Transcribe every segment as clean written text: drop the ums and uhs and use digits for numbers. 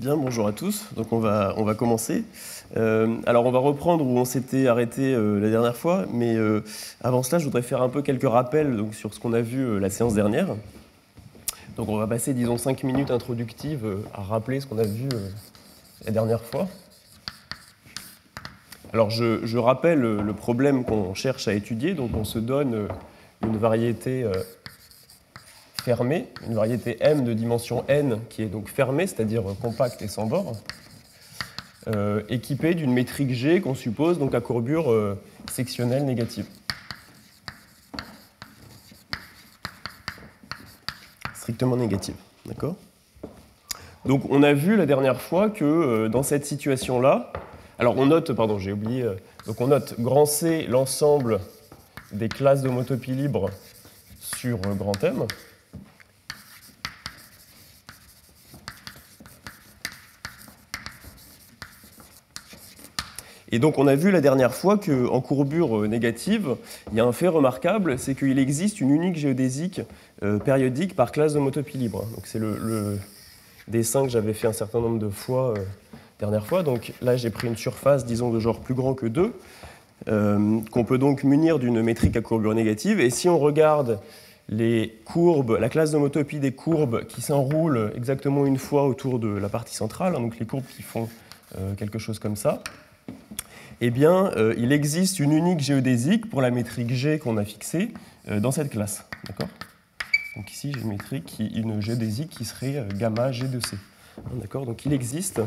Bien, bonjour à tous. Donc on va commencer. Alors on va reprendre où on s'était arrêté la dernière fois, mais avant cela, je voudrais faire un peu quelques rappels donc, sur ce qu'on a vu la séance dernière. Donc on va passer, disons, 5 minutes introductives à rappeler ce qu'on a vu la dernière fois. Alors je rappelle le problème qu'on cherche à étudier. Donc on se donne une variété fermée, une variété M de dimension n qui est donc fermée, c'est-à-dire compacte et sans bord, équipée d'une métrique G qu'on suppose donc à courbure sectionnelle négative. Strictement négative, d'accord? Donc on a vu la dernière fois que dans cette situation-là, alors on note, pardon, j'ai oublié, donc on note grand C l'ensemble des classes d'homotopie libre sur grand M. Et donc on a vu la dernière fois qu'en courbure négative, il y a un fait remarquable, c'est qu'il existe une unique géodésique périodique par classe d'homotopie libre. Donc c'est le dessin que j'avais fait un certain nombre de fois dernière fois. Donc là j'ai pris une surface, disons, de genre plus grand que 2, qu'on peut donc munir d'une métrique à courbure négative. Et si on regarde les courbes, la classe d'homotopie des courbes qui s'enroulent exactement une fois autour de la partie centrale, hein, donc les courbes qui font quelque chose comme ça, eh bien, il existe une unique géodésique pour la métrique G qu'on a fixée dans cette classe. Donc ici, j'ai une géodésique qui serait gamma G de C. Donc il existe,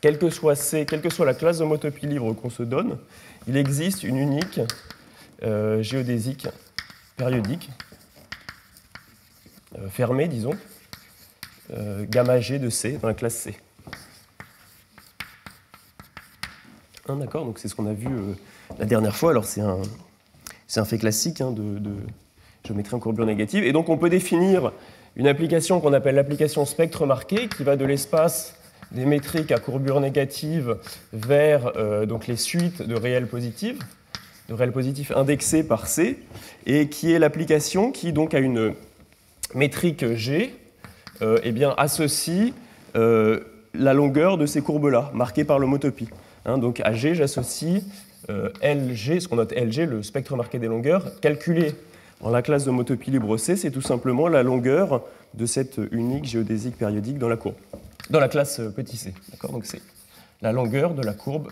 quelle que soit C, quelle que soit la classe d'homotopie libre qu'on se donne, il existe une unique géodésique périodique, fermée, disons, gamma G de C dans la classe C. Hein, d'accord, donc c'est ce qu'on a vu la dernière fois. Alors c'est un fait classique hein, de géométrie en courbure négative. Et donc on peut définir une application qu'on appelle l'application spectre marqué, qui va de l'espace des métriques à courbure négative vers donc les suites de réels positifs indexés par C, et qui est l'application qui donc a une métrique G, eh bien, associe la longueur de ces courbes-là, marquées par l'homotopie. Hein, donc à G, j'associe LG, ce qu'on note LG, le spectre marqué des longueurs, calculé en la classe d'homotopie libre C, c'est tout simplement la longueur de cette unique géodésique périodique dans la courbe, dans la classe petit c. Donc c'est la longueur de la courbe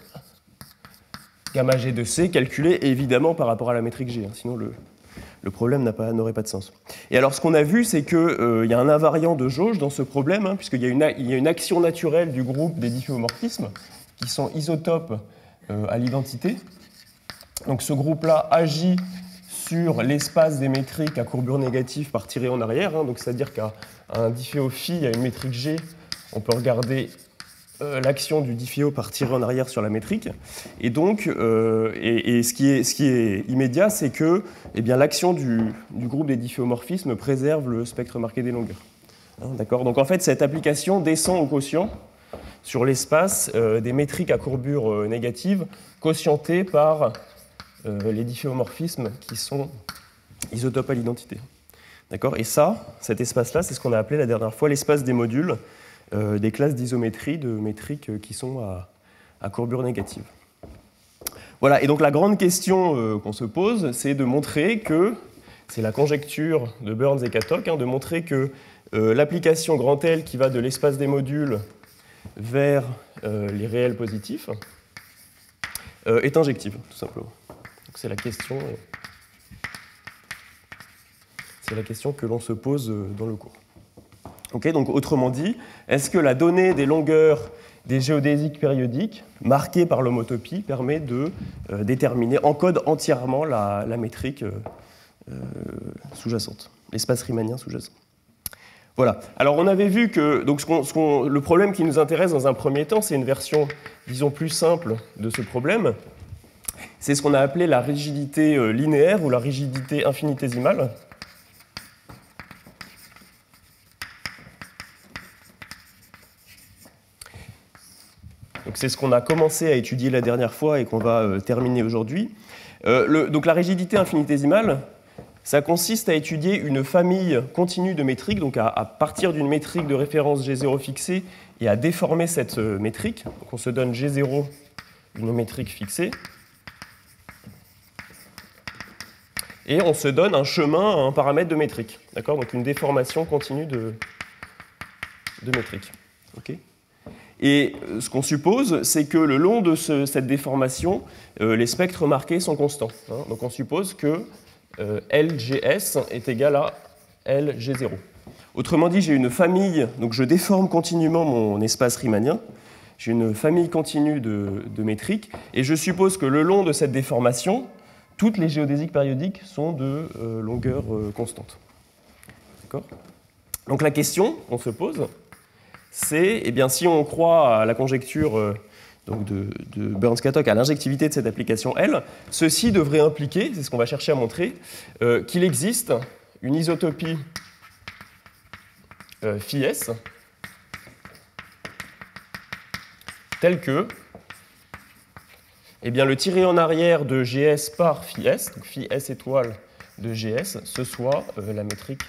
gamma G de C, calculée évidemment par rapport à la métrique G, hein, sinon le problème n'aurait pas de sens. Et alors ce qu'on a vu, c'est qu'il y a un invariant de jauge dans ce problème, hein, puisqu'il y a une action naturelle du groupe des difféomorphismes, qui sont isotopes à l'identité. Donc ce groupe-là agit sur l'espace des métriques à courbure négative par tirée en arrière. Hein, donc c'est-à-dire qu'à un difféo phi, à une métrique G, on peut regarder l'action du difféo par tirée en arrière sur la métrique. Et donc, ce qui est immédiat, c'est que eh bien, l'action du groupe des difféomorphismes préserve le spectre marqué des longueurs. Hein, d'accord ? Donc en fait, cette application descend au quotient sur l'espace des métriques à courbure négative quotientées par les difféomorphismes qui sont isotopes à l'identité. D'accord ? Et ça, cet espace-là, c'est ce qu'on a appelé la dernière fois l'espace des modules des classes d'isométrie de métriques qui sont à courbure négative. Voilà, et donc la grande question qu'on se pose, c'est de montrer que, c'est la conjecture de Burns et Katok, hein, de montrer que l'application grand L qui va de l'espace des modules vers les réels positifs est injective, tout simplement. Donc c'est la question que l'on se pose dans le cours. Okay, donc autrement dit, est-ce que la donnée des longueurs des géodésiques périodiques marquées par l'homotopie permet de déterminer, encode entièrement la métrique sous-jacente, l'espace riemannien sous-jacent? Voilà. Alors on avait vu que donc, le problème qui nous intéresse dans un premier temps, c'est une version, disons, plus simple de ce problème. C'est ce qu'on a appelé la rigidité linéaire ou la rigidité infinitésimale. Donc c'est ce qu'on a commencé à étudier la dernière fois et qu'on va terminer aujourd'hui. Donc la rigidité infinitésimale, ça consiste à étudier une famille continue de métriques, donc à partir d'une métrique de référence G0 fixée, et à déformer cette métrique. Donc on se donne G0 d'une métrique fixée. Et on se donne un chemin à un paramètre de métrique. D'accord ? Donc une déformation continue de métrique. Okay. Et ce qu'on suppose, c'est que le long de cette déformation, les spectres marqués sont constants. Hein. Donc on suppose que LGS est égal à LG0. Autrement dit, j'ai une famille, donc je déforme continuellement mon espace riemannien, j'ai une famille continue de métriques, et je suppose que le long de cette déformation, toutes les géodésiques périodiques sont de longueur constante. D'accord ? Donc la question qu'on se pose, c'est, eh bien, si on croit à la conjecture donc de Burns-Katok, à l'injectivité de cette application L, ceci devrait impliquer, c'est ce qu'on va chercher à montrer, qu'il existe une isotopie phi S telle que, eh bien, le tiré en arrière de GS par phi S, donc phi S étoile de GS, ce soit la métrique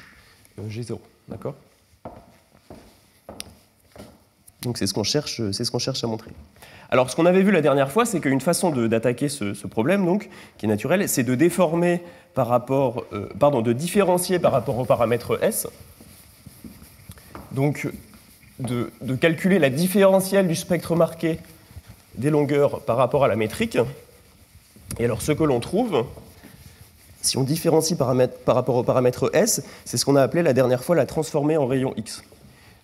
G0. D'accord ? Donc c'est ce qu'on cherche, à montrer. Alors ce qu'on avait vu la dernière fois, c'est qu'une façon d'attaquer ce problème, donc, qui est naturel, c'est de déformer par rapport, de différencier par rapport au paramètre S. Donc de calculer la différentielle du spectre marqué des longueurs par rapport à la métrique. Et alors ce que l'on trouve, si on différencie par rapport au paramètre S, c'est ce qu'on a appelé la dernière fois la transformée en rayon X.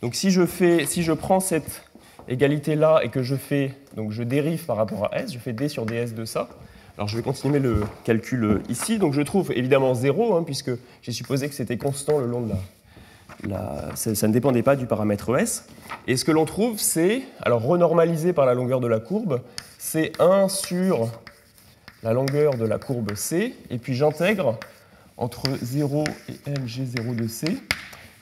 Donc si je prends cette égalité-là et que je dérive par rapport à S, je fais D sur DS de ça. Alors je vais continuer le calcul ici. Donc je trouve évidemment 0, hein, puisque j'ai supposé que c'était constant le long de ça ne dépendait pas du paramètre S. Et ce que l'on trouve, c'est, alors renormalisé par la longueur de la courbe, c'est 1 sur la longueur de la courbe C, et puis j'intègre entre 0 et LG0 de C,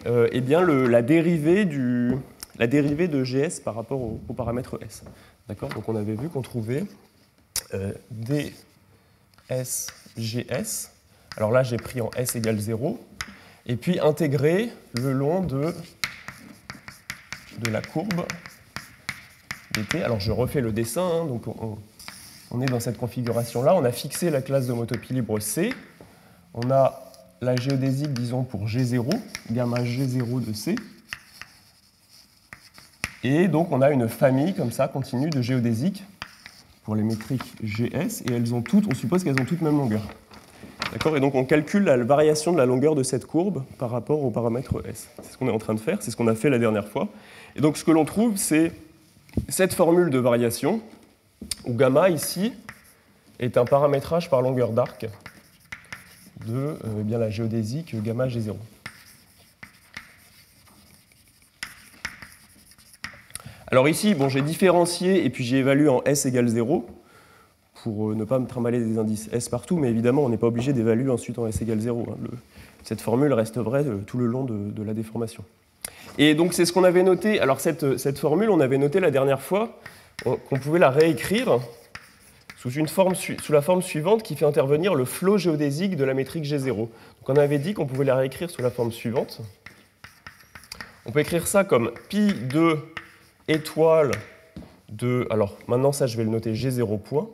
eh bien la dérivée de GS par rapport au paramètre S. D'accord ? Donc on avait vu qu'on trouvait DSGS, alors là j'ai pris en S égale 0, et puis intégrer le long de la courbe dt. Alors je refais le dessin, hein, donc on est dans cette configuration-là, on a fixé la classe d'homotopie libre C, on a la géodésique, disons, pour G0, gamma G0 de C. Et donc, on a une famille, comme ça, continue de géodésiques pour les métriques GS, et elles ont toutes, on suppose qu'elles ont toutes même longueur. D'accord ? Et donc, on calcule la variation de la longueur de cette courbe par rapport au paramètre S. C'est ce qu'on est en train de faire, c'est ce qu'on a fait la dernière fois. Et donc, ce que l'on trouve, c'est cette formule de variation, où gamma, ici, est un paramétrage par longueur d'arc de eh bien, la géodésique gamma G0. Alors ici, bon, j'ai différencié et puis j'ai évalué en S égale 0 pour ne pas me trimballer des indices S partout, mais évidemment, on n'est pas obligé d'évaluer ensuite en S égale 0. Hein. Cette formule reste vraie tout le long de la déformation. Et donc, c'est ce qu'on avait noté. Alors, cette formule, on avait noté la dernière fois qu'on pouvait la réécrire sous la forme suivante qui fait intervenir le flot géodésique de la métrique G0. Donc on avait dit qu'on pouvait la réécrire sous la forme suivante. On peut écrire ça comme pi 2 étoile de... Alors maintenant ça je vais le noter G0 point,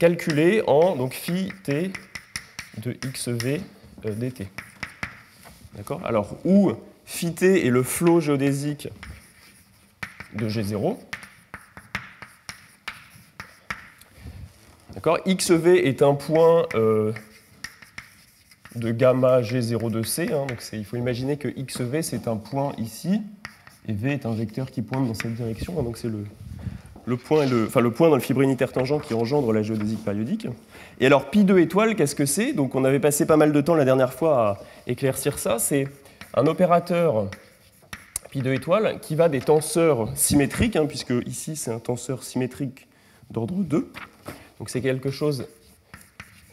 calculé en donc, phi t de xv dt. D'accord ? Alors où phi t est le flot géodésique de G0. XV est un point de gamma G0 de C. Hein, donc il faut imaginer que XV, c'est un point ici, et V est un vecteur qui pointe dans cette direction. Hein, donc c'est le point dans le fibre unitaire tangent qui engendre la géodésique périodique. Et alors, π2 étoile, qu'est-ce que c'est? Donc on avait passé pas mal de temps la dernière fois à éclaircir ça. C'est un opérateur π2 étoile qui va des tenseurs symétriques, hein, puisque ici, c'est un tenseur symétrique d'ordre 2. Donc c'est quelque chose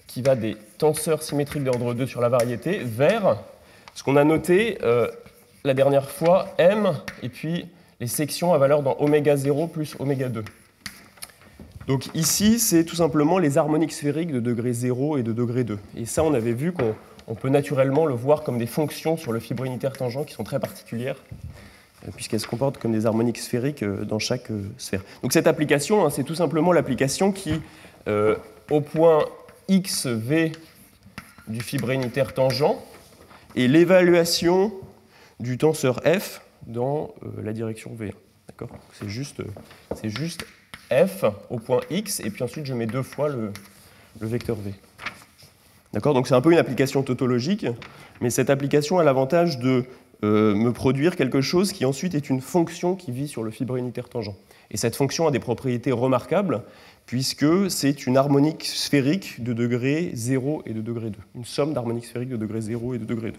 qui va des tenseurs symétriques d'ordre 2 sur la variété vers ce qu'on a noté la dernière fois, M, et puis les sections à valeur dans oméga 0 plus oméga 2. Donc ici, c'est tout simplement les harmoniques sphériques de degré 0 et de degré 2. Et ça, on avait vu qu'on peut naturellement le voir comme des fonctions sur le fibre unitaire tangent qui sont très particulières puisqu'elles se comportent comme des harmoniques sphériques dans chaque sphère. Donc cette application, hein, c'est tout simplement l'application qui, au point XV du fibre unitaire tangent, est l'évaluation du tenseur F dans la direction V1. D'accord ? C'est juste F au point X, et puis ensuite je mets deux fois le vecteur V. D'accord ? Donc c'est un peu une application tautologique, mais cette application a l'avantage de me produire quelque chose qui ensuite est une fonction qui vit sur le fibre unitaire tangent. Et cette fonction a des propriétés remarquables, puisque c'est une harmonique sphérique de degré 0 et de degré 2. Une somme d'harmoniques sphériques de degré 0 et de degré 2.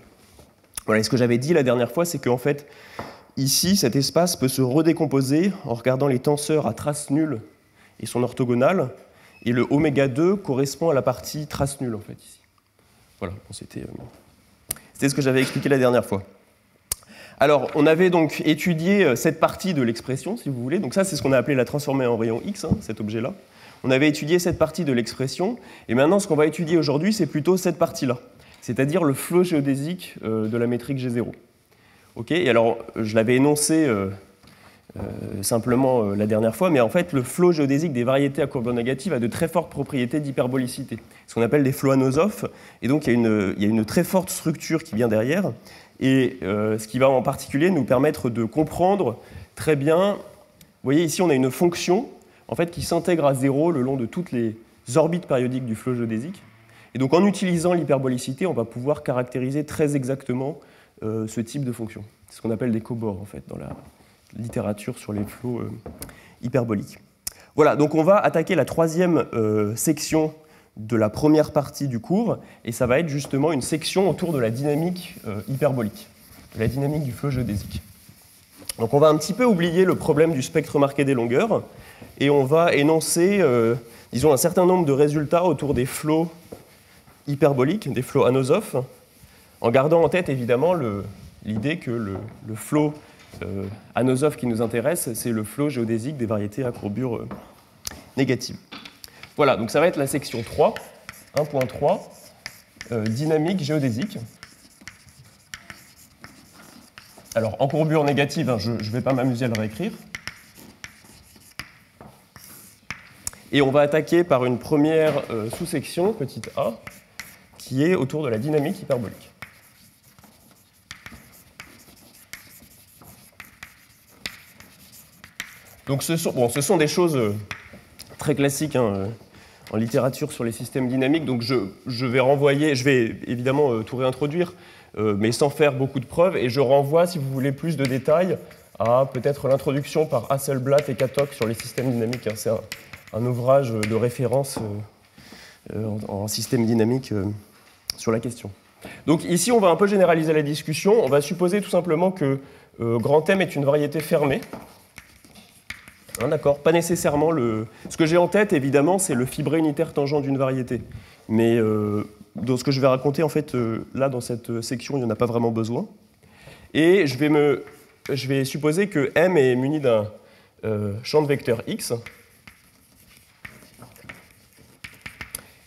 Voilà, et ce que j'avais dit la dernière fois, c'est qu'en fait, ici, cet espace peut se redécomposer en regardant les tenseurs à trace nulle et son orthogonale, et le oméga 2 correspond à la partie trace nulle, en fait, ici. Voilà, c'était ce que j'avais expliqué la dernière fois. Alors, on avait donc étudié cette partie de l'expression, si vous voulez. Donc ça, c'est ce qu'on a appelé la transformée en rayon X, hein, cet objet-là. On avait étudié cette partie de l'expression, et maintenant, ce qu'on va étudier aujourd'hui, c'est plutôt cette partie-là, c'est-à-dire le flot géodésique de la métrique G0. Okay, et alors, je l'avais énoncé simplement la dernière fois, mais en fait, le flot géodésique des variétés à courbure négative a de très fortes propriétés d'hyperbolicité, ce qu'on appelle des flots Anosov, et donc il y a une très forte structure qui vient derrière, et ce qui va en particulier nous permettre de comprendre très bien, vous voyez ici on a une fonction en fait, qui s'intègre à 0 le long de toutes les orbites périodiques du flot géodésique, et donc en utilisant l'hyperbolicité, on va pouvoir caractériser très exactement ce type de fonction. C'est ce qu'on appelle des cobores en fait, dans la littérature sur les flots hyperboliques. Voilà, donc on va attaquer la troisième section de la première partie du cours, et ça va être justement une section autour de la dynamique hyperbolique, de la dynamique du flot géodésique. Donc on va un petit peu oublier le problème du spectre marqué des longueurs, et on va énoncer, disons, un certain nombre de résultats autour des flots hyperboliques, des flots Anosov, en gardant en tête évidemment l'idée que le flot Anosov qui nous intéresse, c'est le flot géodésique des variétés à courbure négative. Voilà, donc ça va être la section 3, 1.3, dynamique géodésique. Alors, en courbure négative, hein, je ne vais pas m'amuser à le réécrire. Et on va attaquer par une première sous-section, petite a, qui est autour de la dynamique hyperbolique. Donc ce sont des choses très classiques hein, en littérature sur les systèmes dynamiques, donc je vais évidemment tout réintroduire, mais sans faire beaucoup de preuves, et je renvoie, si vous voulez plus de détails, à peut-être l'introduction par Hasselblatt et Katok sur les systèmes dynamiques. Hein, c'est un ouvrage de référence en système dynamique sur la question. Donc ici, on va un peu généraliser la discussion, on va supposer tout simplement que grand M est une variété fermée. Hein, d'accord, pas nécessairement le... Ce que j'ai en tête, évidemment, c'est le fibré unitaire tangent d'une variété. Mais dans ce que je vais raconter, en fait, là, dans cette section, il n'y en a pas vraiment besoin. Et je vais supposer que M est muni d'un champ de vecteur X,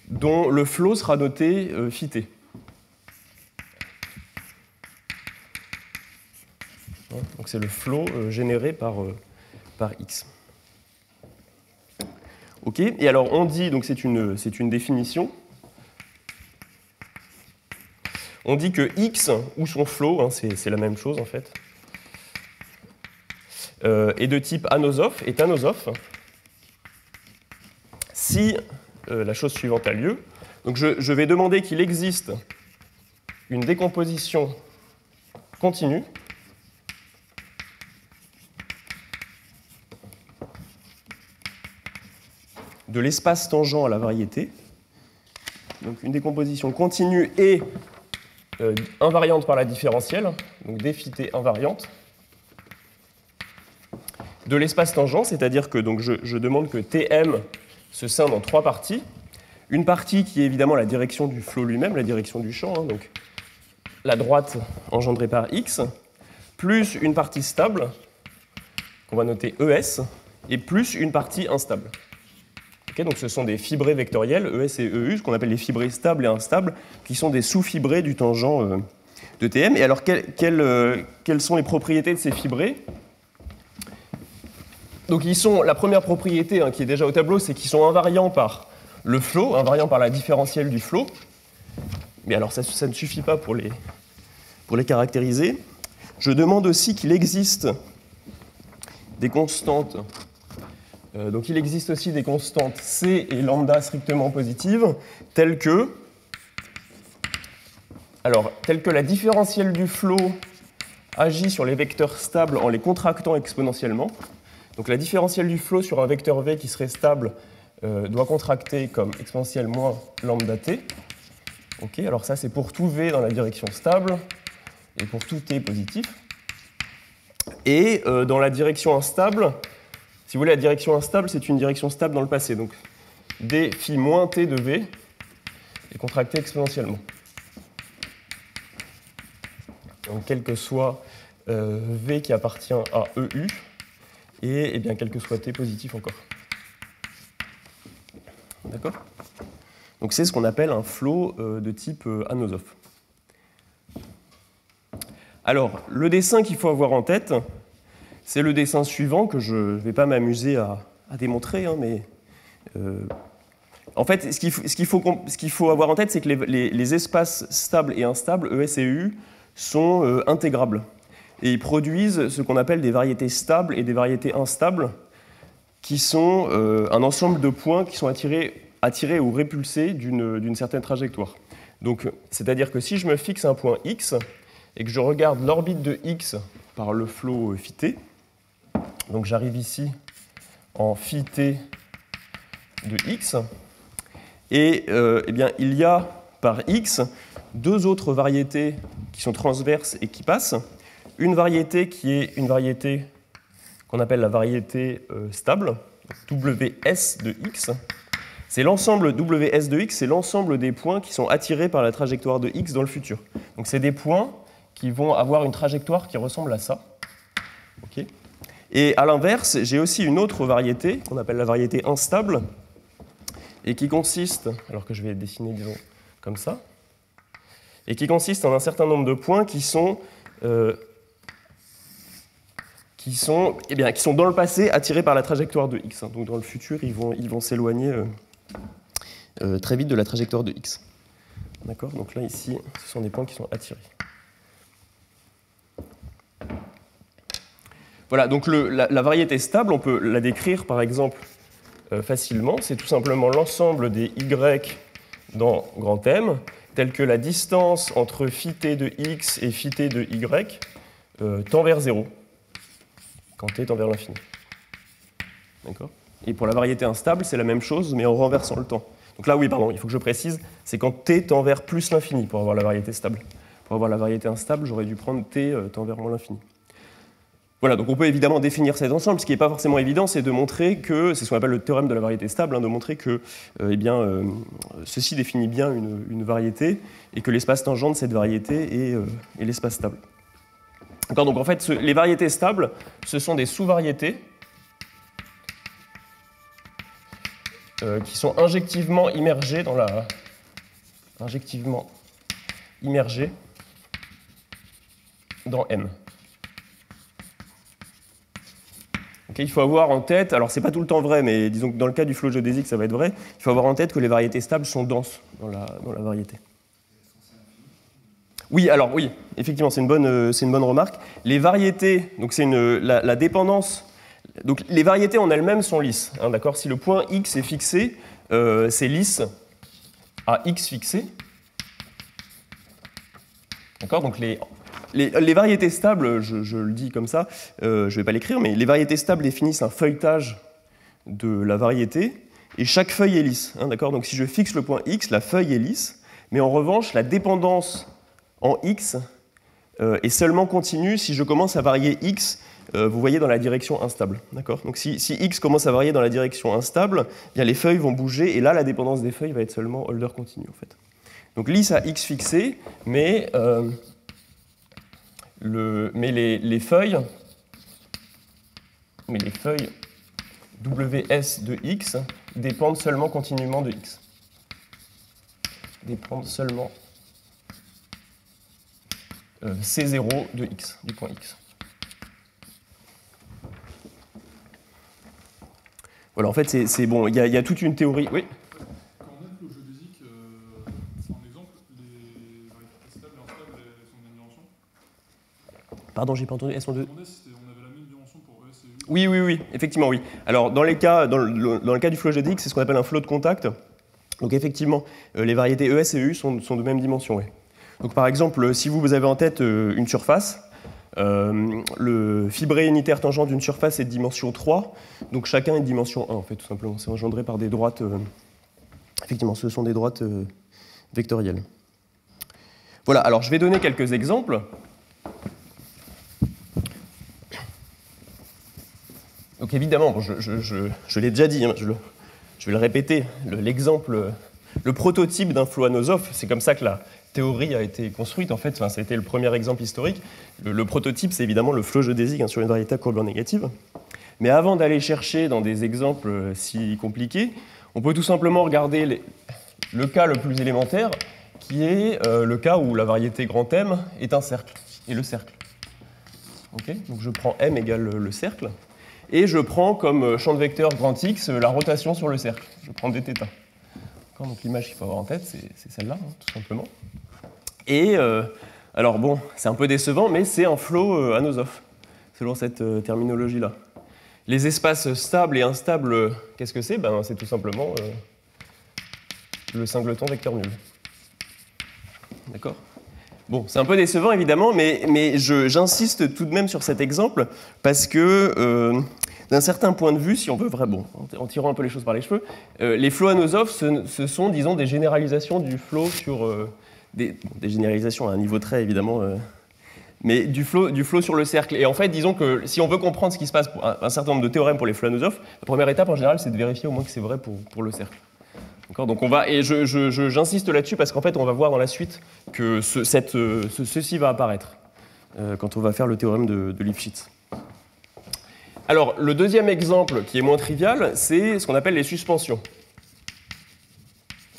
dont le flot sera noté phi t. Donc c'est le flot généré par X. OK, et alors on dit, donc c'est une définition, on dit que X ou son flot, hein, c'est la même chose en fait, est de type Anosov, est Anosov si la chose suivante a lieu. Donc je vais demander qu'il existe une décomposition continue de l'espace tangent à la variété, donc une décomposition continue et invariante par la différentielle, donc d phi t invariante, de l'espace tangent, c'est-à-dire que donc, je demande que Tm se scinde en trois parties, une partie qui est évidemment la direction du flot lui-même, la direction du champ, hein, donc la droite engendrée par x, plus une partie stable, qu'on va noter ES, et plus une partie instable. Okay, donc ce sont des fibrés vectoriels, ES et EU, ce qu'on appelle les fibrés stables et instables, qui sont des sous-fibrés du tangent de TM. Et alors, quelles sont les propriétés de ces fibrés? Donc, ils sont, la première propriété qui est déjà au tableau, c'est qu'ils sont invariants par le flow, invariants par la différentielle du flow. Mais alors, ça ne suffit pas pour les caractériser. Je demande aussi qu'il existe des constantes. Donc, il existe aussi des constantes C et lambda strictement positives, telles que, la différentielle du flot agit sur les vecteurs stables en les contractant exponentiellement. Donc, la différentielle du flot sur un vecteur V qui serait stable doit contracter comme exponentielle moins lambda T. Ok, alors ça, c'est pour tout V dans la direction stable et pour tout T positif. Et dans la direction instable, si vous voulez, la direction instable, c'est une direction stable dans le passé. Donc, d phi moins t de v est contractée exponentiellement. Donc, quel que soit v qui appartient à EU, et eh bien, quel que soit t positif encore. D'accord? Donc, c'est ce qu'on appelle un flow de type Anosov. Alors, le dessin qu'il faut avoir en tête, c'est le dessin suivant que je ne vais pas m'amuser à démontrer, hein, mais en fait, ce qu'il faut avoir en tête, c'est que les espaces stables et instables, ES et EU, sont intégrables. Et ils produisent ce qu'on appelle des variétés stables et des variétés instables, qui sont un ensemble de points qui sont attirés ou répulsés d'une certaine trajectoire. Donc, c'est-à-dire que si je me fixe un point X et que je regarde l'orbite de X par le flot phi t, donc j'arrive ici en phi t de x, et eh bien, il y a par x deux autres variétés qui sont transverses et qui passent. Une variété qui est une variété qu'on appelle la variété stable, ws de x. C'est l'ensemble, ws de x, c'est l'ensemble des points qui sont attirés par la trajectoire de x dans le futur. Donc c'est des points qui vont avoir une trajectoire qui ressemble à ça. Okay. Et à l'inverse, j'ai aussi une autre variété, qu'on appelle la variété instable, et qui consiste, alors que je vais dessiner, disons, comme ça, et qui consiste en un certain nombre de points qui sont dans le passé attirés par la trajectoire de x. Donc dans le futur, ils vont s'éloigner très vite de la trajectoire de x. D'accord? Donc là, ici, ce sont des points qui sont attirés. Voilà, donc la variété stable, on peut la décrire par exemple facilement. C'est tout simplement l'ensemble des y dans grand M, telle que la distance entre phi t de x et phi t de y tend vers 0, quand t tend vers l'infini. D'accord? Et pour la variété instable, c'est la même chose, mais en renversant le temps. Donc là, oui, pardon, il faut que je précise, c'est quand t tend vers plus l'infini pour avoir la variété stable. Pour avoir la variété instable, j'aurais dû prendre t tend vers moins l'infini. Voilà, donc on peut évidemment définir cet ensemble. Ce qui n'est pas forcément évident, c'est de montrer que, c'est ce qu'on appelle le théorème de la variété stable, hein, de montrer que ceci définit bien une variété et que l'espace tangent de cette variété est l'espace stable. D'accord, donc en fait, les variétés stables, ce sont des sous-variétés qui sont injectivement immergées dans M. Okay, il faut avoir en tête, alors c'est pas tout le temps vrai, mais disons que dans le cas du flot géodésique, ça va être vrai, il faut avoir en tête que les variétés stables sont denses dans la variété. Oui, alors oui, effectivement, c'est une bonne remarque. Les variétés, donc c'est la dépendance, donc les variétés en elles-mêmes sont lisses, hein, d'accord? Si le point x est fixé, c'est lisse à x fixé. D'accord? Donc les variétés stables, je le dis comme ça, je ne vais pas l'écrire, mais les variétés stables définissent un feuilletage de la variété, et chaque feuille est lisse. Hein, d'accord ? Donc si je fixe le point x, la feuille est lisse, mais en revanche, la dépendance en x est seulement continue si je commence à varier x, vous voyez, dans la direction instable. D'accord ? Donc si x commence à varier dans la direction instable, eh bien, les feuilles vont bouger, et là, la dépendance des feuilles va être seulement holder continu, en fait. Donc lisse à x fixé, mais... les feuilles WS de X dépendent seulement continuellement de X. C0 de x, du point x. Voilà, en fait, c'est bon, il y a toute une théorie. Oui. Quand on note le jeu des x, en exemple, les variétés stables et instables, elles sont de même dimension? Pardon, j'ai pas entendu. Elles sont de... Oui, oui, oui, effectivement, oui. Alors, dans le cas du flot GDX, c'est ce qu'on appelle un flot de contact. Donc, effectivement, les variétés ES et EU sont de même dimension. Oui. Donc, par exemple, si vous avez en tête une surface, le fibré unitaire tangent d'une surface est de dimension 3, donc chacun est de dimension 1, en fait, tout simplement. C'est engendré par des droites... effectivement, ce sont des droites vectorielles. Voilà, alors, je vais donner quelques exemples. Donc évidemment, bon, je l'ai déjà dit, hein, je vais le répéter, l'exemple, le prototype d'un flot Anosov, c'est comme ça que la théorie a été construite, en fait, enfin, ça a été le premier exemple historique. Le prototype, c'est évidemment le flot Geodesic sur une variété à courbure négative. Mais avant d'aller chercher dans des exemples si compliqués, on peut tout simplement regarder le cas le plus élémentaire, qui est le cas où la variété grand M est un cercle, et le cercle. Okay, donc je prends M égale le cercle. Et je prends comme champ de vecteur grand X la rotation sur le cercle. Je prends dθ. Donc l'image qu'il faut avoir en tête, c'est celle-là, hein, tout simplement. Et, alors bon, c'est un peu décevant, mais c'est un flot Anosov, selon cette terminologie-là. Les espaces stables et instables, qu'est-ce que c'est? Ben, c'est tout simplement le singleton vecteur nul. D'accord? Bon, c'est un peu décevant, évidemment, mais j'insiste tout de même sur cet exemple, parce que, d'un certain point de vue, si on veut vraiment, en tirant un peu les choses par les cheveux, les flots Anosov, ce sont, disons, des généralisations du flot sur... des généralisations à un niveau très, évidemment, mais du flot sur le cercle. Et en fait, disons que si on veut comprendre ce qui se passe pour un certain nombre de théorèmes pour les flots Anosov, la première étape, en général, c'est de vérifier au moins que c'est vrai pour le cercle. Donc on va, et j'insiste là-dessus parce qu'en fait on va voir dans la suite que ceci va apparaître quand on va faire le théorème de Lipschitz. Alors le deuxième exemple qui est moins trivial, c'est ce qu'on appelle les suspensions.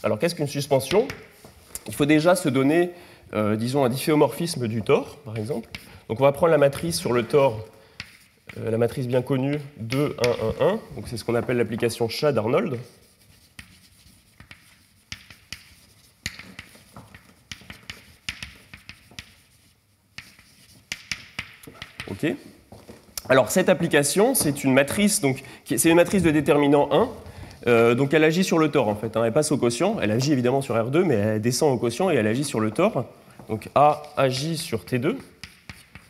Alors qu'est-ce qu'une suspension? Il faut déjà se donner, disons, un difféomorphisme du tore, par exemple. Donc on va prendre la matrice sur le tore, la matrice bien connue 2, 1, 1, 1. Donc c'est ce qu'on appelle l'application chat d'Arnold. Okay. Alors cette application, c'est une matrice, donc c'est une matrice de déterminant 1, donc elle agit sur le tore en fait, hein, elle passe au quotient, elle agit évidemment sur R2, mais elle descend au quotient et elle agit sur le tore, donc A agit sur T2,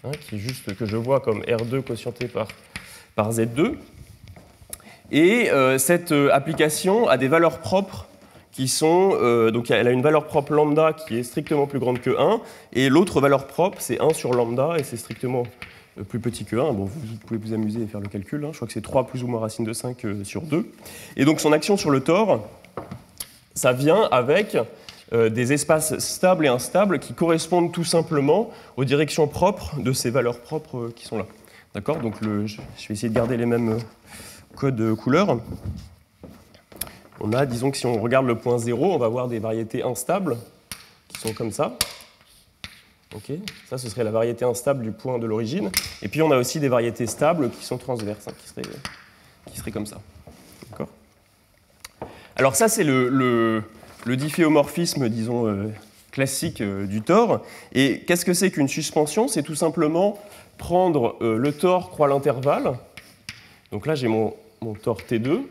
hein, qui est juste que je vois comme R2 quotienté par Z2, et cette application a des valeurs propres qui sont, donc elle a une valeur propre lambda qui est strictement plus grande que 1, et l'autre valeur propre c'est 1 sur lambda et c'est strictement plus petit que 1, bon, vous pouvez vous amuser et faire le calcul, hein. Je crois que c'est 3 plus ou moins racine de 5 sur 2. Et donc son action sur le tore, ça vient avec des espaces stables et instables qui correspondent tout simplement aux directions propres de ces valeurs propres qui sont là. D'accord? Donc je vais essayer de garder les mêmes codes couleurs. On a, disons que si on regarde le point 0, on va avoir des variétés instables qui sont comme ça. Okay. Ça, ce serait la variété instable du point de l'origine. Et puis, on a aussi des variétés stables qui sont transverses, hein, qui seraient comme ça. D'accord ? Alors ça, c'est le difféomorphisme, disons, classique du tore. Et qu'est-ce que c'est qu'une suspension? C'est tout simplement prendre le tore croix l'intervalle. Donc là, j'ai mon tore T2.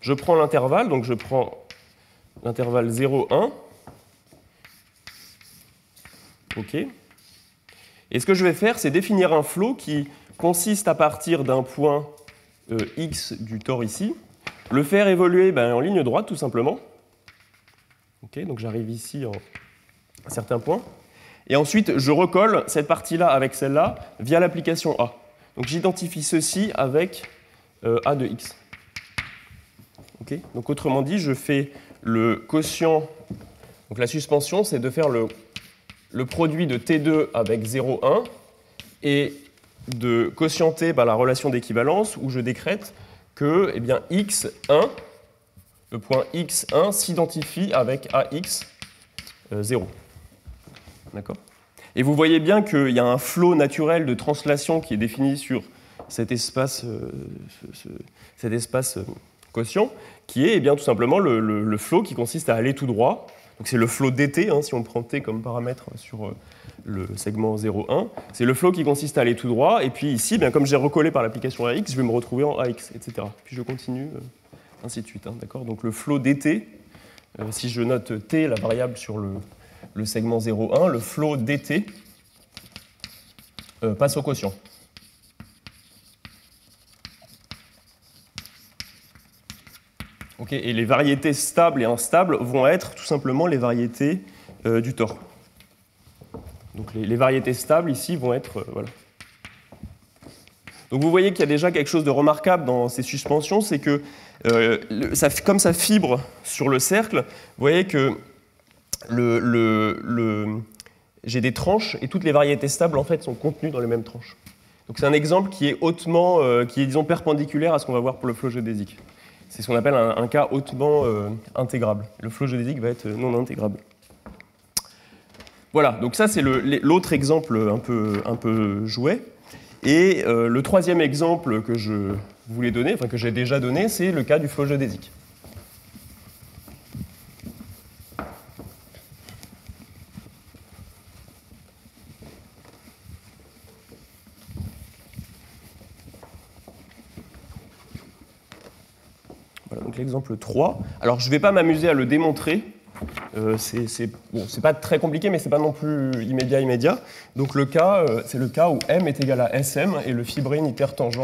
Je prends l'intervalle, donc je prends l'intervalle 0, 1. OK. Et ce que je vais faire, c'est définir un flot qui consiste à partir d'un point X du tore ici, le faire évoluer en ligne droite, tout simplement. OK, donc j'arrive ici en un certain point. Et ensuite, je recolle cette partie-là avec celle-là via l'application A. Donc j'identifie ceci avec A de X. OK, donc autrement dit, je fais le quotient. Donc la suspension, c'est de faire le produit de T2 avec 0, 1 et de quotienter par la relation d'équivalence où je décrète que eh bien, x1, le point x1 s'identifie avec ax0. D'accord ? Et vous voyez bien qu'il y a un flot naturel de translation qui est défini sur cet espace quotient, qui est eh bien, tout simplement le flot qui consiste à aller tout droit. Donc c'est le flot dt, hein, si on prend t comme paramètre sur le segment 0,1. C'est le flot qui consiste à aller tout droit. Et puis ici, eh bien, comme j'ai recollé par l'application AX, je vais me retrouver en AX, etc. Puis je continue, ainsi de suite. Hein, d'accord ? Donc le flot dt, si je note t, la variable sur le segment 0,1, le flot dt passe au quotient. Okay, et les variétés stables et instables vont être tout simplement les variétés du tort. Donc les variétés stables ici vont être... voilà. Donc vous voyez qu'il y a déjà quelque chose de remarquable dans ces suspensions, c'est que comme ça fibre sur le cercle, vous voyez que j'ai des tranches et toutes les variétés stables en fait sont contenues dans les mêmes tranches. Donc c'est un exemple qui est hautement, disons, perpendiculaire à ce qu'on va voir pour le flot géodésique. C'est ce qu'on appelle un cas hautement intégrable. Le flot géodésique va être non intégrable. Voilà, donc ça c'est l'autre exemple un peu jouet. Et le troisième exemple que je voulais donner, enfin que j'ai déjà donné, c'est le cas du flot géodésique. Exemple 3. Alors, je ne vais pas m'amuser à le démontrer. C'est bon, pas très compliqué, mais c'est pas non plus immédiat. Donc, le cas, c'est le cas où M est égal à SM et le fibré unitaire tangent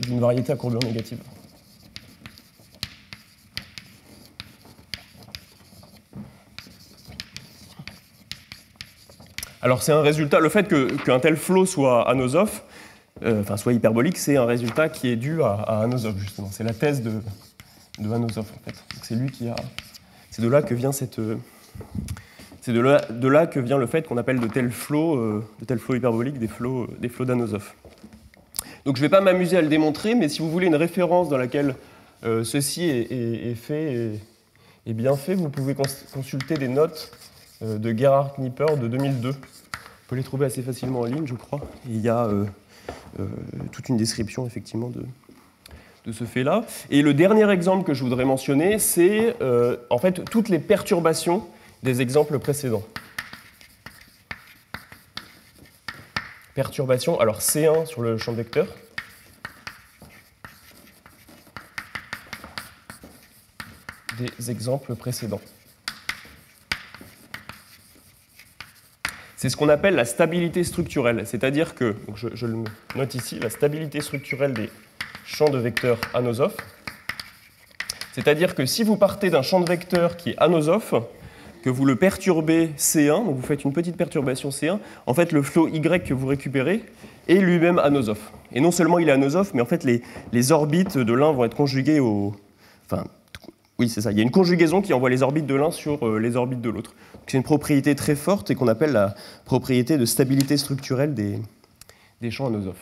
d'une variété à courbure négative. Alors, c'est un résultat. Le fait qu'un tel flot soit Anosov, enfin, soit hyperbolique, c'est un résultat qui est dû à Anosov, justement. C'est la thèse de Anosov, en fait. C'est lui qui a... C'est de là que vient cette... C'est de là que vient le fait qu'on appelle de tels flots hyperboliques des flots d'Anosov. Donc, je ne vais pas m'amuser à le démontrer, mais si vous voulez une référence dans laquelle ceci est fait et bien fait, vous pouvez consulter des notes de Gerhard Knipper de 2002. Vous pouvez les trouver assez facilement en ligne, je crois. Et il y a... toute une description effectivement de ce fait-là. Et le dernier exemple que je voudrais mentionner, c'est en fait toutes les perturbations des exemples précédents. Perturbation, alors C1 sur le champ vecteur. Des exemples précédents. C'est ce qu'on appelle la stabilité structurelle, c'est-à-dire que, donc je le note ici, la stabilité structurelle des champs de vecteurs Anosov, c'est-à-dire que si vous partez d'un champ de vecteur qui est Anosov, que vous le perturbez C1, donc vous faites une petite perturbation C1, en fait le flot Y que vous récupérez est lui-même Anosov. Et non seulement il est Anosov, mais en fait les orbites de l'un vont être conjuguées au... Enfin, oui, c'est ça. Il y a une conjugaison qui envoie les orbites de l'un sur les orbites de l'autre. C'est une propriété très forte et qu'on appelle la propriété de stabilité structurelle des champs Anosov.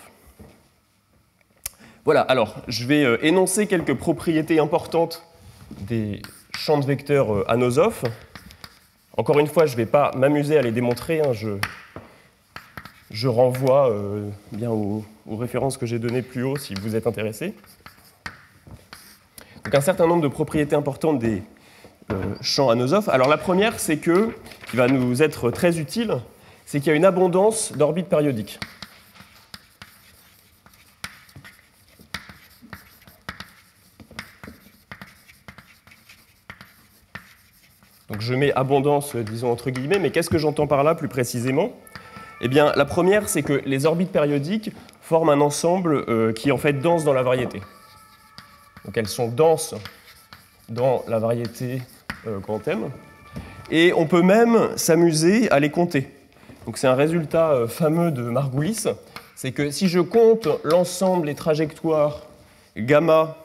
Voilà, alors, je vais énoncer quelques propriétés importantes des champs de vecteurs Anosov. Encore une fois, je ne vais pas m'amuser à les démontrer. Hein, je renvoie bien aux références que j'ai données plus haut si vous êtes intéressés. Donc un certain nombre de propriétés importantes des champs Anosov. Alors la première, c'est que, qui va nous être très utile, c'est qu'il y a une abondance d'orbites périodiques. Donc je mets abondance, disons entre guillemets, mais qu'est-ce que j'entends par là plus précisément? Eh bien la première, c'est que les orbites périodiques forment un ensemble qui est en fait dense dans la variété. Donc elles sont denses dans la variété grand M. Et on peut même s'amuser à les compter. Donc c'est un résultat fameux de Margulis, c'est que si je compte l'ensemble des trajectoires gamma,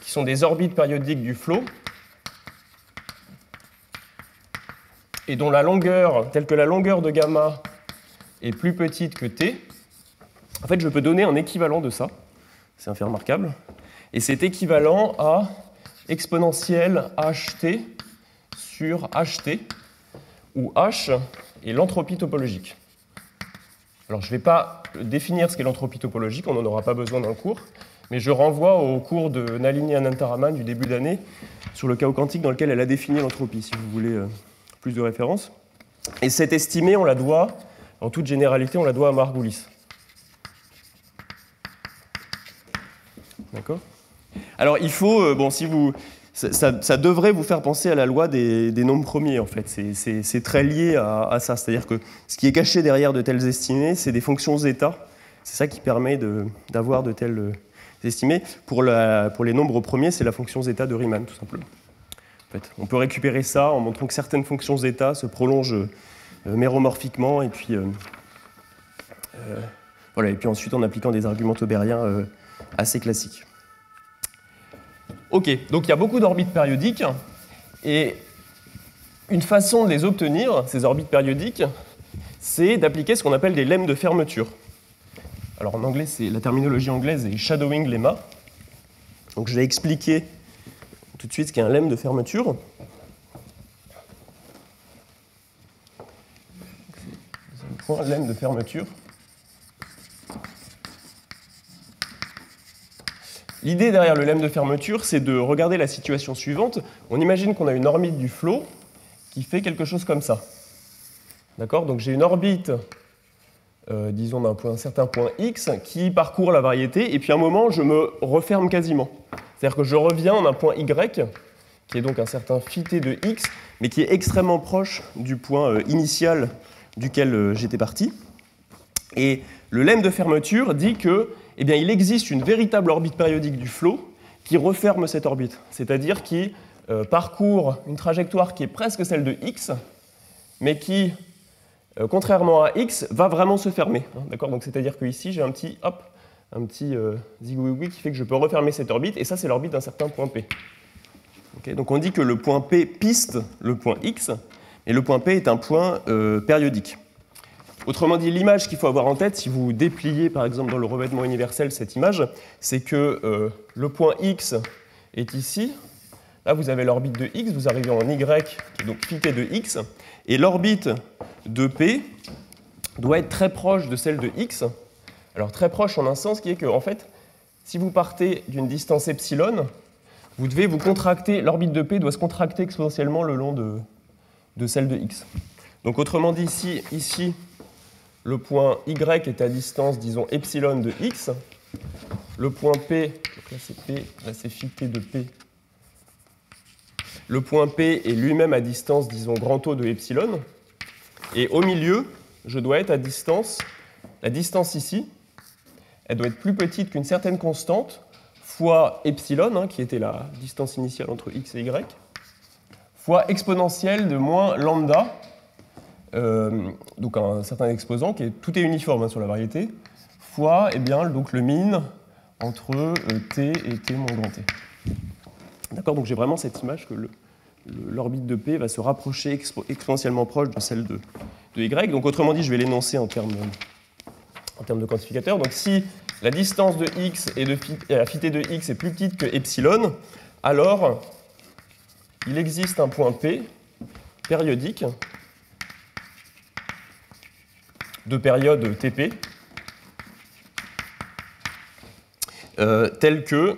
qui sont des orbites périodiques du flot, et dont la longueur, telle que la longueur de gamma, est plus petite que t, en fait je peux donner un équivalent de ça. C'est un fait remarquable. Et c'est équivalent à exponentielle ht sur HT, où H est l'entropie topologique. Alors, je ne vais pas définir ce qu'est l'entropie topologique, on n'en aura pas besoin dans le cours, mais je renvoie au cours de Nalini Anantaraman du début d'année sur le chaos quantique dans lequel elle a défini l'entropie, si vous voulez plus de références. Et cette estimée, on la doit, en toute généralité, on la doit à Margulis. D'accord ? Alors, il faut, bon, si vous... Ça devrait vous faire penser à la loi des nombres premiers, en fait. C'est très lié à ça. C'est-à-dire que ce qui est caché derrière de telles estimées, c'est des fonctions zeta. C'est ça qui permet d'avoir de telles estimées. Pour les nombres premiers, c'est la fonction zeta de Riemann, tout simplement. En fait, on peut récupérer ça en montrant que certaines fonctions zeta se prolongent méromorphiquement, et puis, voilà, et puis ensuite en appliquant des arguments taubériens assez classiques. Ok, donc il y a beaucoup d'orbites périodiques, et une façon de les obtenir, ces orbites périodiques, c'est d'appliquer ce qu'on appelle des lemmes de fermeture. Alors en anglais, la terminologie anglaise est shadowing lemma. Donc je vais expliquer tout de suite ce qu'est un lemme de fermeture. C'est un lemme de fermeture. L'idée derrière le lemme de fermeture, c'est de regarder la situation suivante. On imagine qu'on a une orbite du flot qui fait quelque chose comme ça. D'accord ? Donc j'ai une orbite, disons, d'un certain point X qui parcourt la variété, et puis à un moment, je me referme quasiment. C'est-à-dire que je reviens en un point Y, qui est donc un certain phi t de X, mais qui est extrêmement proche du point initial duquel j'étais parti. Et le lemme de fermeture dit que, eh bien, il existe une véritable orbite périodique du flot qui referme cette orbite, c'est-à-dire qui parcourt une trajectoire qui est presque celle de X, mais qui, contrairement à X, va vraiment se fermer. Hein, d'accord ? Donc, c'est-à-dire qu'ici, j'ai un petit zigouigoui qui fait que je peux refermer cette orbite, et ça, c'est l'orbite d'un certain point P. Okay, donc, on dit que le point P piste le point X, et le point P est un point périodique. Autrement dit, l'image qu'il faut avoir en tête, si vous dépliez par exemple dans le revêtement universel cette image, c'est que le point X est ici, là vous avez l'orbite de X, vous arrivez en Y, donc phi t de X, et l'orbite de P doit être très proche de celle de X. Alors très proche en un sens qui est que, en fait, si vous partez d'une distance epsilon, vous devez vous contracter, l'orbite de P doit se contracter exponentiellement le long de celle de X. Donc autrement dit, si ici, le point Y est à distance, disons, epsilon de X. Le point P, donc là c'est P, là c'est phi t de P. Le point P est lui-même à distance, disons, grand O de epsilon. Et au milieu, je dois être à distance, la distance ici, elle doit être plus petite qu'une certaine constante, fois epsilon, hein, qui était la distance initiale entre X et Y, fois exponentielle de moins lambda, donc un certain exposant qui est tout est uniforme hein, sur la variété, fois eh bien, donc le min entre t et t moins grand t. D'accord, donc j'ai vraiment cette image que l'orbite de P va se rapprocher exponentiellement proche de celle de Y. Donc autrement dit, je vais l'énoncer en termes de quantificateur. Donc si la distance de X et de phi t de X est plus petite que epsilon, alors il existe un point P périodique de période TP, tel que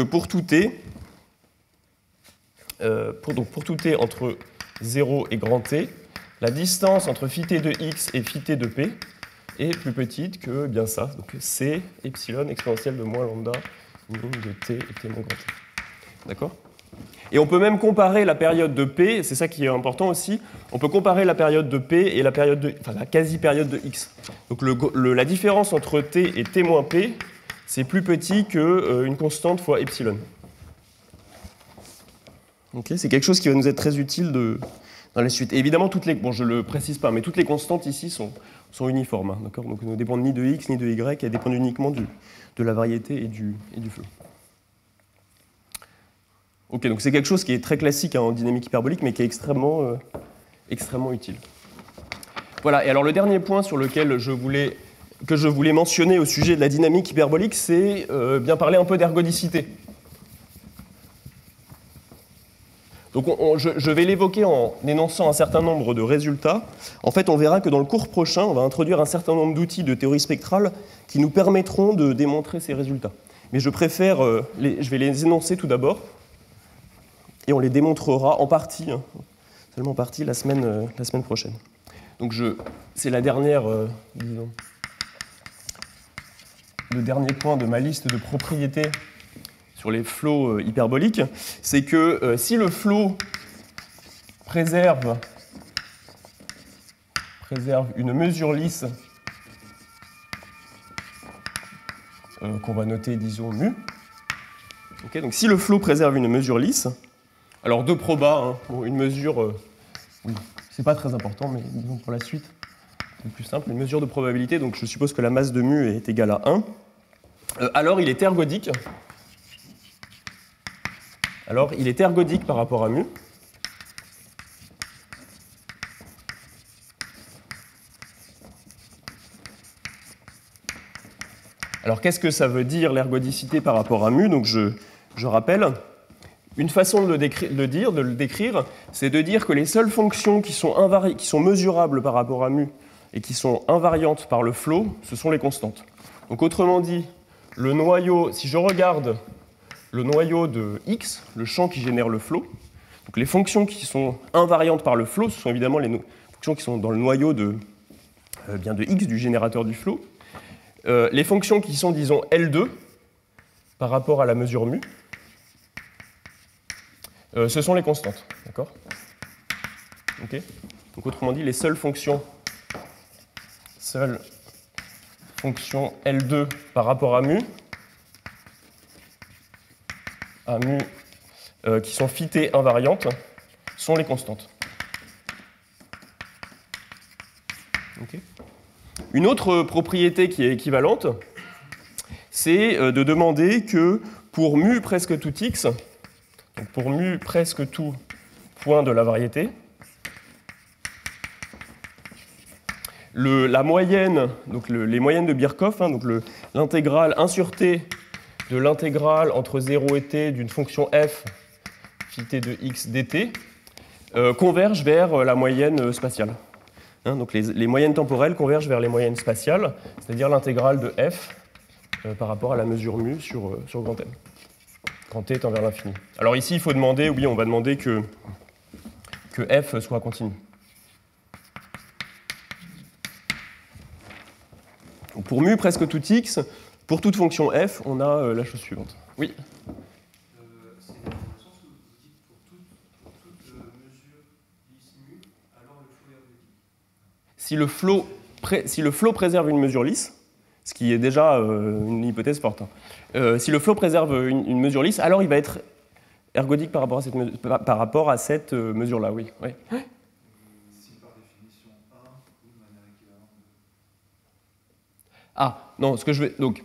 pour tout T, pour tout T entre 0 et grand T, la distance entre phi T de X et phi T de P est plus petite que bien ça, donc C epsilon exponentielle de moins lambda de T et T moins grand T. D'accord ? Et on peut même comparer la période de P, c'est ça qui est important aussi, on peut comparer la période de P et la période de, enfin la quasi-période de X. Donc la différence entre T et T moins P, c'est plus petit qu'une constante fois epsilon. Okay, c'est quelque chose qui va nous être très utile dans la suite. Et évidemment, bon, je ne le précise pas, mais toutes les constantes ici sont uniformes. Hein, d'accord ? Donc elles ne dépendent ni de X ni de Y, elles dépendent uniquement de la variété et du flot. Ok, donc c'est quelque chose qui est très classique hein, en dynamique hyperbolique, mais qui est extrêmement, extrêmement utile. Voilà, et alors le dernier point sur lequel que je voulais mentionner au sujet de la dynamique hyperbolique, c'est bien parler un peu d'ergodicité. Donc je vais l'évoquer en énonçant un certain nombre de résultats. En fait, on verra que dans le cours prochain, on va introduire un certain nombre d'outils de théorie spectrale qui nous permettront de démontrer ces résultats. Mais je préfère, je vais les énoncer tout d'abord, et on les démontrera en partie, hein, seulement en partie, la semaine prochaine. Donc c'est la dernière, disons, le dernier point de ma liste de propriétés sur les flots hyperboliques, c'est que si le flot préserve une mesure lisse qu'on va noter, disons, mu. Okay, donc si le flot préserve une mesure lisse, alors deux probas, hein, pour une mesure, oui, c'est pas très important, mais disons pour la suite, c'est plus simple, une mesure de probabilité, donc je suppose que la masse de mu est égale à 1, alors il est ergodique. Alors, il est ergodique par rapport à mu. Alors, qu'est-ce que ça veut dire l'ergodicité par rapport à mu? Donc, je rappelle, une façon de le décrire, c'est de dire que les seules fonctions qui sont mesurables par rapport à mu et qui sont invariantes par le flot, ce sont les constantes. Donc, autrement dit, le noyau, si je regarde le noyau de X, le champ qui génère le flot. Donc les fonctions qui sont invariantes par le flot, ce sont évidemment les fonctions qui sont dans le noyau de X, du générateur du flot. Les fonctions qui sont, disons, L2 par rapport à la mesure mu, ce sont les constantes. D'accord ? Okay. Donc autrement dit, les seules fonctions L2 par rapport à mu, qui sont fitées invariantes, sont les constantes. Okay. Une autre propriété qui est équivalente, c'est de demander que pour mu presque tout x, donc pour mu presque tout point de la variété, la moyenne, donc les moyennes de Birkhoff, hein, donc l'intégrale 1 sur t de l'intégrale entre 0 et t d'une fonction f phi t de x dt converge vers la moyenne spatiale. Hein, donc les moyennes temporelles convergent vers les moyennes spatiales, c'est-à-dire l'intégrale de f par rapport à la mesure mu sur grand n, quand t tend vers l'infini. Alors ici, il faut demander, oui, on va demander que f soit continu. Donc pour mu presque tout x, pour toute fonction f, on a la chose suivante. Oui. C'est dans le sens où vous dites pour toute mesure lisse mu, alors le flot est ergodique. Si le flot préserve une mesure lisse, ce qui est déjà une hypothèse forte, hein, si le flot préserve une mesure lisse, alors il va être ergodique par rapport à cette mesure-là. Oui. Oui. Si par définition 1 ou de manière équivalente. Ah, non, ce que je vais. Donc,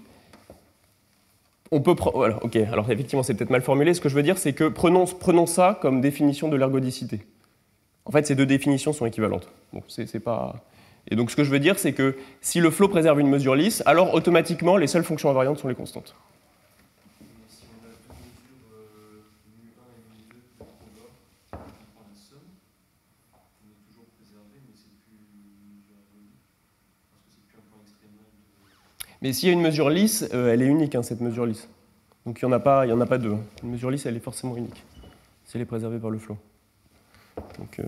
on peut alors, ok, alors effectivement, c'est peut-être mal formulé. Ce que je veux dire, c'est que prenons ça comme définition de l'ergodicité. En fait, ces deux définitions sont équivalentes. Bon, c'est pas... Et donc, ce que je veux dire, c'est que si le flot préserve une mesure lisse, alors automatiquement, les seules fonctions invariantes sont les constantes. Mais si on a deux mesures, mu1 et mu2, on prend la somme, on est toujours préservé, mais c'est plus une mesure ergodique, parce que c'est plus un point extrémement. Mais s'il y a une mesure lisse, elle est unique, hein, cette mesure lisse. Donc il n'y en a pas deux. Une mesure lisse, elle est forcément unique, si elle est préservée par le flot. Donc,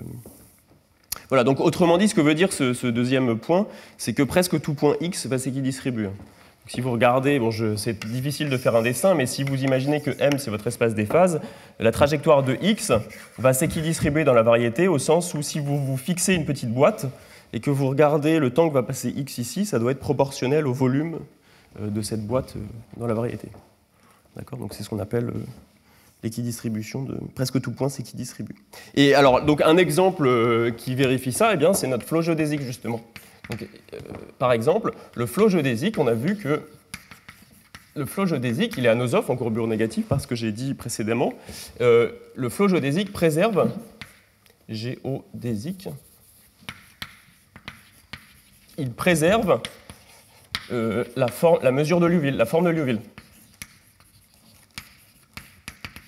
voilà, donc autrement dit, ce que veut dire ce deuxième point, c'est que presque tout point x va s'équidistribuer. Donc, si vous regardez, bon, c'est difficile de faire un dessin, mais si vous imaginez que M, c'est votre espace des phases, la trajectoire de x va s'équidistribuer dans la variété, au sens où si vous vous fixez une petite boîte, et que vous regardez le temps que va passer x ici, ça doit être proportionnel au volume de cette boîte dans la variété. D'accord ? Donc c'est ce qu'on appelle l'équidistribution de presque tout point, c'est qui distribue. Et alors, donc un exemple qui vérifie ça, eh bien, c'est notre flot géodésique, justement. Donc, par exemple, le flot géodésique, on a vu que le flot géodésique, il est Anosov en courbure négative, parce que j'ai dit précédemment. Le flot géodésique préserve il préserve la mesure de Liouville, la forme de Liouville.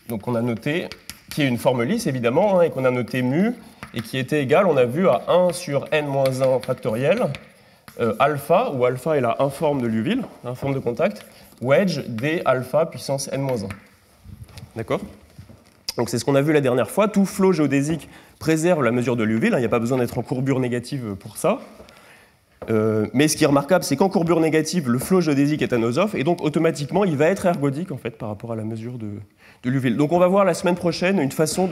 Donc on a noté qui est une forme lisse, évidemment, hein, et qu'on a noté mu, et qui était égal, on a vu, à 1 sur n-1 factoriel, alpha, où alpha est la informe de Liouville, l'informe de contact, wedge d alpha puissance n-1. D'accord? Donc c'est ce qu'on a vu la dernière fois, tout flot géodésique préserve la mesure de Liouville, il n'y a pas besoin d'être en courbure négative pour ça. Mais ce qui est remarquable, c'est qu'en courbure négative, le flot géodésique est anosov, et donc automatiquement, il va être ergodique en fait, par rapport à la mesure de Liouville. Donc on va voir la semaine prochaine une façon,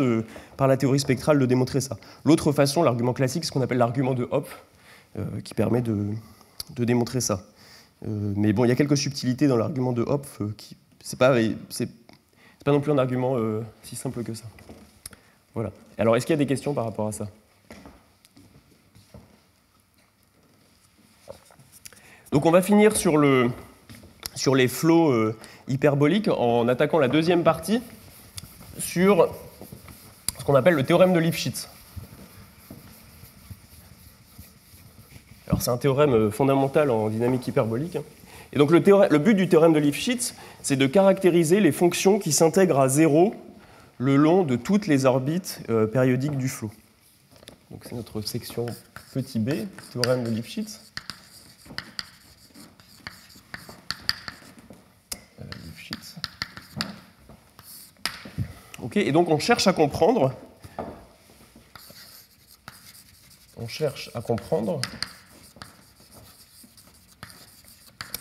par la théorie spectrale, de démontrer ça. L'autre façon, l'argument classique, c'est ce qu'on appelle l'argument de Hopf, qui permet de démontrer ça. Mais bon, il y a quelques subtilités dans l'argument de Hopf, c'est pas non plus un argument si simple que ça. Voilà. Alors, est-ce qu'il y a des questions par rapport à ça ? Donc on va finir sur les flots hyperboliques en attaquant la deuxième partie sur ce qu'on appelle le théorème de Lipschitz. Alors c'est un théorème fondamental en dynamique hyperbolique. Et donc le but du théorème de Lipschitz, c'est de caractériser les fonctions qui s'intègrent à zéro le long de toutes les orbites périodiques du flot. Donc c'est notre section petit b, théorème de Lipschitz. Okay, et donc on cherche à comprendre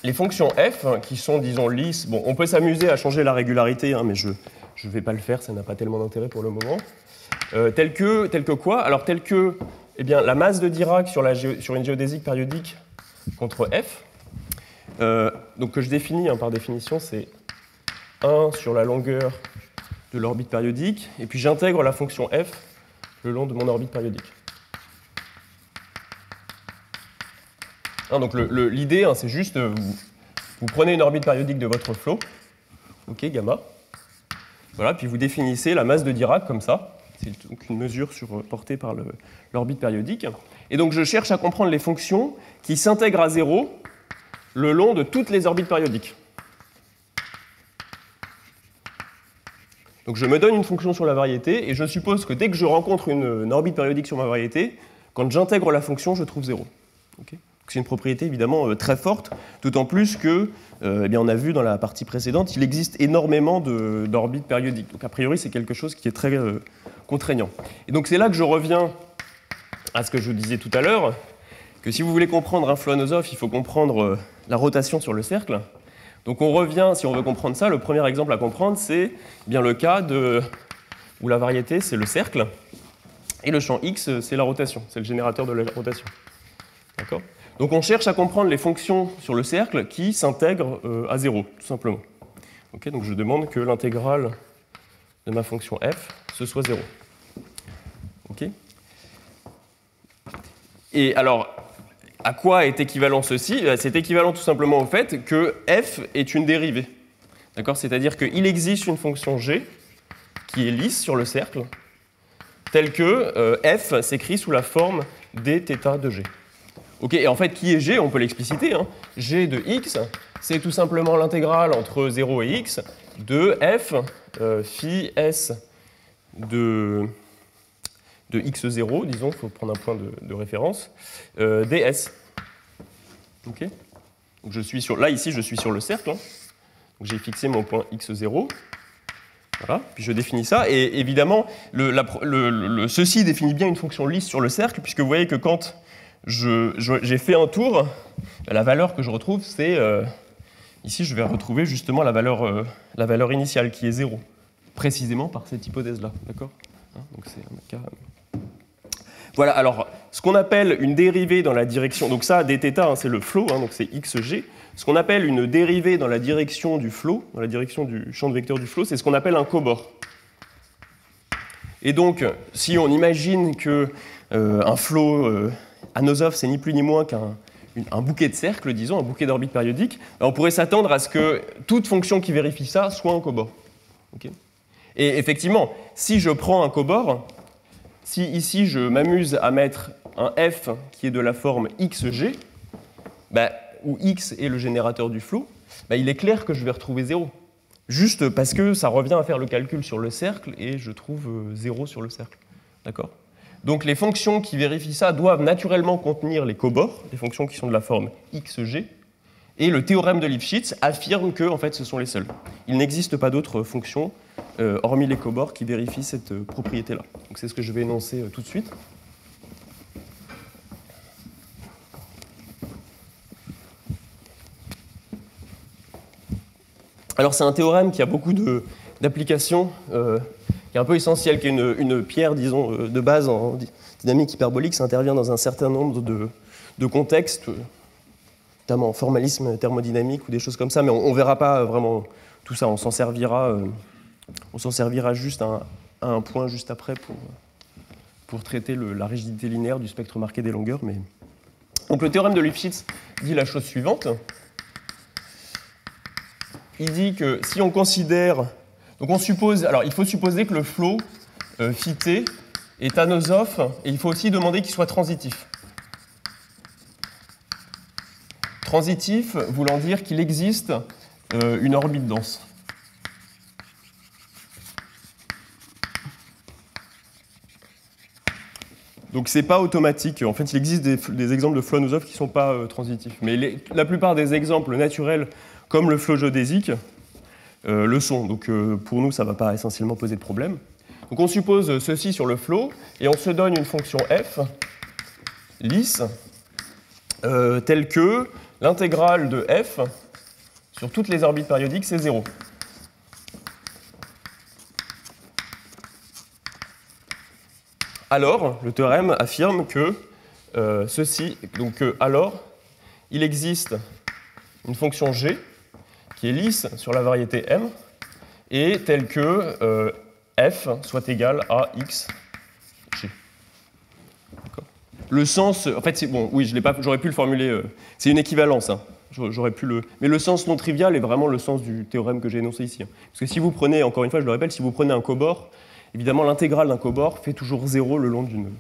les fonctions f qui sont, disons, lisses. Bon, on peut s'amuser à changer la régularité, hein, mais je ne vais pas le faire, ça n'a pas tellement d'intérêt pour le moment. Tel que quoi? Alors tel que, eh bien, la masse de Dirac sur une géodésique périodique contre f, donc que je définis, hein, par définition, c'est 1 sur la longueur de l'orbite périodique, et puis j'intègre la fonction f le long de mon orbite périodique. Hein, donc l'idée, hein, c'est juste, vous prenez une orbite périodique de votre flot, ok, gamma, voilà, puis vous définissez la masse de Dirac comme ça, c'est donc une mesure portée par l'orbite périodique, et donc je cherche à comprendre les fonctions qui s'intègrent à zéro le long de toutes les orbites périodiques. Donc je me donne une fonction sur la variété, et je suppose que dès que je rencontre une orbite périodique sur ma variété, quand j'intègre la fonction, je trouve 0. Okay, c'est une propriété évidemment très forte, d'autant plus que, eh bien, on a vu dans la partie précédente, il existe énormément d'orbites périodiques. Donc a priori, c'est quelque chose qui est très contraignant. Et donc c'est là que je reviens à ce que je disais tout à l'heure, que si vous voulez comprendre un flot anosov, il faut comprendre la rotation sur le cercle. Donc on revient, si on veut comprendre ça, le premier exemple à comprendre, c'est bien le cas où la variété, c'est le cercle, et le champ X, c'est la rotation, c'est le générateur de la rotation. D'accord ? Donc on cherche à comprendre les fonctions sur le cercle qui s'intègrent à 0, tout simplement. Okay, donc je demande que l'intégrale de ma fonction f, ce soit 0. Okay. Et alors, à quoi est équivalent ceci? C'est équivalent tout simplement au fait que f est une dérivée. C'est-à-dire qu'il existe une fonction g qui est lisse sur le cercle, telle que f s'écrit sous la forme dθ de g. Okay, et en fait, qui est g? On peut l'expliciter. Hein. G de x, c'est tout simplement l'intégrale entre 0 et x de f phi s de x0, disons, il faut prendre un point de référence, ds. Okay. Donc là, ici, je suis sur le cercle. Hein. J'ai fixé mon point x0. Voilà. Puis je définis ça. Et évidemment, ceci définit bien une fonction lisse sur le cercle, puisque vous voyez que quand j'ai fait un tour, la valeur que je retrouve, c'est... ici, je vais retrouver justement la valeur initiale, qui est 0, précisément par cette hypothèse-là. D'accord ? Donc c'est un cas... Voilà, alors, ce qu'on appelle une dérivée dans la direction... Donc ça, dθ, hein, c'est le flot, hein, donc c'est xg. Ce qu'on appelle une dérivée dans la direction du flot, dans la direction du champ de vecteur du flot, c'est ce qu'on appelle un cobord. Et donc, si on imagine qu'un flot anosov, c'est ni plus ni moins qu'un bouquet de cercles, disons, un bouquet d'orbites périodiques, on pourrait s'attendre à ce que toute fonction qui vérifie ça soit un cobord. Okay. Et effectivement, si je prends un cobord... Si ici je m'amuse à mettre un f qui est de la forme xg, bah, où x est le générateur du flot, bah, il est clair que je vais retrouver 0. Juste parce que ça revient à faire le calcul sur le cercle et je trouve 0 sur le cercle. D'accord ? Donc les fonctions qui vérifient ça doivent naturellement contenir les cobords, les fonctions qui sont de la forme xg, et le théorème de Lipschitz affirme que en fait, ce sont les seuls. Il n'existe pas d'autres fonctions, hormis les cobords, qui vérifient cette propriété-là. Donc c'est ce que je vais énoncer tout de suite. Alors c'est un théorème qui a beaucoup d'applications, qui est un peu essentiel, qui est une pierre, disons, de base en dynamique hyperbolique. Ça intervient dans un certain nombre de contextes, notamment en formalisme thermodynamique ou des choses comme ça, mais on ne verra pas vraiment tout ça, on s'en servira juste à un point juste après pour traiter la rigidité linéaire du spectre marqué des longueurs. Mais... Donc le théorème de Lipschitz dit la chose suivante. Il dit que si on considère, donc on suppose, alors il faut supposer que le flot phi t est anosov et il faut aussi demander qu'il soit transitif. Transitif voulant dire qu'il existe une orbite dense. Donc c'est pas automatique. En fait, il existe des exemples de flots anosov qui ne sont pas transitifs, mais la plupart des exemples naturels comme le flot géodésique, le son. Donc pour nous, ça ne va pas essentiellement poser de problème. Donc on suppose ceci sur le flot, et on se donne une fonction f lisse, telle que l'intégrale de f sur toutes les orbites périodiques, c'est 0. Alors, le théorème affirme que ceci, donc alors, il existe une fonction g, qui est lisse sur la variété M, et telle que f soit égal à x g. Le sens, en fait, bon, oui, j'aurais pu le formuler, c'est une équivalence, hein, j'aurais pu le... Mais le sens non trivial est vraiment le sens du théorème que j'ai énoncé ici. Hein, parce que si vous prenez, encore une fois, je le rappelle, si vous prenez un cobord, évidemment l'intégrale d'un cobord fait toujours 0 le long d'une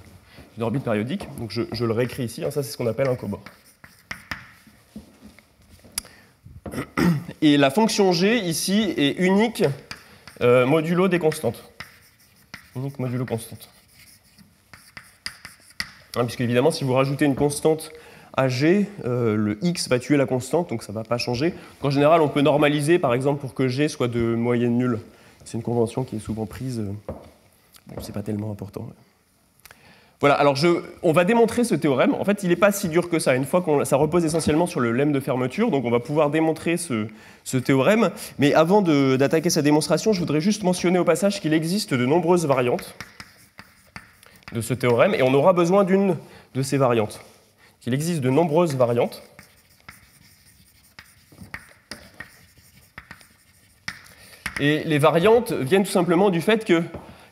orbite périodique. Donc je le réécris ici, hein, ça c'est ce qu'on appelle un cobord. Et la fonction g, ici, est unique modulo des constantes. Unique modulo constante. Hein, puisque, évidemment, si vous rajoutez une constante à g, le x va tuer la constante, donc ça ne va pas changer. En général, on peut normaliser, par exemple, pour que g soit de moyenne nulle. C'est une convention qui est souvent prise. Bon, c'est pas tellement important. Voilà, alors on va démontrer ce théorème. En fait, il n'est pas si dur que ça. Une fois ça repose essentiellement sur le lemme de fermeture, donc on va pouvoir démontrer ce théorème. Mais avant d'attaquer sa démonstration, je voudrais juste mentionner au passage qu'il existe de nombreuses variantes de ce théorème, et on aura besoin d'une de ces variantes. Il existe de nombreuses variantes. Et les variantes viennent tout simplement du fait que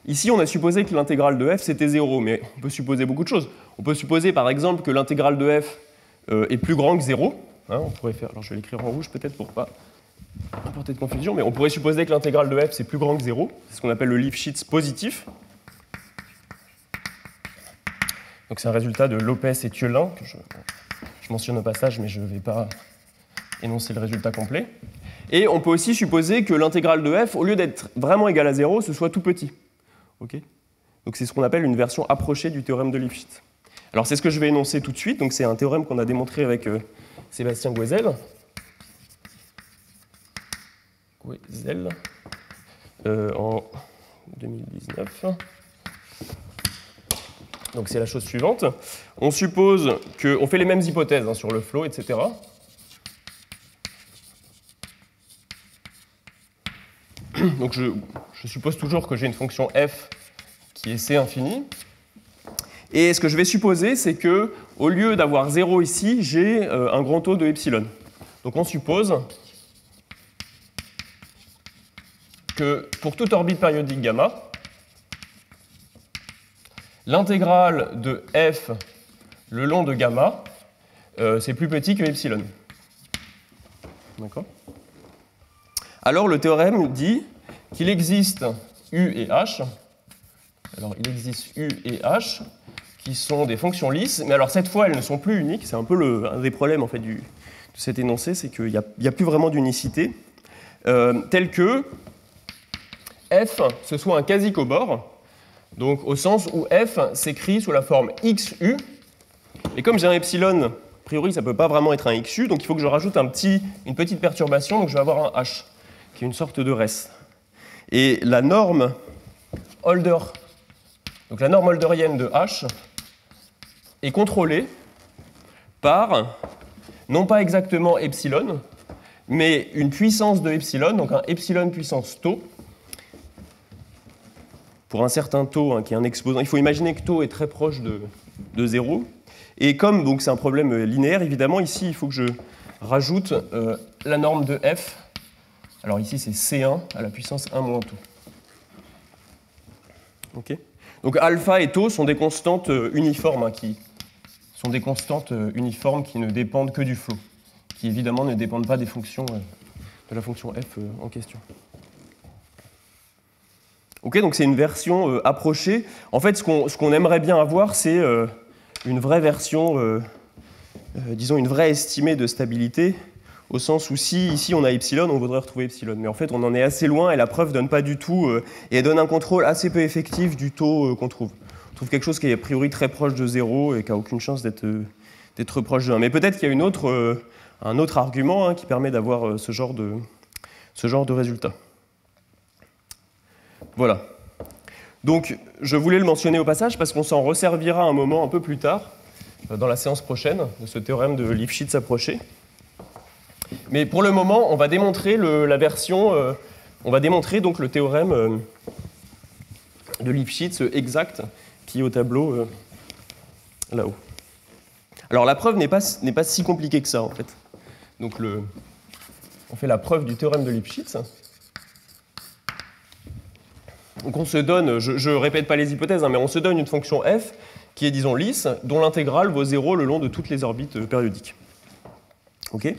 ici, on a supposé que l'intégrale de f, c'était 0, mais on peut supposer beaucoup de choses. On peut supposer, par exemple, que l'intégrale de f est plus grand que 0. Hein, on pourrait faire, alors je vais l'écrire en rouge peut-être pour ne pas apporter de confusion, mais on pourrait supposer que l'intégrale de f, c'est plus grand que 0. C'est ce qu'on appelle le Livschitz positif. Donc c'est un résultat de Lopez et Thiolin, que je mentionne au passage, mais je ne vais pas énoncer le résultat complet. Et on peut aussi supposer que l'intégrale de f, au lieu d'être vraiment égale à 0, ce soit tout petit. Okay. Donc c'est ce qu'on appelle une version approchée du théorème de Lipschitz. Alors c'est ce que je vais énoncer tout de suite, donc c'est un théorème qu'on a démontré avec Sébastien Gouezel. En 2019. Donc c'est la chose suivante. On suppose qu'on fait les mêmes hypothèses hein, sur le flot, etc. Donc je suppose toujours que j'ai une fonction f qui est c infini. Et ce que je vais supposer, c'est que au lieu d'avoir 0 ici, j'ai un grand taux de epsilon. Donc on suppose que pour toute orbite périodique gamma, l'intégrale de f le long de gamma, c'est plus petit que epsilon. D'accord ? Alors le théorème dit qu'il existe U et H. Alors il existe U et H qui sont des fonctions lisses, mais alors cette fois elles ne sont plus uniques. C'est un peu un des problèmes en fait, de cet énoncé, c'est qu'il n'y a plus vraiment d'unicité. tel que f, ce soit un quasi-cobord, donc au sens où f s'écrit sous la forme xu, et comme j'ai un epsilon, a priori ça ne peut pas vraiment être un xu, donc il faut que je rajoute une petite perturbation, donc je vais avoir un h, qui est une sorte de res. Et la norme holder, donc la norme holderienne de h, est contrôlée par, non pas exactement epsilon, mais une puissance de epsilon, donc un epsilon puissance tau, pour un certain taux hein, qui est un exposant. Il faut imaginer que taux est très proche de 0. Et comme c'est un problème linéaire, évidemment, ici, il faut que je rajoute la norme de f. Alors ici, c'est C1 à la puissance 1 moins tau. Okay. Donc alpha et tau sont des constantes uniformes, hein, qui ne dépendent que du flot, qui évidemment ne dépendent pas des fonctions, de la fonction f en question. Okay, donc c'est une version approchée. En fait, ce qu'on aimerait bien avoir, c'est une vraie version, disons une vraie estimée de stabilité, au sens où si ici on a epsilon, on voudrait retrouver epsilon. Mais en fait, on en est assez loin et la preuve ne donne pas du tout, et elle donne un contrôle assez peu effectif du taux qu'on trouve. On trouve quelque chose qui est a priori très proche de 0 et qui n'a aucune chance d'être proche de 1. Mais peut-être qu'il y a un autre argument hein, qui permet d'avoir ce genre de résultat. Voilà. Donc, je voulais le mentionner au passage parce qu'on s'en resservira un moment un peu plus tard, dans la séance prochaine, de ce théorème de Lipschitz approché. Mais pour le moment, on va démontrer donc le théorème de Lipschitz exact qui est au tableau là-haut. Alors, la preuve n'est pas si compliquée que ça, en fait. Donc, on fait la preuve du théorème de Lipschitz. Donc on se donne, je ne répète pas les hypothèses, hein, mais on se donne une fonction f qui est, disons, lisse, dont l'intégrale vaut 0 le long de toutes les orbites périodiques. Okay.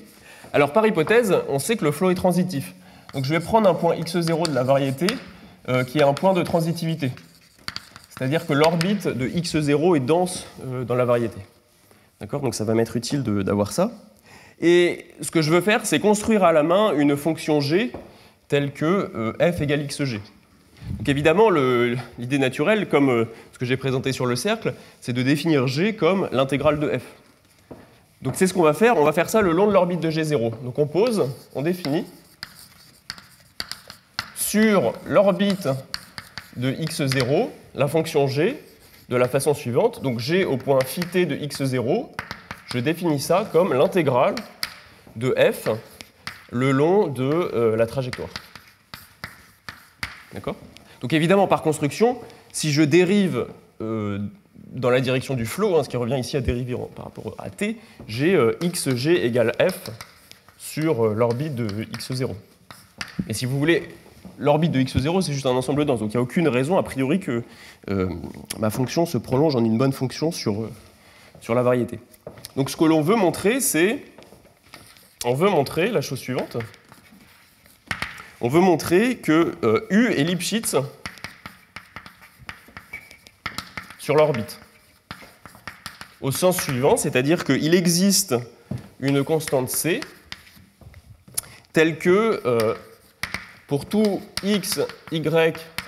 Alors par hypothèse, on sait que le flot est transitif. Donc je vais prendre un point x0 de la variété qui est un point de transitivité. C'est-à-dire que l'orbite de x0 est dense dans la variété. D'accord ? Donc ça va m'être utile d'avoir ça. Et ce que je veux faire, c'est construire à la main une fonction g telle que f égale xg. Donc évidemment, l'idée naturelle, comme ce que j'ai présenté sur le cercle, c'est de définir g comme l'intégrale de f. Donc c'est ce qu'on va faire, on va faire ça le long de l'orbite de g0. Donc on pose, on définit, sur l'orbite de x0, la fonction g, de la façon suivante, donc g au point phi t de x0, je définis ça comme l'intégrale de f le long de la trajectoire. D'accord ? Donc évidemment, par construction, si je dérive dans la direction du flot, hein, ce qui revient ici à dériver par rapport à t, j'ai xg égale f sur l'orbite de x0. Et si vous voulez, l'orbite de x0, c'est juste un ensemble dense, donc il n'y a aucune raison, a priori, que ma fonction se prolonge en une bonne fonction sur la variété. Donc ce que l'on veut montrer, c'est... On veut montrer la chose suivante. On veut montrer que U est Lipschitz sur l'orbite. Au sens suivant, c'est-à-dire qu'il existe une constante C telle que pour tout x, y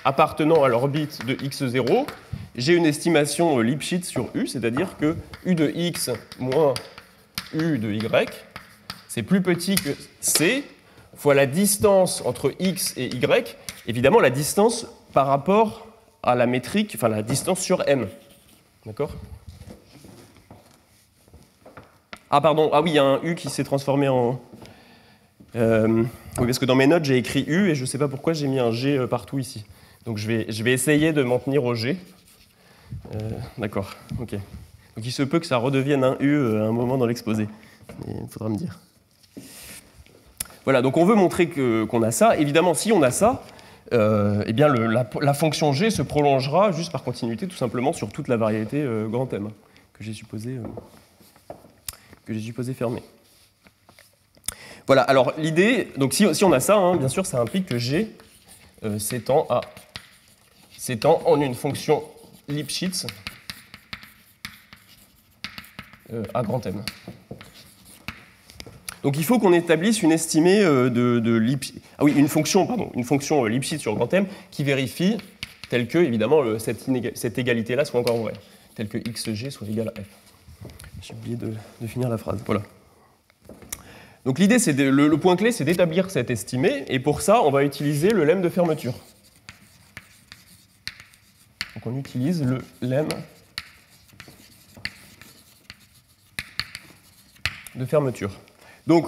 appartenant à l'orbite de x0, j'ai une estimation Lipschitz sur U, c'est-à-dire que U de x moins U de y, c'est plus petit que C, fois la distance entre x et y, évidemment la distance par rapport à la métrique, enfin la distance sur m. D'accord ? Ah pardon, ah oui, il y a un u qui s'est transformé en... oui, parce que dans mes notes, j'ai écrit u et je ne sais pas pourquoi j'ai mis un g partout ici. Donc je vais essayer de m'en tenir au g. D'accord, ok. Donc il se peut que ça redevienne un u à un moment dans l'exposé. Il faudra me dire. Voilà, donc on veut montrer qu'on a ça. Évidemment, si on a ça, eh bien la fonction g se prolongera juste par continuité, tout simplement, sur toute la variété grand M que j'ai supposé fermer. Voilà, alors l'idée, donc si on a ça, hein, bien sûr, ça implique que g s'étend en une fonction Lipschitz à grand M. Donc il faut qu'on établisse une estimée de Lipschitz. Ah oui, une fonction Lipschitz sur grand M qui vérifie, telle que, évidemment, cette égalité-là soit encore vraie, telle que xg soit égal à f. J'ai oublié de finir la phrase. Voilà. Donc l'idée, c'est le point clé, c'est d'établir cette estimée, et pour ça, on va utiliser le lemme de fermeture. Donc on utilise le lemme de fermeture. Donc,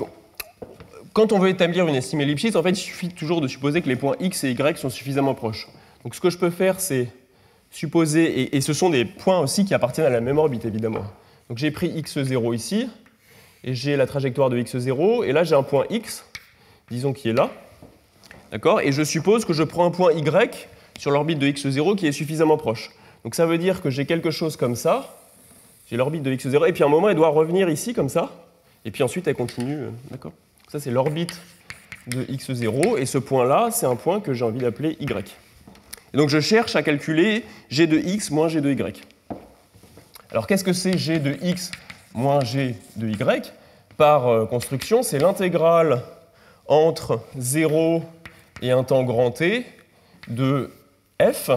quand on veut établir une estimée Lipschitz, en fait, il suffit toujours de supposer que les points x et y sont suffisamment proches. Donc ce que je peux faire, c'est supposer, et ce sont des points aussi qui appartiennent à la même orbite, évidemment. Donc j'ai pris x0 ici, et j'ai la trajectoire de x0, et là j'ai un point x, disons qui est là, d'accord, et je suppose que je prends un point y sur l'orbite de x0 qui est suffisamment proche. Donc ça veut dire que j'ai quelque chose comme ça, j'ai l'orbite de x0, et puis à un moment elle doit revenir ici comme ça, et puis ensuite elle continue, d'accord. Ça c'est l'orbite de x0, et ce point-là, c'est un point que j'ai envie d'appeler y. Et donc je cherche à calculer g de x moins g de y. Alors qu'est-ce que c'est g de x moins g de y? Par construction, c'est l'intégrale entre 0 et un temps grand t de f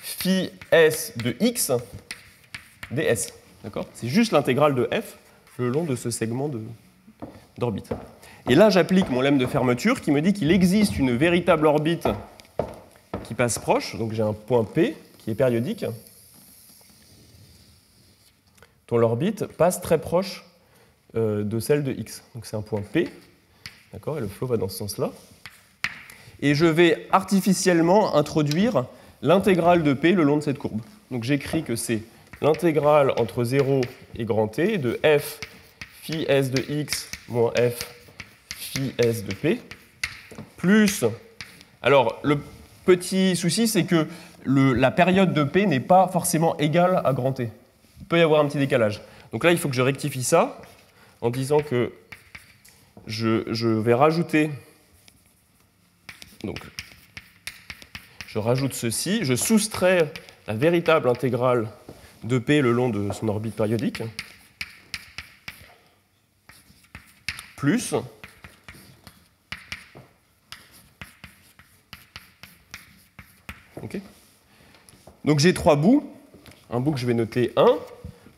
phi s de x ds. D'accord? C'est juste l'intégrale de f le long de ce segment d'orbite. Et là, j'applique mon lemme de fermeture qui me dit qu'il existe une véritable orbite qui passe proche, donc j'ai un point P qui est périodique, dont l'orbite passe très proche de celle de X. Donc c'est un point P, d'accord, et le flot va dans ce sens-là. Et je vais artificiellement introduire l'intégrale de P le long de cette courbe. Donc j'écris que c'est l'intégrale entre 0 et grand T de f phi s de X moins f phi s de P, plus... Alors, le petit souci, c'est que la période de P n'est pas forcément égale à grand T. Il peut y avoir un petit décalage. Donc là, il faut que je rectifie ça en disant que je vais rajouter... Donc, je rajoute ceci, je soustrais la véritable intégrale de P le long de son orbite périodique, plus... Okay. Donc j'ai trois bouts, un bout que je vais noter 1,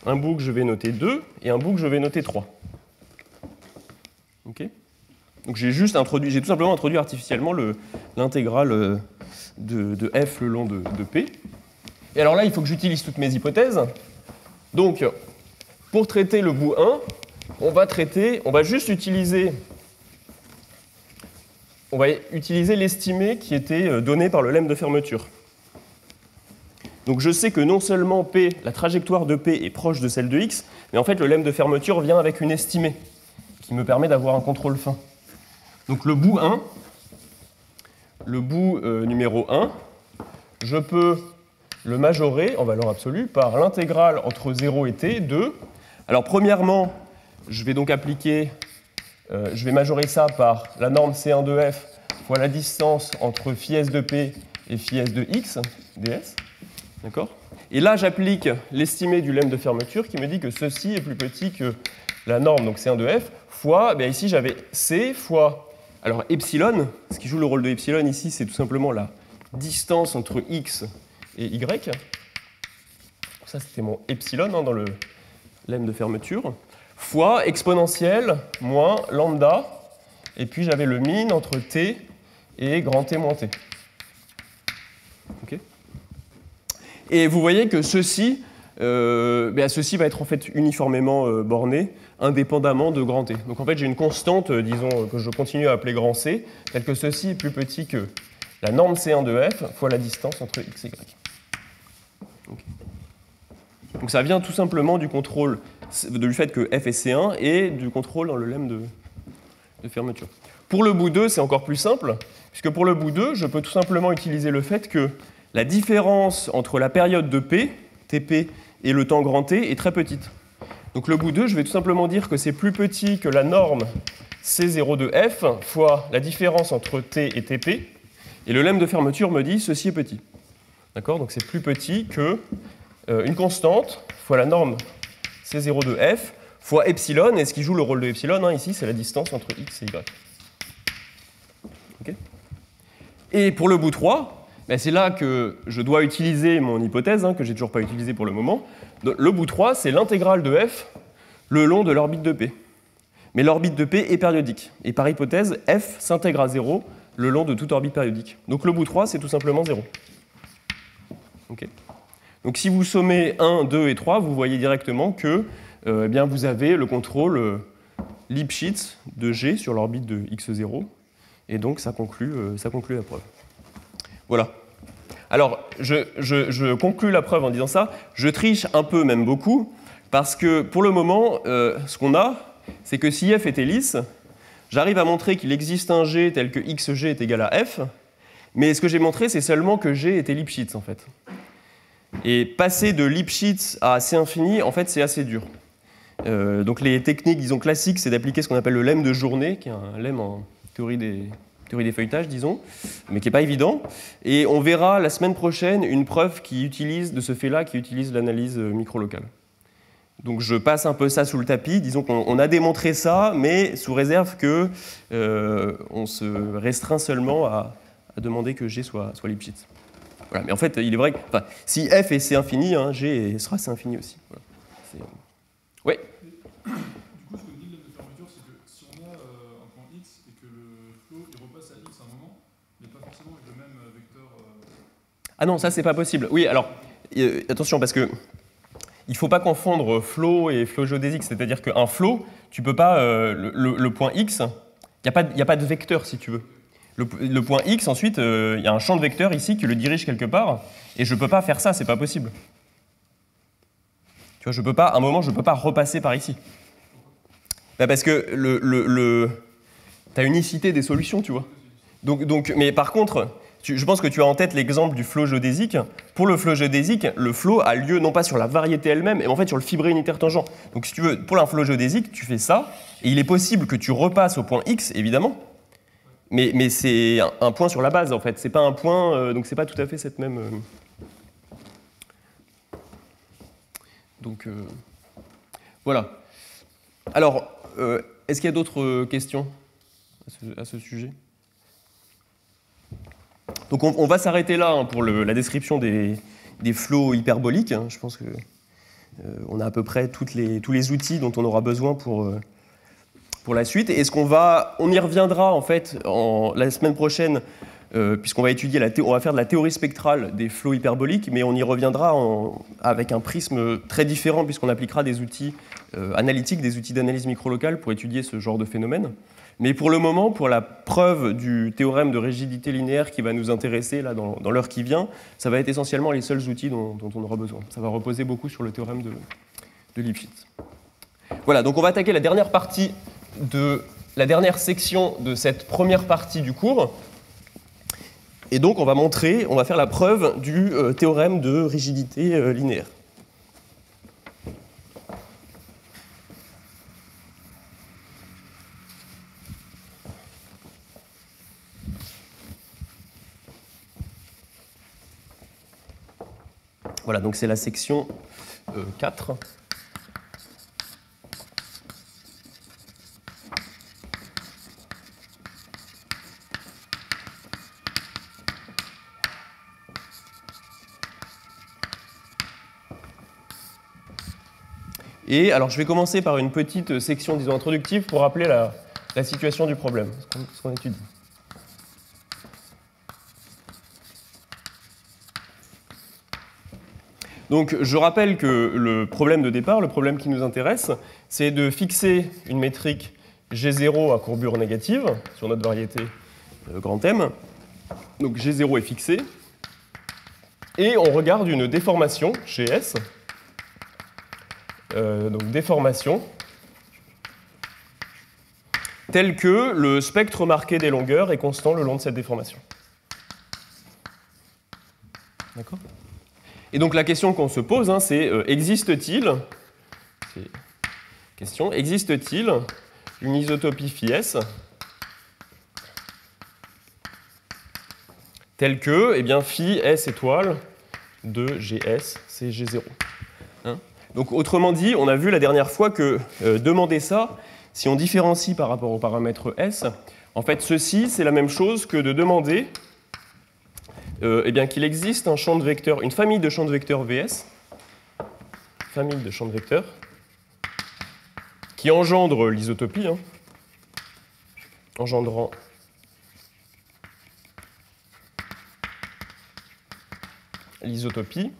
un bout que je vais noter 2 et un bout que je vais noter 3. Okay. Donc j'ai tout simplement introduit artificiellement l'intégrale de f le long de P. Et alors là, il faut que j'utilise toutes mes hypothèses. Donc pour traiter le bout 1, on va utiliser l'estimée qui était donnée par le lemme de fermeture. Donc je sais que non seulement P, la trajectoire de P est proche de celle de X, mais en fait le lemme de fermeture vient avec une estimée qui me permet d'avoir un contrôle fin. Donc le bout 1, le bout numéro 1, je peux le majorer en valeur absolue par l'intégrale entre 0 et t de... Alors premièrement, je vais donc appliquer... je vais majorer ça par la norme C1 de f fois la distance entre phi s de p et phi s de x ds. D'accord? Et là, j'applique l'estimée du lemme de fermeture qui me dit que ceci est plus petit que la norme, donc C1 de f, fois, ben ici j'avais c fois, alors epsilon, ce qui joue le rôle de epsilon ici, c'est tout simplement la distance entre x et y. Ça, c'était mon epsilon dans le lemme de fermeture. Fois exponentielle moins lambda, et puis j'avais le min entre t et grand t moins t. Okay. Et vous voyez que ceci va être en fait uniformément borné, indépendamment de grand t. Donc en fait j'ai une constante, disons, que je continue à appeler grand c, telle que ceci est plus petit que la norme C1 de f fois la distance entre x et y. Okay. Donc ça vient tout simplement du contrôle, du fait que f est C1 et du contrôle dans le lemme de fermeture. Pour le bout 2, c'est encore plus simple, puisque pour le bout 2, je peux tout simplement utiliser le fait que la différence entre la période de P, Tp, et le temps grand T est très petite. Donc le bout 2, je vais tout simplement dire que c'est plus petit que la norme C0 de f fois la différence entre T et Tp, et le lemme de fermeture me dit ceci est petit. D'accord? Donc c'est plus petit que une constante fois la norme C0 de f fois epsilon, et ce qui joue le rôle de epsilon, hein, ici, c'est la distance entre x et y. Okay. Et pour le bout 3, ben c'est là que je dois utiliser mon hypothèse, hein, que j'ai toujours pas utilisée pour le moment. Le bout 3, c'est l'intégrale de f le long de l'orbite de P. Mais l'orbite de P est périodique. Et par hypothèse, f s'intègre à 0 le long de toute orbite périodique. Donc le bout 3, c'est tout simplement 0. Okay. Donc si vous sommez 1, 2 et 3, vous voyez directement que eh bien, vous avez le contrôle Lipschitz de G sur l'orbite de x0. Et donc ça conclut la preuve. Voilà. Alors je conclus la preuve en disant ça. Je triche un peu, même beaucoup, parce que pour le moment, ce qu'on a, c'est que si f était lisse, j'arrive à montrer qu'il existe un G tel que xG est égal à f, mais ce que j'ai montré, c'est seulement que G était Lipschitz, en fait. Et passer de Lipschitz à C infini, en fait, c'est assez dur. Donc les techniques, disons, classiques, c'est d'appliquer ce qu'on appelle le lemme de Journet, qui est un lemme en théorie des feuilletages, disons, mais qui n'est pas évident. Et on verra la semaine prochaine une preuve qui utilise, de ce fait-là, qui utilise l'analyse microlocale. Donc je passe un peu ça sous le tapis, disons qu'on a démontré ça, mais sous réserve qu'on se restreint seulement à demander que G soit Lipschitz. Voilà. Mais en fait, il est vrai que si F est C infini, hein, G sera C infini aussi. Voilà. Oui. Du coup, ce que dit le lemme de fermeture, c'est que si on a un point X et que le flow il repasse à X à un moment, mais pas forcément avec le même vecteur... Ah non, ça c'est pas possible. Oui, alors, attention, parce que... Il ne faut pas confondre flow et flow géodésique, c'est-à-dire qu'un flow, tu peux pas, le point X, il n'y a pas de vecteur si tu veux. Le point X, ensuite, il y a un champ de vecteur ici qui le dirige quelque part, et je ne peux pas faire ça, c'est pas possible. Tu vois, je peux pas, à un moment, je ne peux pas repasser par ici. Bah parce que tu as une unicité des solutions, tu vois. Donc, mais par contre... Je pense que tu as en tête l'exemple du flow géodésique. Pour le flow géodésique, le flow a lieu non pas sur la variété elle-même, mais en fait sur le fibré unitaire tangent. Donc si tu veux, pour un flow géodésique, tu fais ça, et il est possible que tu repasses au point X, évidemment, mais c'est un point sur la base, en fait. C'est pas un point, donc c'est pas tout à fait cette même... Donc, voilà. Alors, est-ce qu'il y a d'autres questions à ce sujet ? Donc on va s'arrêter là hein, pour la description des flots hyperboliques. Hein. Je pense qu'on a à peu près tous les outils dont on aura besoin pour la suite. Et on y reviendra en fait la semaine prochaine, puisqu'on va étudier on va faire de la théorie spectrale des flots hyperboliques, mais on y reviendra avec un prisme très différent puisqu'on appliquera des outils analytiques, des outils d'analyse microlocale pour étudier ce genre de phénomène. Mais pour le moment, pour la preuve du théorème de rigidité linéaire qui va nous intéresser là, dans l'heure qui vient, ça va être essentiellement les seuls outils dont on aura besoin. Ça va reposer beaucoup sur le théorème de Lipschitz. Voilà, donc on va attaquer la dernière section de cette première partie du cours. Et donc on va faire la preuve du théorème de rigidité linéaire. Voilà, donc c'est la section 4. Et alors je vais commencer par une petite section, disons, introductive pour rappeler la situation du problème, ce qu'on étudie. Donc je rappelle que le problème de départ, le problème qui nous intéresse, c'est de fixer une métrique G0 à courbure négative sur notre variété grand M. Donc G0 est fixé. Et on regarde une déformation chez S. Donc déformation telle que le spectre marqué des longueurs est constant le long de cette déformation. D'accord ? Et donc la question qu'on se pose, hein, c'est existe-t-il une isotopie phi S telle que eh bien, phi S étoile de GS, c'est G0. Hein ? Donc autrement dit, on a vu la dernière fois que demander ça, si on différencie par rapport au paramètre S, en fait ceci c'est la même chose que de demander eh bien, qu'il existe un champ de vecteurs, une famille de champs de vecteurs VS, famille de champs de vecteurs, qui engendre l'isotopie, hein, engendrant l'isotopie,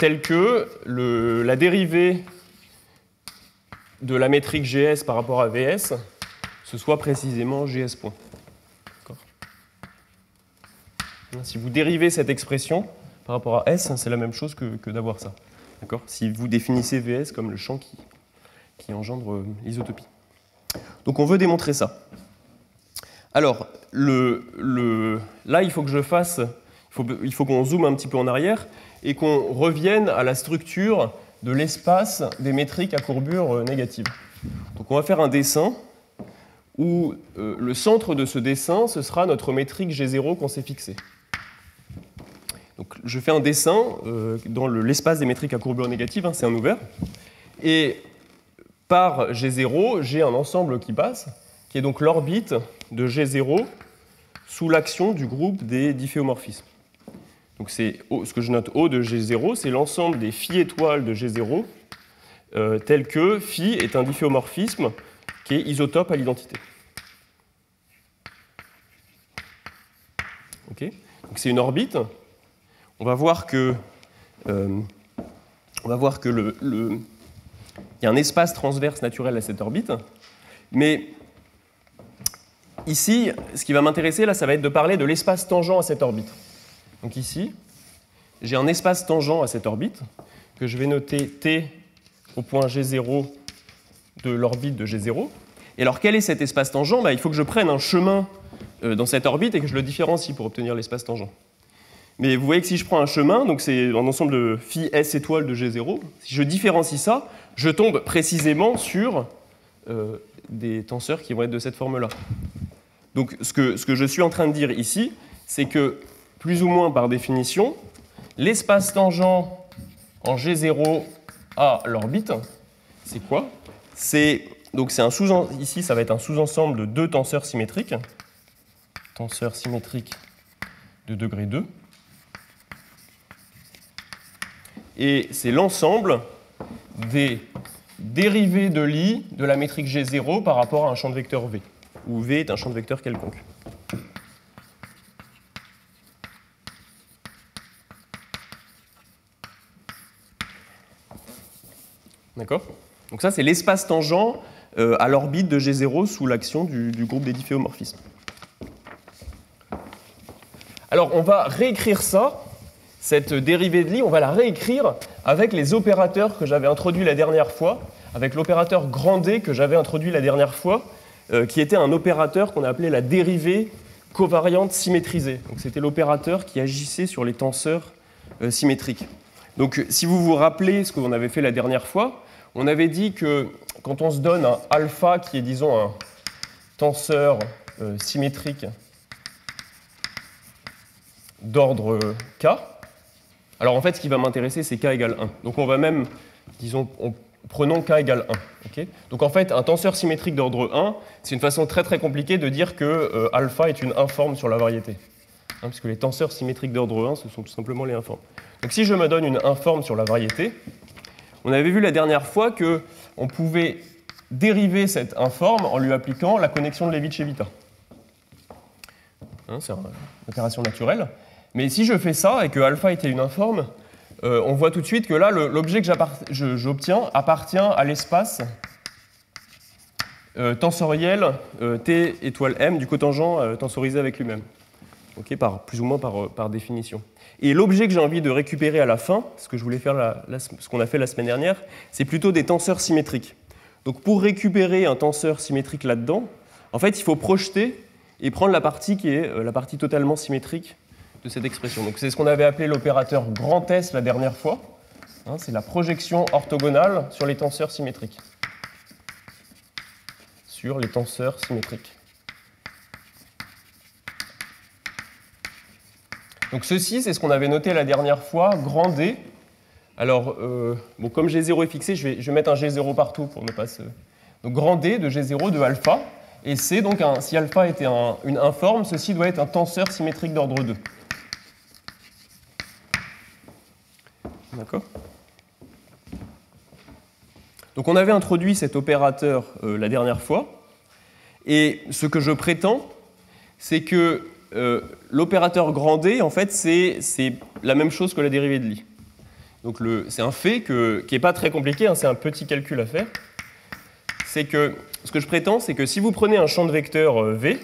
telle que la dérivée de la métrique GS par rapport à VS, ce soit précisément GS point. Si vous dérivez cette expression par rapport à S, c'est la même chose que d'avoir ça. Si vous définissez VS comme le champ qui engendre l'isotopie. Donc on veut démontrer ça. Alors, là, il faut que je fasse... Il faut qu'on zoome un petit peu en arrière et qu'on revienne à la structure de l'espace des métriques à courbure négative. Donc on va faire un dessin où le centre de ce dessin, ce sera notre métrique G0 qu'on s'est fixée. Donc je fais un dessin dans l'espace des métriques à courbure négative, hein, c'est un ouvert, et par G0, j'ai un ensemble qui passe, qui est donc l'orbite de G0 sous l'action du groupe des diphéomorphismes. Donc c'est ce que je note O de G0, c'est l'ensemble des phi étoiles de G0, tel que phi est un diphéomorphisme qui est isotope à l'identité. Okay. Donc c'est une orbite. On va voir que il y a un espace transverse naturel à cette orbite, mais ici, ce qui va m'intéresser, là, ça va être de parler de l'espace tangent à cette orbite. Donc ici, j'ai un espace tangent à cette orbite que je vais noter T au point G0 de l'orbite de G0. Et alors, quel est cet espace tangent? Il faut que je prenne un chemin dans cette orbite et que je le différencie pour obtenir l'espace tangent. Mais vous voyez que si je prends un chemin, donc c'est un ensemble de phi S étoile de G0, si je différencie ça, je tombe précisément sur des tenseurs qui vont être de cette forme-là. Donc ce que je suis en train de dire ici, c'est que, plus ou moins par définition, l'espace tangent en G0 à l'orbite, c'est quoi? C'est un sous-ensemble, ici ça va être un sous-ensemble de deux tenseurs symétriques de degré 2, et c'est l'ensemble des dérivés de l'I de la métrique G0 par rapport à un champ de vecteur V, où V est un champ de vecteur quelconque. D'accord? Donc ça, c'est l'espace tangent à l'orbite de G0 sous l'action du groupe des diphéomorphismes. Alors, on va réécrire ça, cette dérivée de l'I, on va la réécrire avec les opérateurs que j'avais introduits la dernière fois, avec l'opérateur grand D que j'avais introduit la dernière fois, qui était un opérateur qu'on appelait la dérivée covariante symétrisée. Donc c'était l'opérateur qui agissait sur les tenseurs symétriques. Donc si vous vous rappelez ce qu'on avait fait la dernière fois, on avait dit que quand on se donne un alpha qui est, disons, un tenseur symétrique d'ordre K, alors en fait ce qui va m'intéresser c'est K égale 1. Donc on va même, disons, prenons K égale 1. Okay, donc en fait, un tenseur symétrique d'ordre 1, c'est une façon très très compliquée de dire que alpha est une informe sur la variété. Hein, puisque les tenseurs symétriques d'ordre 1, ce sont tout simplement les informes. Donc si je me donne une informe sur la variété, on avait vu la dernière fois qu'on pouvait dériver cette informe en lui appliquant la connexion de Lévitch-Evita. Hein, c'est une opération naturelle. Mais si je fais ça et que alpha était une informe, on voit tout de suite que là, l'objet que j'obtiens appartient à l'espace tensoriel T étoile M du cotangent tensorisé avec lui-même, okay, plus ou moins par définition. Et l'objet que j'ai envie de récupérer à la fin, ce que je voulais faire ce qu'on a fait la semaine dernière, c'est plutôt des tenseurs symétriques. Donc pour récupérer un tenseur symétrique là-dedans, en fait, il faut projeter et prendre la partie qui est la partie totalement symétrique de cette expression. Donc c'est ce qu'on avait appelé l'opérateur grand S la dernière fois. Hein, c'est la projection orthogonale sur les tenseurs symétriques. Donc ceci, c'est ce qu'on avait noté la dernière fois, grand D Alors, bon, comme G0 est fixé, je vais mettre un G0 partout pour ne pas se... Donc grand D de G0 de alpha. Et c'est donc, si alpha était une informe, ceci doit être un tenseur symétrique d'ordre 2. D'accord ? Donc on avait introduit cet opérateur la dernière fois. Et ce que je prétends, c'est que l'opérateur grand D, en fait, c'est la même chose que la dérivée de Lie. Donc c'est un fait qui n'est pas très compliqué, hein, c'est un petit calcul à faire. C'est que ce que je prétends, c'est que si vous prenez un champ de vecteurs V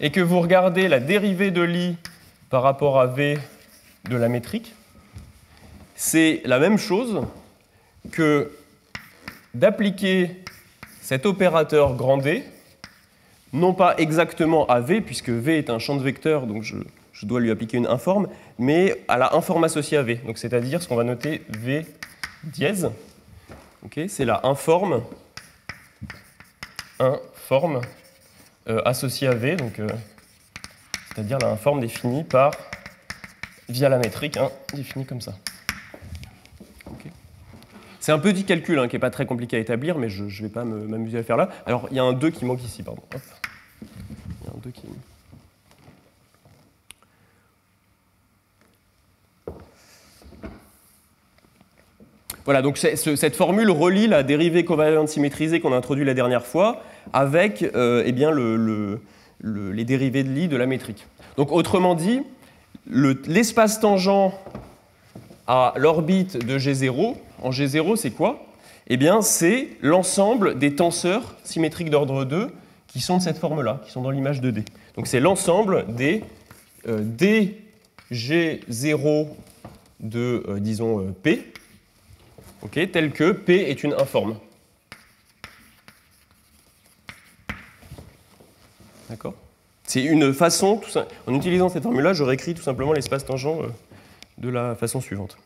et que vous regardez la dérivée de Lie par rapport à V de la métrique, c'est la même chose que d'appliquer cet opérateur grand D, non pas exactement à V, puisque V est un champ de vecteurs, donc je dois lui appliquer une informe, mais à la informe associée à V, donc c'est-à-dire ce qu'on va noter V dièse, okay, c'est la informe associée à V, donc c'est-à-dire la informe définie par, via la métrique, hein, définie comme ça. Okay. C'est un petit calcul hein, qui n'est pas très compliqué à établir, mais je ne vais pas m'amuser à le faire là. Alors, il y a un 2 qui manque ici, pardon. Hop. Il y a un 2 qui... Voilà, donc cette formule relie la dérivée covalente symétrisée qu'on a introduite la dernière fois avec eh bien, les dérivées de Lie de la métrique. Donc autrement dit, l'espace tangent à l'orbite de G0, en G0 c'est quoi? Eh bien c'est l'ensemble des tenseurs symétriques d'ordre 2 qui sont de cette forme-là, qui sont dans l'image 2D. Donc c'est l'ensemble des DG0 de, disons, P, okay, tel que P est une informe. D'accord? C'est une façon, en utilisant cette formule-là, je réécris tout simplement l'espace tangent de la façon suivante.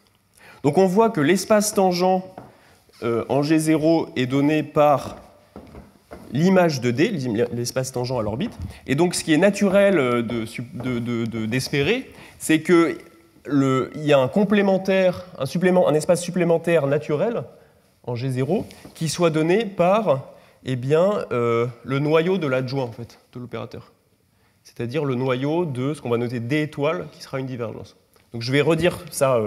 Donc on voit que l'espace tangent en G0 est donné par l'image de D, l'espace tangent à l'orbite, et donc ce qui est naturel d'espérer, c'est que il y a un espace supplémentaire naturel en G0 qui soit donné par eh bien, le noyau de l'adjoint en fait, de l'opérateur. C'est-à-dire le noyau de ce qu'on va noter D étoile qui sera une divergence. Donc je vais redire ça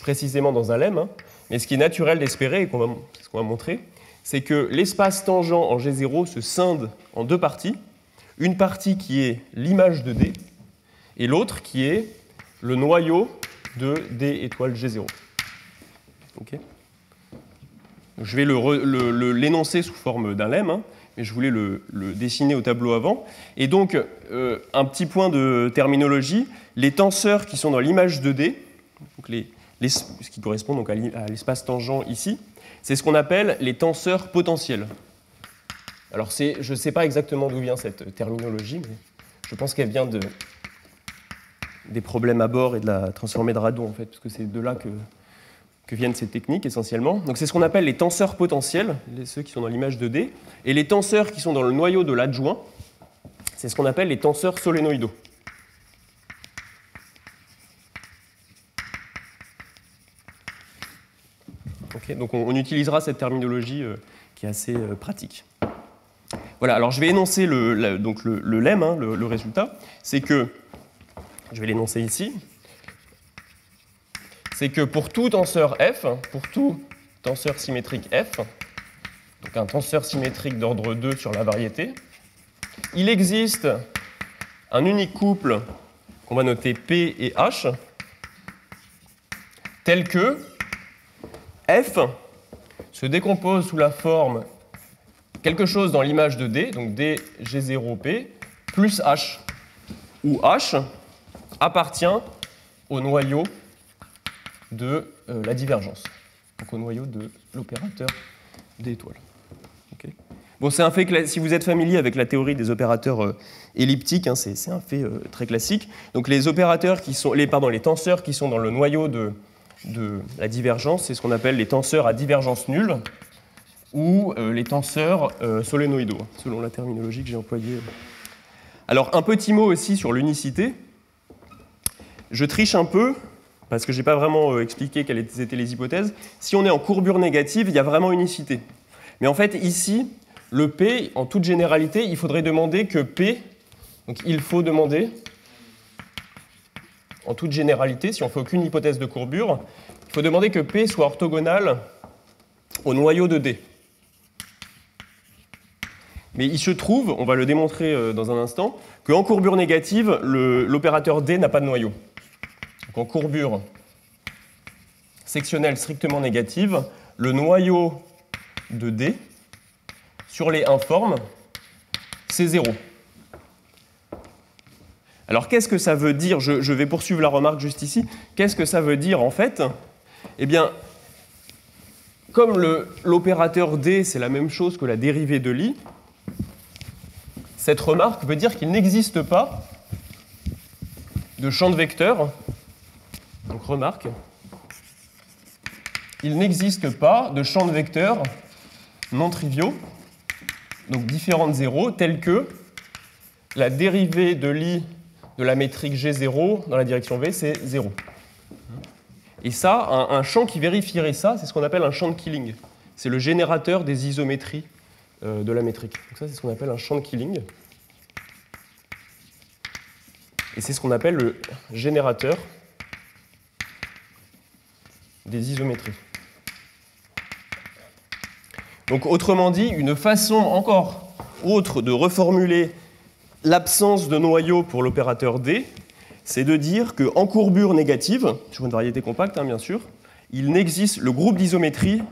précisément dans un lemme, hein, mais ce qui est naturel d'espérer, et ce qu'on va montrer, c'est que l'espace tangent en G0 se scinde en deux parties. Une partie qui est l'image de D et l'autre qui est le noyau de D étoile G0. Okay. Je vais l'énoncer sous forme d'un lemme, hein, mais je voulais le dessiner au tableau avant. Et donc, un petit point de terminologie, les tenseurs qui sont dans l'image de D, donc ce qui correspond donc à l'espace tangent ici, c'est ce qu'on appelle les tenseurs potentiels. Alors, je ne sais pas exactement d'où vient cette terminologie, mais je pense qu'elle vient des problèmes à bord et de la transformée de Radon, en fait, parce que c'est de là que viennent ces techniques, essentiellement. Donc c'est ce qu'on appelle les tenseurs potentiels, ceux qui sont dans l'image 2D, et les tenseurs qui sont dans le noyau de l'adjoint, c'est ce qu'on appelle les tenseurs solénoïdaux. Okay, donc on utilisera cette terminologie qui est assez pratique. Voilà, alors je vais énoncer le lemme, hein, le résultat, c'est que je vais l'énoncer ici, c'est que pour tout tenseur F, pour tout tenseur symétrique F, donc un tenseur symétrique d'ordre 2 sur la variété, il existe un unique couple qu'on va noter P et H, tel que F se décompose sous la forme quelque chose dans l'image de D, donc DG0P, plus H, où H appartient au noyau de la divergence, donc au noyau de l'opérateur D étoile. Okay. Bon, c'est un fait que si vous êtes familier avec la théorie des opérateurs elliptiques, hein, c'est un fait très classique. Donc les tenseurs qui sont dans le noyau de la divergence, c'est ce qu'on appelle les tenseurs à divergence nulle ou les tenseurs solénoïdaux, selon la terminologie que j'ai employée. Alors un petit mot aussi sur l'unicité. Je triche un peu, parce que je n'ai pas vraiment expliqué quelles étaient les hypothèses. Si on est en courbure négative, il y a vraiment unicité. Mais en fait, ici, le P, en toute généralité, il faudrait demander que P, donc il faut demander, en toute généralité, si on ne fait aucune hypothèse de courbure, il faut demander que P soit orthogonal au noyau de D. Mais il se trouve, on va le démontrer dans un instant, qu'en courbure négative, l'opérateur D n'a pas de noyau. Donc en courbure sectionnelle strictement négative, le noyau de D sur les informes, c'est 0. Alors qu'est-ce que ça veut dire? Je vais poursuivre la remarque juste ici. Qu'est-ce que ça veut dire en fait? Eh bien, comme l'opérateur D, c'est la même chose que la dérivée de l'I, cette remarque veut dire qu'il n'existe pas de champ de vecteurs. Donc remarque, il n'existe pas de champ de vecteurs non triviaux, donc différents de 0, tels que la dérivée de l'I de la métrique G0 dans la direction V, c'est 0. Et ça, un champ qui vérifierait ça, c'est ce qu'on appelle un champ de Killing. C'est le générateur des isométries de la métrique. Donc ça, c'est ce qu'on appelle un champ de Killing. Et c'est ce qu'on appelle le générateur des isométries. Donc autrement dit, une façon encore autre de reformuler l'absence de noyau pour l'opérateur D, c'est de dire qu'en courbure négative, sur une variété compacte bien sûr, il n'existe, le groupe d'isométrie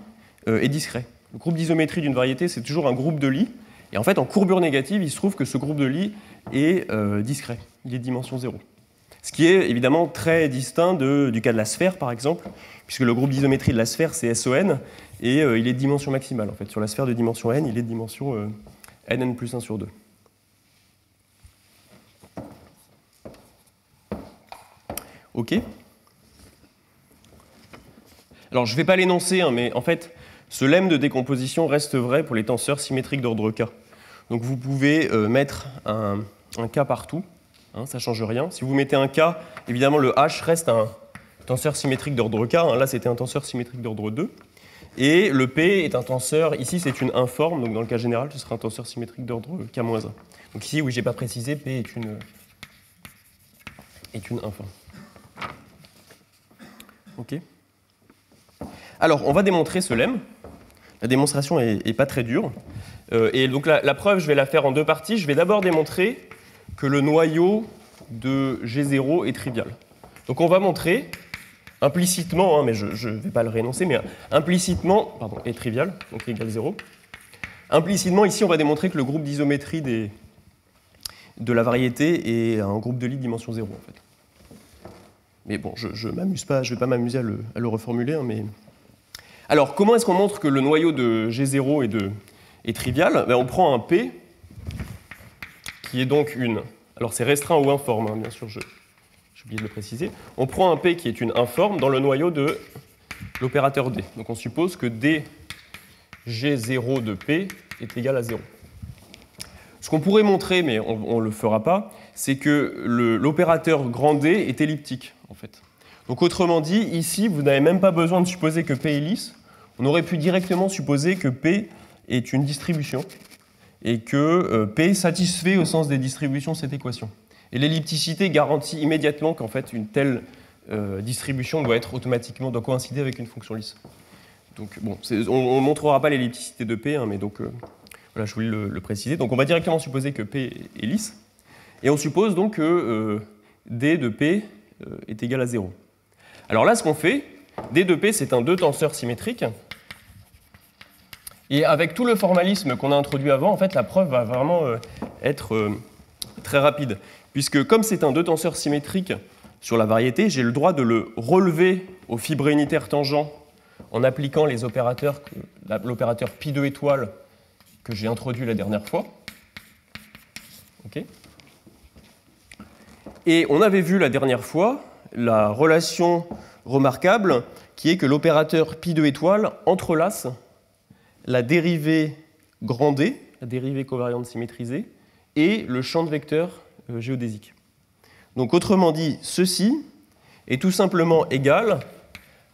est discret. Le groupe d'isométrie d'une variété, c'est toujours un groupe de Lie. Et en fait, en courbure négative, il se trouve que ce groupe de Lie est discret. Il est dimension 0. Ce qui est évidemment très distinct du cas de la sphère, par exemple, puisque le groupe d'isométrie de la sphère, c'est SON, et il est de dimension maximale. En fait. Sur la sphère de dimension n, il est de dimension nn plus 1 sur 2. OK. Alors, je ne vais pas l'énoncer, hein, mais en fait, ce lemme de décomposition reste vrai pour les tenseurs symétriques d'ordre K. Donc vous pouvez mettre un K partout, hein, ça ne change rien. Si vous mettez un K, évidemment le H reste un tenseur symétrique d'ordre K, hein. Là c'était un tenseur symétrique d'ordre 2. Et le P est un tenseur, ici c'est une informe, donc dans le cas général ce sera un tenseur symétrique d'ordre K-1. Donc ici, oui, je n'ai pas précisé, P est une informe. OK. Alors on va démontrer ce lemme. La démonstration n'est pas très dure. Et donc la preuve, je vais la faire en deux parties. Je vais d'abord démontrer que le noyau de G0 est trivial. Donc on va montrer, implicitement, hein, mais je ne vais pas le réénoncer, mais implicitement, pardon, est trivial, donc égal 0. Implicitement, ici, on va démontrer que le groupe d'isométrie de la variété est un groupe de Lie dimension 0, en fait. Mais bon, je ne vais pas m'amuser à le reformuler, hein, mais... Alors, comment est-ce qu'on montre que le noyau de G0 est trivial? On prend un P, qui est donc une... Alors, c'est restreint ou informe, hein, bien sûr, j'ai oublié de le préciser. On prend un P qui est une informe dans le noyau de l'opérateur D. Donc, on suppose que D G0 de P est égal à 0. Ce qu'on pourrait montrer, mais on ne le fera pas, c'est que l'opérateur grand D est elliptique, en fait. Donc autrement dit, ici, vous n'avez même pas besoin de supposer que P est lisse. On aurait pu directement supposer que P est une distribution et que P satisfait au sens des distributions cette équation. Et l'ellipticité garantit immédiatement qu'en fait une telle distribution doit coïncider avec une fonction lisse. Donc bon, on ne montrera pas l'ellipticité de P, hein, mais donc voilà, je voulais le préciser. Donc on va directement supposer que P est lisse et on suppose donc que D de P est égal à 0. Alors là, ce qu'on fait, D de P, c'est un 2 tenseur symétrique. Et avec tout le formalisme qu'on a introduit avant, en fait, la preuve va vraiment être très rapide. Puisque comme c'est un 2 tenseur symétrique sur la variété, j'ai le droit de le relever au fibre unitaire tangent en appliquant les opérateurs, l'opérateur π2 étoile que j'ai introduit la dernière fois. OK. Et on avait vu la dernière fois la relation remarquable qui est que l'opérateur π2 étoile entrelace la dérivée grand D, la dérivée covariante symétrisée, et le champ de vecteurs géodésique. Donc autrement dit, ceci est tout simplement égal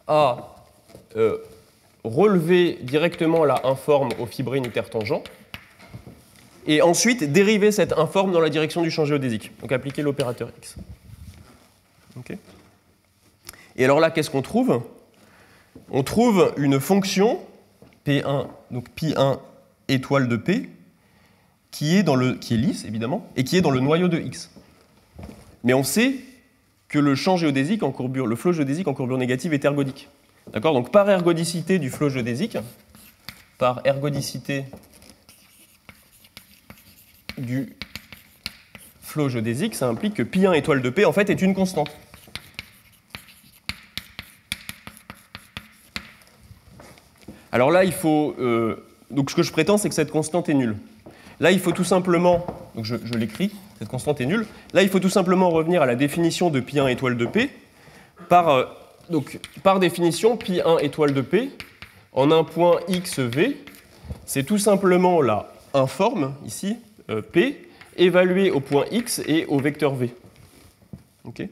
à relever directement la informe aux fibrines intertangents et ensuite dériver cette informe dans la direction du champ géodésique, donc appliquer l'opérateur X. Okay. Et alors là, qu'est-ce qu'on trouve? On trouve une fonction P1, donc Pi1 étoile de P, qui est lisse, évidemment, et qui est dans le noyau de X. Mais on sait que le champ géodésique en courbure, le flot géodésique en courbure négative est ergodique. D'accord? Donc par ergodicité du flot géodésique, par ergodicité du flot géodésique, ça implique que pi1 étoile de P en fait est une constante. Alors là, il faut. Donc ce que je prétends, c'est que cette constante est nulle. Là, il faut tout simplement. Donc je l'écris, cette constante est nulle. Là, il faut tout simplement revenir à la définition de pi1 étoile de P. Par définition, pi1 étoile de P, en un point xv, c'est tout simplement la informe, ici, P, évaluée au point x et au vecteur v. Okay.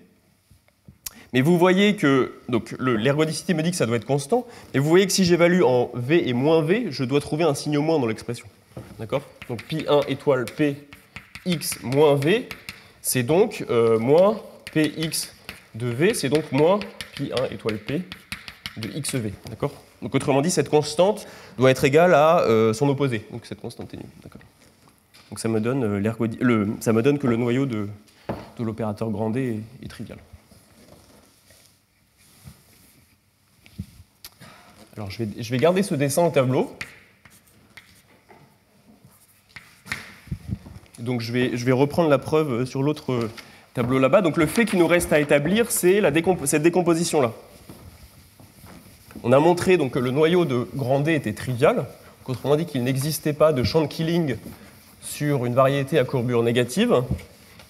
Mais vous voyez que, donc l'ergodicité me dit que ça doit être constant, et vous voyez que si j'évalue en v et moins v, je dois trouver un signe moins dans l'expression. D'accord? Donc pi1 étoile P x moins v, c'est donc moins px de v, c'est donc moins pi1 étoile P de xv. D'accord? Donc autrement dit, cette constante doit être égale à son opposé. Donc cette constante est nulle. D'accord? Donc ça me donne, ça me donne que le noyau de l'opérateur grand D est trivial. Alors je vais garder ce dessin en tableau. Donc je vais reprendre la preuve sur l'autre tableau là-bas. Donc le fait qu'il nous reste à établir, c'est cette décomposition-là. On a montré donc, que le noyau de grand D était trivial, autrement dit qu'il n'existait pas de champ de Killing sur une variété à courbure négative.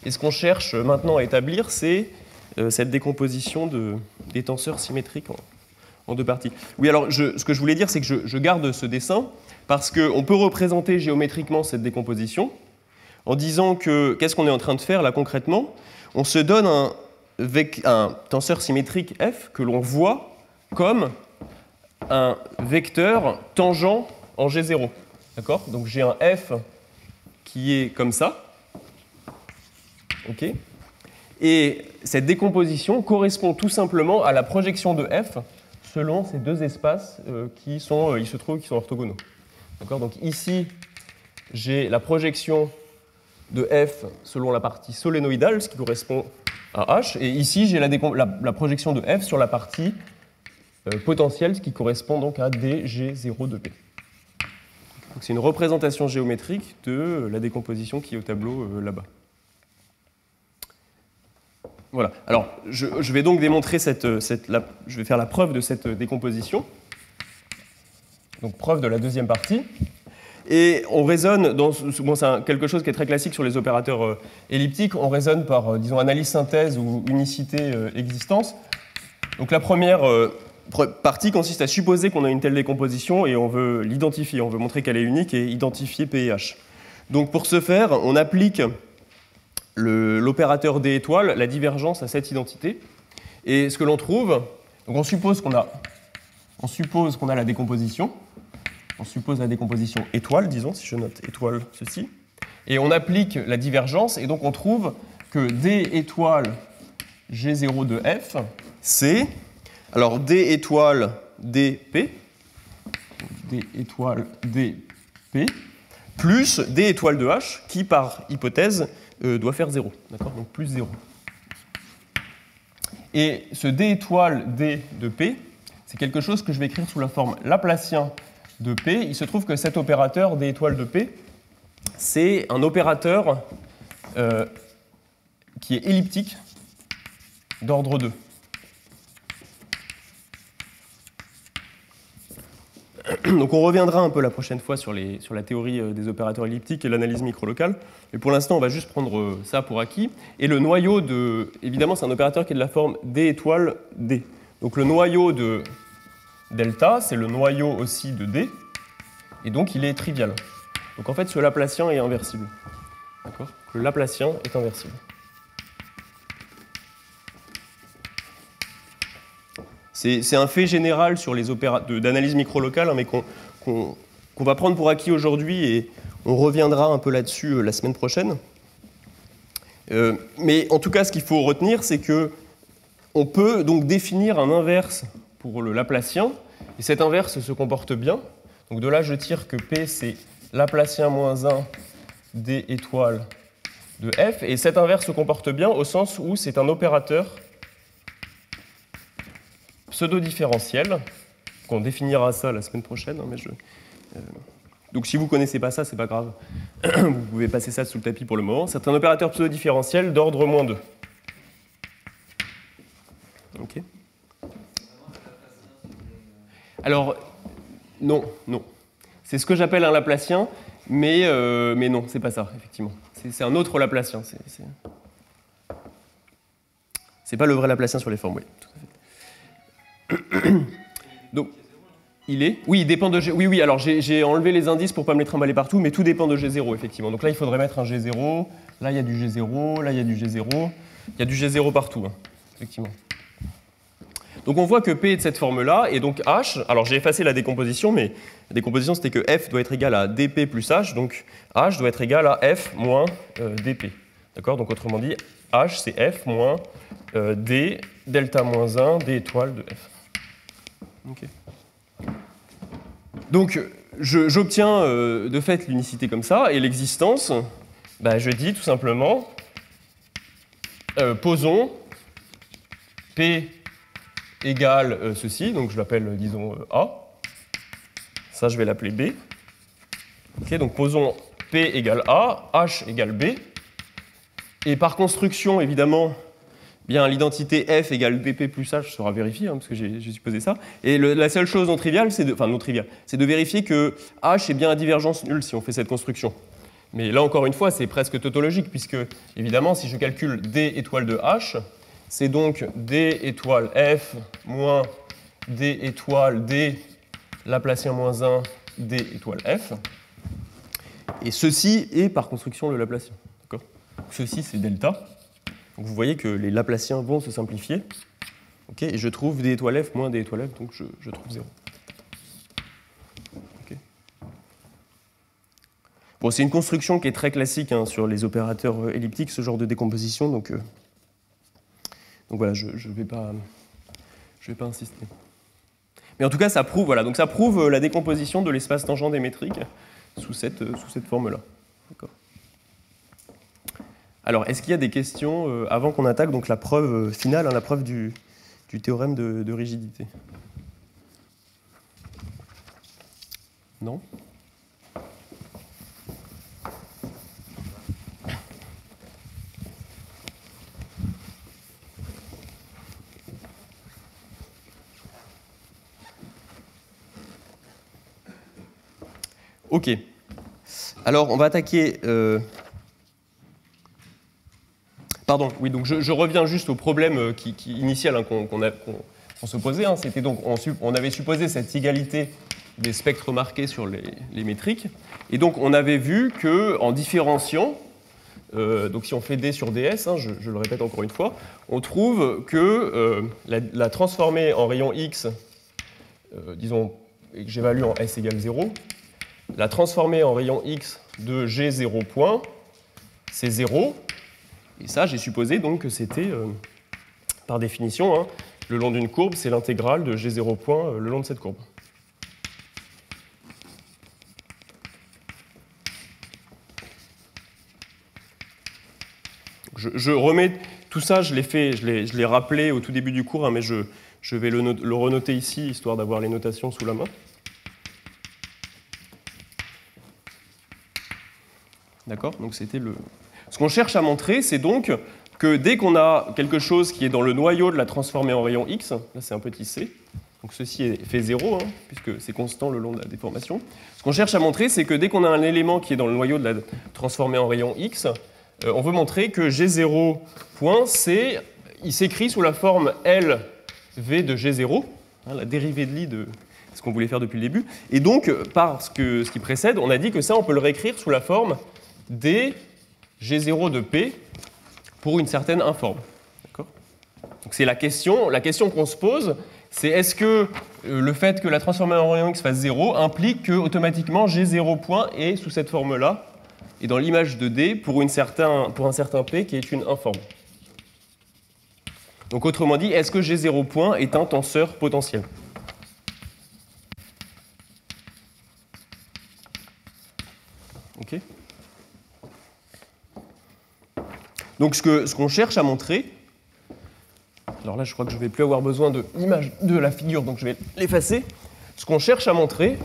Et ce qu'on cherche maintenant à établir, c'est cette décomposition des tenseurs symétriques en deux parties. Oui, alors ce que je voulais dire, c'est que je garde ce dessin parce qu'on peut représenter géométriquement cette décomposition en disant que, qu'est-ce qu'on est en train de faire là concrètement? On se donne un tenseur symétrique F que l'on voit comme un vecteur tangent en G0. D'accord? Donc j'ai un F qui est comme ça. Okay. Et cette décomposition correspond tout simplement à la projection de F selon ces deux espaces qui sont orthogonaux. D'accord? Donc ici, j'ai la projection de F selon la partie solénoïdale, ce qui correspond à H, et ici, j'ai la projection de F sur la partie potentielle, ce qui correspond donc à DG0 de P. C'est une représentation géométrique de la décomposition qui est au tableau là-bas. Voilà. Alors, je vais donc démontrer je vais faire la preuve de cette décomposition. Donc, preuve de la deuxième partie. Et on raisonne, bon, c'est quelque chose qui est très classique sur les opérateurs elliptiques, on raisonne par, disons, analyse, synthèse ou unicité, existence. Donc, la première partie consiste à supposer qu'on a une telle décomposition et on veut l'identifier, on veut montrer qu'elle est unique et identifier P et H. Donc, pour ce faire, on applique l'opérateur D étoile, la divergence à cette identité. Et ce que l'on trouve, donc on suppose qu'on a la décomposition, on suppose la décomposition étoile, disons, si je note étoile ceci, et on applique la divergence, et donc on trouve que D étoile G0 de F, c'est, alors D étoile DP, D étoile DP, plus D étoile de H, qui par hypothèse doit faire 0, d'accord, donc plus 0. Et ce D étoile D de P, c'est quelque chose que je vais écrire sous la forme laplacien de P. Il se trouve que cet opérateur D étoile de P, c'est un opérateur qui est elliptique d'ordre 2. Donc on reviendra un peu la prochaine fois sur la théorie des opérateurs elliptiques et l'analyse microlocale. Mais pour l'instant, on va juste prendre ça pour acquis. Et le noyau de... Évidemment, c'est un opérateur qui est de la forme D étoile D. Donc le noyau de delta, c'est le noyau aussi de D. Et donc il est trivial. Donc en fait, ce laplacien est inversible. D'accord? Le laplacien est inversible. C'est un fait général sur les d'analyse microlocale, hein, mais qu'on va prendre pour acquis aujourd'hui, et on reviendra un peu là-dessus la semaine prochaine. Mais en tout cas, ce qu'il faut retenir, c'est que on peut donc définir un inverse pour le laplacien, et cet inverse se comporte bien. Donc de là, je tire que P, c'est laplacien moins 1 D étoile de F, et cet inverse se comporte bien au sens où c'est un opérateur pseudo-différentiel, qu'on définira ça la semaine prochaine, hein, mais donc si vous ne connaissez pas ça, c'est pas grave, vous pouvez passer ça sous le tapis pour le moment. C'est un opérateur pseudo-différentiel d'ordre moins 2. Ok. Alors, non, non. C'est ce que j'appelle un laplacien, mais non, c'est pas ça, effectivement. C'est un autre laplacien. C'est pas le vrai laplacien sur les formes, oui, tout à fait. Donc, il est... Oui, il dépend de G... Oui, oui, alors j'ai enlevé les indices pour ne pas me les trimballer partout, mais tout dépend de G0, effectivement. Donc là, il faudrait mettre un G0. Là, il y a du G0. Là, il y a du G0. Il y a du G0 partout, hein, effectivement. Donc, on voit que P est de cette forme-là, et donc H... Alors, j'ai effacé la décomposition, mais la décomposition, c'était que F doit être égal à DP plus H, donc H doit être égal à F moins DP. D'accord? Donc, autrement dit, H, c'est F moins D, delta moins 1, D étoile de F. Okay. Donc, j'obtiens de fait l'unicité comme ça, et l'existence, bah, je dis tout simplement, posons P égale ceci, donc je l'appelle, disons, A, ça je vais l'appeler B, okay, donc posons P égale A, H égale B, et par construction, évidemment, bien, l'identité F égale BP plus H sera vérifiée, hein, parce que j'ai supposé ça. Et la seule chose non triviale, c'est de vérifier que H est bien à divergence nulle si on fait cette construction. Mais là, encore une fois, c'est presque tautologique, puisque, évidemment, si je calcule D étoile de H, c'est donc D étoile F moins D étoile D, laplacien moins 1, D étoile F. Et ceci est, par construction, le laplacien. Ceci, c'est delta. Donc vous voyez que les laplaciens vont se simplifier. Okay, et je trouve D étoile F moins D étoile F, donc je trouve 0. Okay. Bon, c'est une construction qui est très classique, hein, sur les opérateurs elliptiques, ce genre de décomposition. Donc voilà, je vais pas insister. Mais en tout cas, ça prouve, voilà, donc ça prouve la décomposition de l'espace tangent démétrique sous cette forme-là. D'accord. Alors, est-ce qu'il y a des questions avant qu'on attaque donc la preuve finale, hein, la preuve du théorème de rigidité? Non? Ok. Alors, on va attaquer... Pardon, oui, donc je reviens juste au problème qui initial, hein, qu'on se posait. Hein, c'était donc, on avait supposé cette égalité des spectres marqués sur les métriques. Et donc, on avait vu qu'en différenciant, donc si on fait D sur DS, hein, je le répète encore une fois, on trouve que la transformée en rayon X, disons, que j'évalue en S égale 0, la transformée en rayon X de G0 point, c'est 0. Et ça, j'ai supposé donc que c'était, par définition, hein, le long d'une courbe, c'est l'intégrale de G0 point le long de cette courbe. Je remets tout ça, je l'ai rappelé au tout début du cours, hein, mais je vais le renoter ici, histoire d'avoir les notations sous la main. D'accord? Donc c'était le... Ce qu'on cherche à montrer, c'est donc que dès qu'on a quelque chose qui est dans le noyau de la transformée en rayon X, là c'est un petit c, donc ceci fait 0, hein, puisque c'est constant le long de la déformation. Ce qu'on cherche à montrer, c'est que dès qu'on a un élément qui est dans le noyau de la transformée en rayon X, on veut montrer que G0 point c, il s'écrit sous la forme LV de G0, hein, la dérivée de l'i de ce qu'on voulait faire depuis le début. Et donc, par ce qui précède, on a dit que ça, on peut le réécrire sous la forme D G0 de P pour une certaine informe. Donc c'est la question qu'on se pose, c'est est-ce que le fait que la transformée en rayon X fasse 0 implique que automatiquement j'ai 0 point et sous cette forme-là, et dans l'image 2D pour un certain P qui est une informe. Donc autrement dit, est-ce que G0 point est un tenseur potentiel? Ok. Donc ce qu'on cherche à montrer, alors là je crois que je ne vais plus avoir besoin de l'image de la figure, donc je vais l'effacer. Ce qu'on cherche à montrer,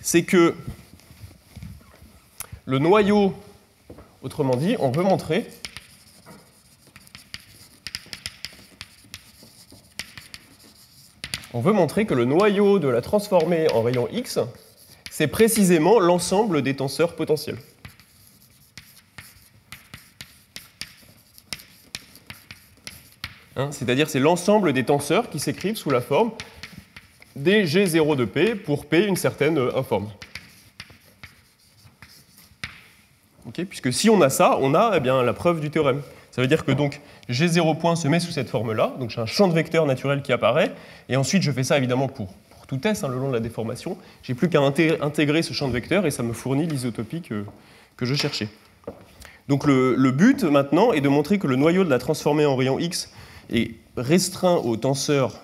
c'est que le noyau, autrement dit, on veut montrer que le noyau de la transformée en rayon X, c'est précisément l'ensemble des tenseurs potentiels. Hein, c'est-à-dire c'est l'ensemble des tenseurs qui s'écrivent sous la forme des G0 de P pour P une certaine informe. Okay, puisque si on a ça, on a eh bien, la preuve du théorème. Ça veut dire que donc G0 point se met sous cette forme-là, donc j'ai un champ de vecteurs naturel qui apparaît, et ensuite je fais ça évidemment pour tout S hein, le long de la déformation, j'ai plus qu'à intégrer ce champ de vecteurs et ça me fournit l'isotopie que je cherchais. Donc le but maintenant est de montrer que le noyau de la transformée en rayon X est restreint au tenseur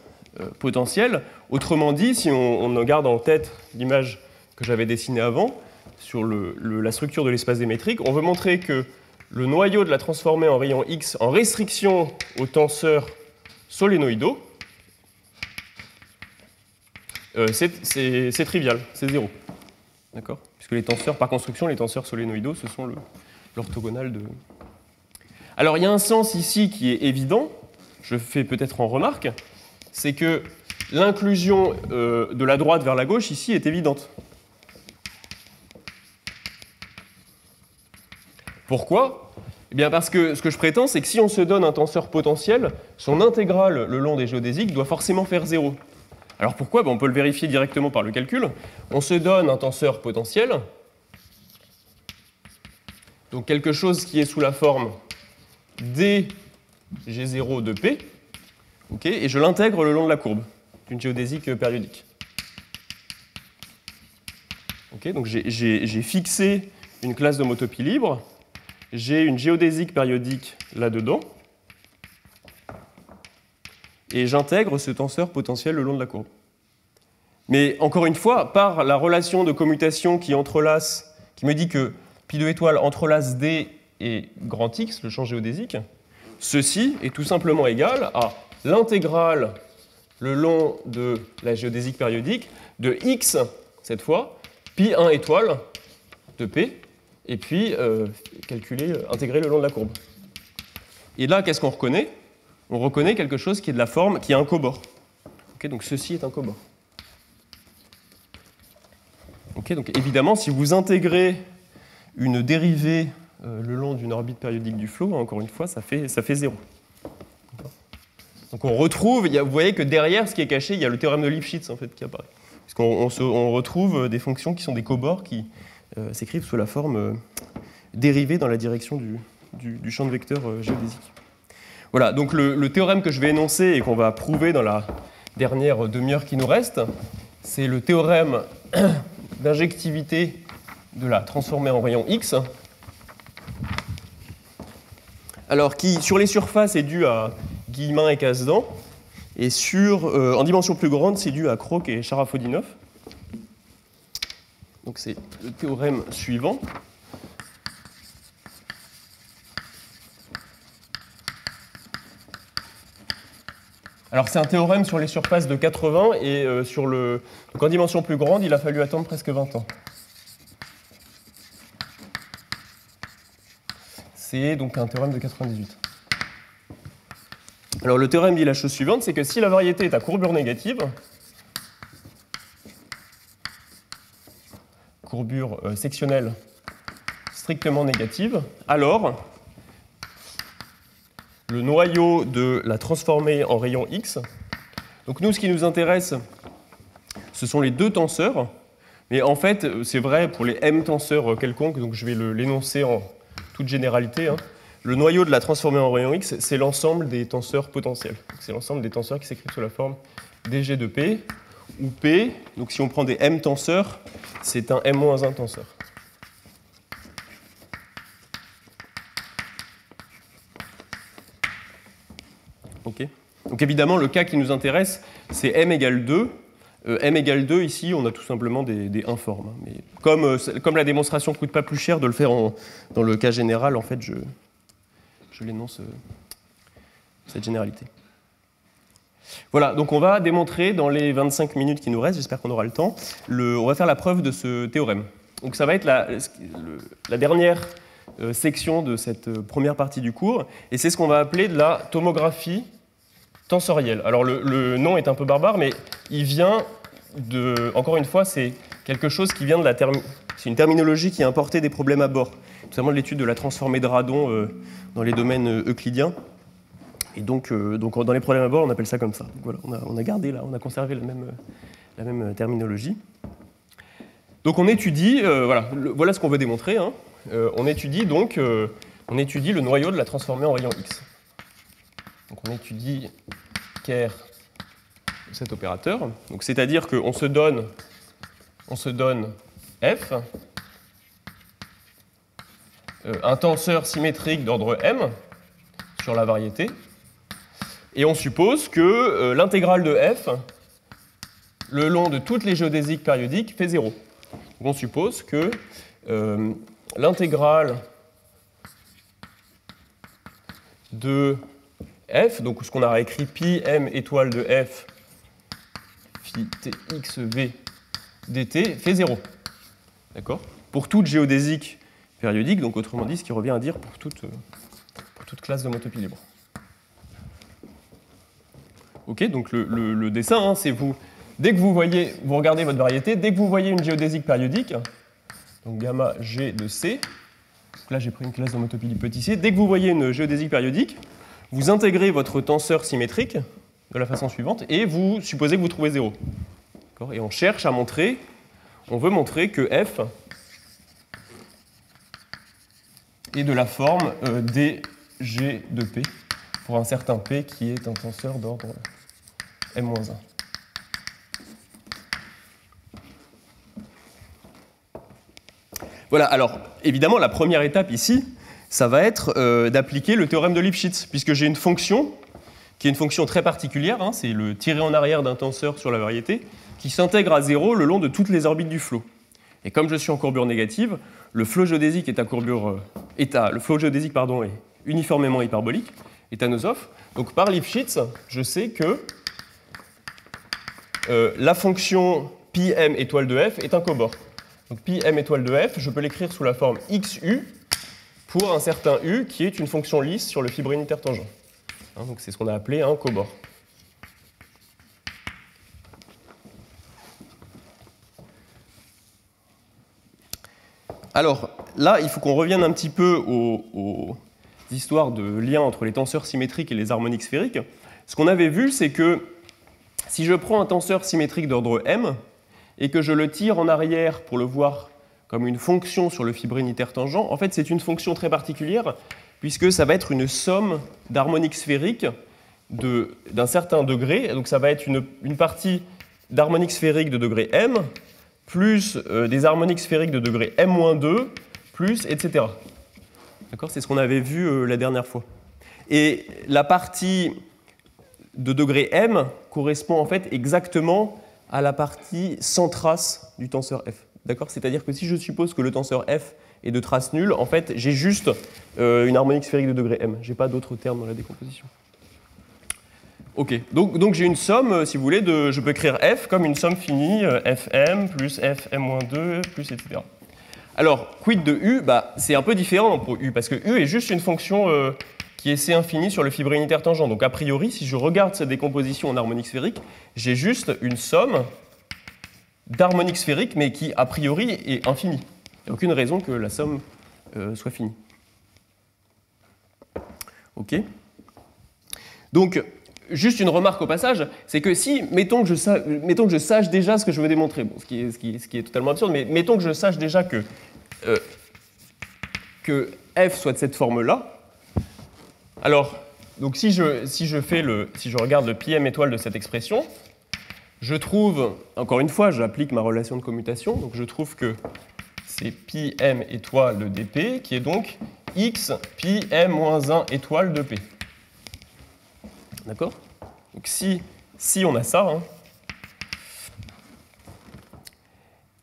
potentiel, autrement dit, si on garde en tête l'image que j'avais dessinée avant, sur la structure de l'espace des métriques, on veut montrer que le noyau de la transformée en rayon X en restriction aux tenseurs solénoïdaux, c'est trivial, c'est 0. D'accord ? Puisque les tenseurs, par construction, les tenseurs solénoïdaux, ce sont l'orthogonale de... Alors, il y a un sens ici qui est évident, je fais peut-être en remarque, c'est que l'inclusion de la droite vers la gauche ici est évidente. Pourquoi? Eh bien parce que ce que je prétends, c'est que si on se donne un tenseur potentiel, son intégrale le long des géodésiques doit forcément faire 0. Alors pourquoi? Ben on peut le vérifier directement par le calcul. On se donne un tenseur potentiel, donc quelque chose qui est sous la forme d g0 de p, okay, et je l'intègre le long de la courbe d'une géodésique périodique. Okay, donc j'ai fixé une classe d'homotopie libre. J'ai une géodésique périodique là-dedans et j'intègre ce tenseur potentiel le long de la courbe. Mais encore une fois, par la relation de commutation qui me dit que pi de étoile entrelace D et grand X, le champ géodésique, ceci est tout simplement égal à l'intégrale le long de la géodésique périodique de X, cette fois, pi 1 étoile de P, et puis intégrer le long de la courbe. Et là, qu'est-ce qu'on reconnaît? On reconnaît quelque chose qui est de la forme, qui est un cobord. Okay, donc ceci est un cobord. Okay, donc évidemment, si vous intégrez une dérivée le long d'une orbite périodique du flot, hein, encore une fois, ça fait 0. Donc on retrouve, vous voyez que derrière ce qui est caché, il y a le théorème de Lipschitz en fait, qui apparaît. Parce qu'on retrouve des fonctions qui sont des cobords qui... s'écrivent sous la forme dérivée dans la direction du champ de vecteurs géodésique. Voilà, donc le théorème que je vais énoncer et qu'on va prouver dans la dernière demi-heure qui nous reste, c'est le théorème d'injectivité de la transformée en rayon X, alors qui, sur les surfaces, est dû à Guillemin et Kasdan, et en dimension plus grande, c'est dû à Krok et Sharafutdinov. Donc c'est le théorème suivant. Alors c'est un théorème sur les surfaces de 80 et donc en dimension plus grande, il a fallu attendre presque 20 ans. C'est donc un théorème de 98. Alors le théorème dit la chose suivante, c'est que si la variété est à courbure négative, courbure sectionnelle strictement négative, alors le noyau de la transformée en rayon X. Donc nous, ce qui nous intéresse, ce sont les deux tenseurs, mais en fait, c'est vrai pour les M tenseurs quelconques, donc je vais l'énoncer en toute généralité. Hein. Le noyau de la transformée en rayon X, c'est l'ensemble des tenseurs potentiels. C'est l'ensemble des tenseurs qui s'écrivent sous la forme DG de P, où P, donc si on prend des M tenseurs, c'est un M-1 tenseur. Okay. Donc évidemment, le cas qui nous intéresse, c'est M égale 2. M égale 2, ici, on a tout simplement des informes. Mais comme la démonstration ne coûte pas plus cher de le faire dans le cas général, en fait, je l'énonce cette généralité. Voilà, donc on va démontrer dans les 25 minutes qui nous restent, j'espère qu'on aura le temps, on va faire la preuve de ce théorème. Donc ça va être la dernière section de cette première partie du cours, et c'est ce qu'on va appeler de la tomographie tensorielle. Alors le nom est un peu barbare, mais il vient de... Encore une fois, c'est quelque chose qui vient de la... C'est une terminologie qui est importée des problèmes à bord, notamment de l'étude de la transformée de radon dans les domaines euclidiens. Et donc dans les problèmes à bord, on appelle ça comme ça. Donc voilà, on a gardé là, on a conservé la même terminologie. Donc on étudie, voilà ce qu'on veut démontrer, hein. On étudie le noyau de la transformée en rayon X. Donc on étudie Ker, cet opérateur. Donc c'est-à-dire qu'on se donne F, un tenseur symétrique d'ordre M sur la variété, et on suppose que l'intégrale de F le long de toutes les géodésiques périodiques fait 0. Donc on suppose que l'intégrale de F, donc ce qu'on a réécrit pi m étoile de F phi txv dt fait 0. D'accord ? Pour toute géodésique périodique, donc autrement dit, ce qui revient à dire pour toute classe de homotopie libre. Ok, donc le dessin, hein, c'est vous. Dès que vous regardez votre variété, dès que vous voyez une géodésique périodique, donc gamma g de C, donc là j'ai pris une classe d'homotopie du petit c, dès que vous voyez une géodésique périodique, vous intégrez votre tenseur symétrique de la façon suivante et vous supposez que vous trouvez 0. Et on cherche à montrer, on veut montrer que f est de la forme dg de p pour un certain p qui est un tenseur d'ordre m-1. Voilà, alors évidemment la première étape ici, ça va être d'appliquer le théorème de Lipschitz, puisque j'ai une fonction qui est une fonction très particulière, hein, c'est le tiré en arrière d'un tenseur sur la variété, qui s'intègre à 0 le long de toutes les orbites du flot. Et comme je suis en courbure négative, le flot géodésique est uniformément hyperbolique, est anosov. Donc par Lipschitz, je sais que la fonction pi m étoile de f est un cobord. Donc pi m étoile de f, je peux l'écrire sous la forme xu pour un certain u qui est une fonction lisse sur le fibre unitaire tangent. Hein, donc c'est ce qu'on a appelé un cobord. Alors là, il faut qu'on revienne un petit peu aux histoires de liens entre les tenseurs symétriques et les harmoniques sphériques. Ce qu'on avait vu, c'est que si je prends un tenseur symétrique d'ordre m et que je le tire en arrière pour le voir comme une fonction sur le fibre unitaire tangent, en fait c'est une fonction très particulière puisque ça va être une somme d'harmoniques sphériques d'un certain degré. Donc ça va être une partie d'harmoniques sphériques de degré m plus des harmoniques sphériques de degré m-2, plus, etc. D'accord ? C'est ce qu'on avait vu la dernière fois. Et la partie de degré m correspond en fait exactement à la partie sans trace du tenseur f. D'accord ? C'est-à-dire que si je suppose que le tenseur f est de trace nulle, en fait, j'ai juste une harmonique sphérique de degré m. Je n'ai pas d'autres termes dans la décomposition. Ok, donc j'ai une somme, si vous voulez, je peux écrire f comme une somme finie, fm plus fm-2 plus etc. Alors, quid de u, c'est un peu différent pour u, parce que u est juste une fonction qui est c infinie sur le fibre unitaire tangent. Donc a priori, si je regarde cette décomposition en harmonique sphérique, j'ai juste une somme d'harmonique sphérique, mais qui a priori est infinie. Il n'y a aucune raison que la somme soit finie. Ok. Donc, juste une remarque au passage, c'est que si, mettons que je sache déjà ce que je veux démontrer, bon, ce qui est totalement absurde, mais mettons que je sache déjà que f soit de cette forme-là, Alors, donc si je regarde le PM étoile de cette expression, je trouve, encore une fois, j'applique ma relation de commutation, donc je trouve que c'est PM étoile de dp, qui est donc x PM-1 étoile de p. D'accord? Donc si on a ça... Hein.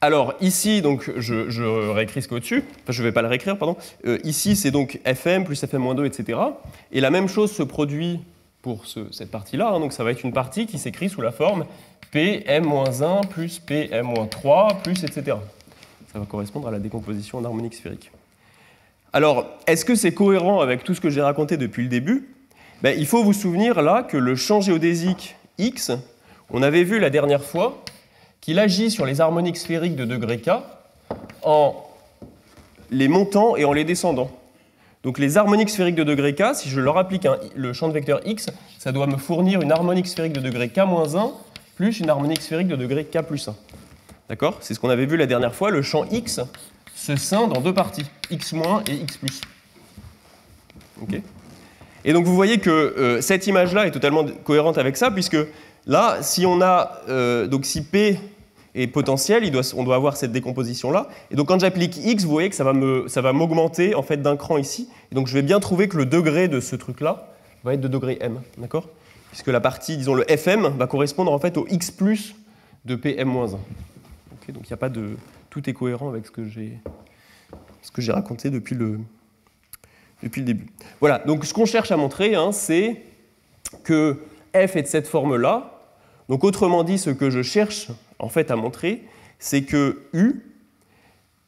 Alors ici, donc, je réécris ce qu'au-dessus, enfin, je ne vais pas le réécrire, pardon. Ici, c'est donc fm plus fm-2, etc. Et la même chose se produit pour cette partie-là, hein. Donc ça va être une partie qui s'écrit sous la forme pm-1 plus pm-3 plus, etc. Ça va correspondre à la décomposition en harmonique sphérique. Alors, est-ce que c'est cohérent avec tout ce que j'ai raconté depuis le début? Ben, il faut vous souvenir là que le champ géodésique X, on avait vu la dernière fois qu'il agit sur les harmoniques sphériques de degré K en les montant et en les descendant. Donc les harmoniques sphériques de degré K, si je leur applique le champ de vecteur X, ça doit me fournir une harmonique sphérique de degré K-1 plus une harmonique sphérique de degré K plus 1. D'accord? C'est ce qu'on avait vu la dernière fois, le champ X se scinde en deux parties, X- et X+. Ok. Et donc vous voyez que cette image-là est totalement cohérente avec ça, puisque là, si on a, donc si P est potentiel, on doit avoir cette décomposition-là. Et donc quand j'applique X, vous voyez que ça va m'augmenter en fait d'un cran ici. Et donc je vais bien trouver que le degré de ce truc-là va être de degré M, d'accord? Puisque la partie, disons le Fm, va correspondre en fait au X plus de Pm-1. Okay, donc il n'y a pas de... Tout est cohérent avec ce que j'ai raconté depuis le début. Voilà, donc ce qu'on cherche à montrer, hein, c'est que f est de cette forme-là. Donc autrement dit, ce que je cherche en fait à montrer, c'est que u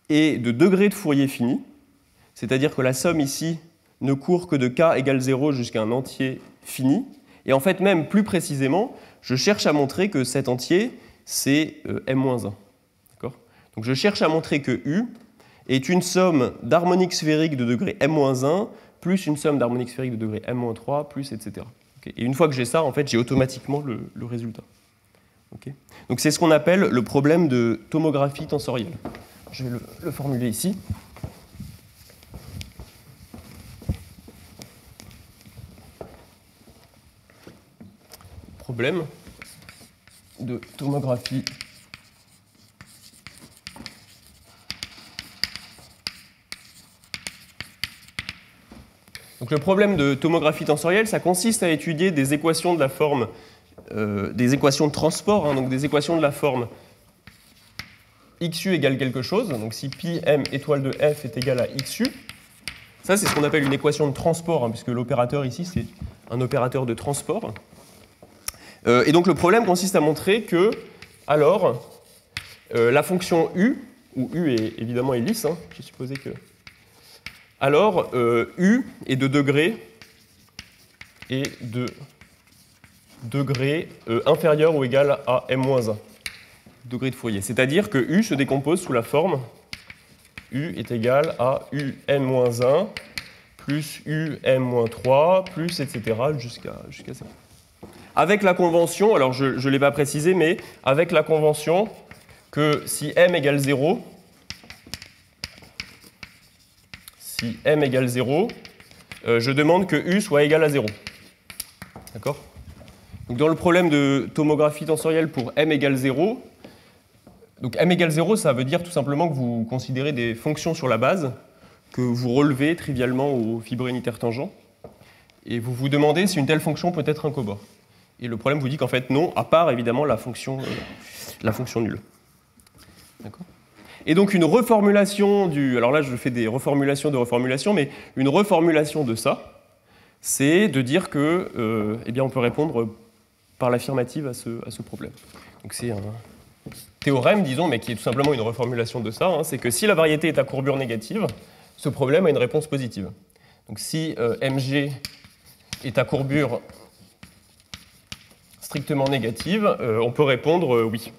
est de degré de Fourier fini, c'est-à-dire que la somme ici ne court que de k égale 0 jusqu'à un entier fini. Et en fait, même plus précisément, je cherche à montrer que cet entier, c'est m-1. Donc je cherche à montrer que U est une somme d'harmoniques sphériques de degré m-1 plus une somme d'harmoniques sphériques de degré m-3 plus, etc. Okay. Et une fois que j'ai ça, en fait, j'ai automatiquement le résultat. Okay. Donc c'est ce qu'on appelle le problème de tomographie tensorielle. Je vais le formuler ici. Problème de tomographie . Donc le problème de tomographie tensorielle, ça consiste à étudier des équations de la forme, des équations de transport, hein, donc des équations de la forme xu égale quelque chose. Donc si pi m étoile de f est égal à xu, ça c'est ce qu'on appelle une équation de transport, hein, puisque l'opérateur ici c'est un opérateur de transport. Et donc le problème consiste à montrer que, alors, la fonction u, où u est évidemment lisse, hein, j'ai supposé que... Alors, U est de degré inférieur ou égal à M-1, degré de Fourier. C'est-à-dire que U se décompose sous la forme U est égal à UN-1 plus UM-3 plus, etc. jusqu'à ça. Avec la convention, alors je ne l'ai pas précisé, mais avec la convention que si M égale 0, si m égale 0, je demande que u soit égal à 0. D'accord? Donc dans le problème de tomographie tensorielle pour m égale 0, donc m égale 0, ça veut dire tout simplement que vous considérez des fonctions sur la base que vous relevez trivialement au fibré unitaire tangent, et vous vous demandez si une telle fonction peut être un cobord. Et le problème vous dit qu'en fait non, à part évidemment la fonction nulle. D'accord? Et donc une reformulation du... Alors là, je fais des reformulations, mais une reformulation de ça, c'est de dire que, eh bien, on peut répondre par l'affirmative à ce problème. Donc c'est un théorème, disons, mais qui est tout simplement une reformulation de ça. Hein, c'est que si la variété est à courbure négative, ce problème a une réponse positive. Donc si Mg est à courbure strictement négative, on peut répondre oui.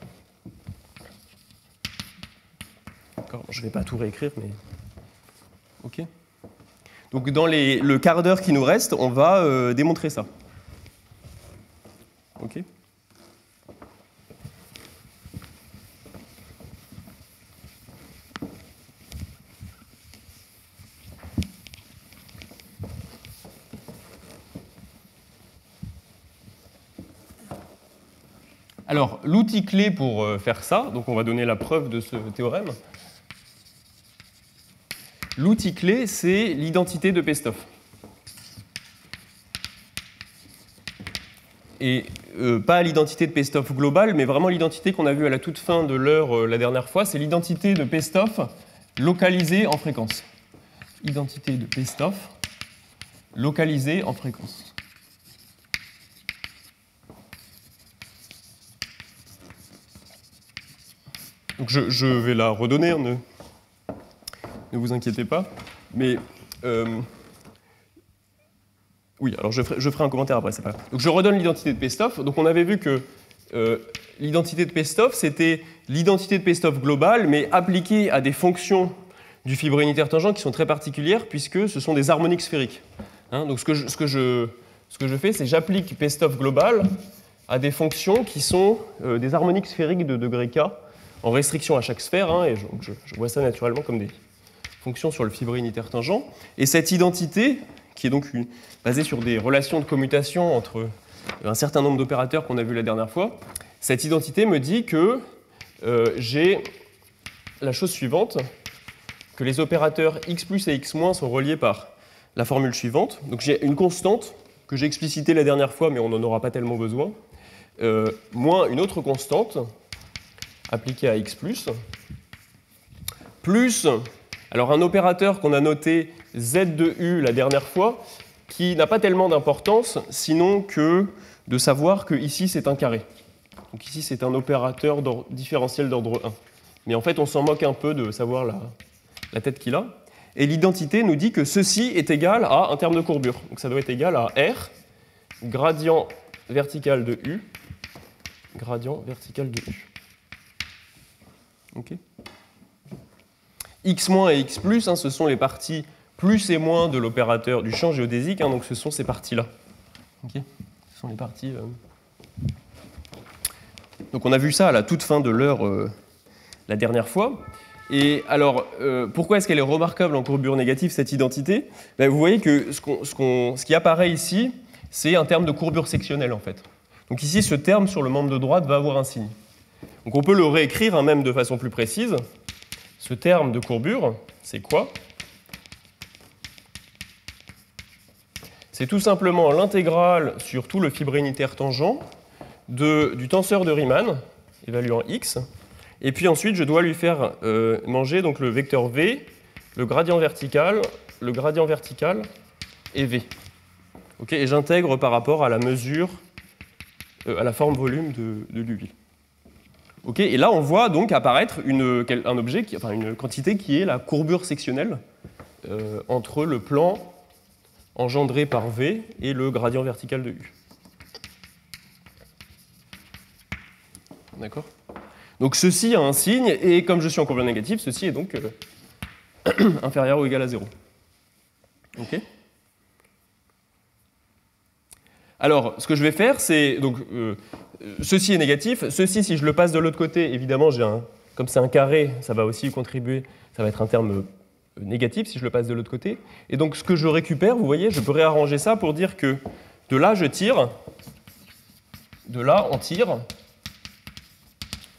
Je ne vais pas tout réécrire, mais... OK. Donc dans le quart d'heure qui nous reste, on va démontrer ça. OK. Alors, l'outil clé pour faire ça, donc on va donner la preuve de ce théorème. L'outil clé, c'est l'identité de Pestov. Et pas l'identité de Pestov globale, mais vraiment l'identité qu'on a vue à la toute fin de l'heure la dernière fois, c'est l'identité de Pestov localisée en fréquence. Identité de Pestov localisée en fréquence. Donc je vais la redonner, ne vous inquiétez pas. Mais oui, alors je ferai un commentaire après, c'est pas grave. Donc je redonne l'identité de Pestov. Donc on avait vu que l'identité de Pestov, c'était l'identité de Pestov globale, mais appliquée à des fonctions du fibre unitaire tangent qui sont très particulières, puisque ce sont des harmoniques sphériques. Hein, donc ce que je fais, c'est j'applique Pestov global à des fonctions qui sont des harmoniques sphériques de degré k, en restriction à chaque sphère, hein, et je vois ça naturellement comme des fonctions sur le fibre unitaire tangent. Et cette identité, qui est donc basée sur des relations de commutation entre un certain nombre d'opérateurs qu'on a vu la dernière fois, cette identité me dit que j'ai la chose suivante, que les opérateurs x plus et x moins sont reliés par la formule suivante. Donc j'ai une constante que j'ai explicitée la dernière fois, mais on n'en aura pas tellement besoin, moins une autre constante appliquée à x plus, plus alors un opérateur qu'on a noté Z de U la dernière fois, qui n'a pas tellement d'importance, sinon que de savoir que ici c'est un carré. Donc ici c'est un opérateur différentiel d'ordre 1. Mais en fait on s'en moque un peu de savoir la tête qu'il a. Et l'identité nous dit que ceci est égal à un terme de courbure. Donc ça doit être égal à R, gradient vertical de U, gradient vertical de U. OK ? X- et X+, hein, ce sont les parties plus et moins de l'opérateur du champ géodésique, hein, donc ce sont ces parties-là. Okay. Ce sont les parties... Donc on a vu ça à la toute fin de l'heure la dernière fois. Et alors, pourquoi est-ce qu'elle est remarquable en courbure négative, cette identité? Ben, vous voyez que ce qui apparaît ici, c'est un terme de courbure sectionnelle, en fait. Donc ici, ce terme sur le membre de droite va avoir un signe. Donc on peut le réécrire, hein, même de façon plus précise. Ce terme de courbure, c'est quoi? C'est tout simplement l'intégrale sur tout le fibre unitaire tangent du tenseur de Riemann, évaluant x, et puis ensuite je dois lui faire manger donc, le vecteur v, le gradient vertical et v. Okay, et j'intègre par rapport à la mesure, à la forme volume de Liouville. Okay, et là, on voit donc apparaître une quantité qui est la courbure sectionnelle entre le plan engendré par V et le gradient vertical de U. D'accord? Donc ceci a un signe, et comme je suis en courbure négative, ceci est donc inférieur ou égal à 0. OK? Alors, ce que je vais faire, c'est... ceci est négatif, ceci, si je le passe de l'autre côté, évidemment, comme c'est un carré, ça va aussi contribuer, ça va être un terme négatif si je le passe de l'autre côté. Et donc, ce que je récupère, vous voyez, je peux réarranger ça pour dire que de là, on tire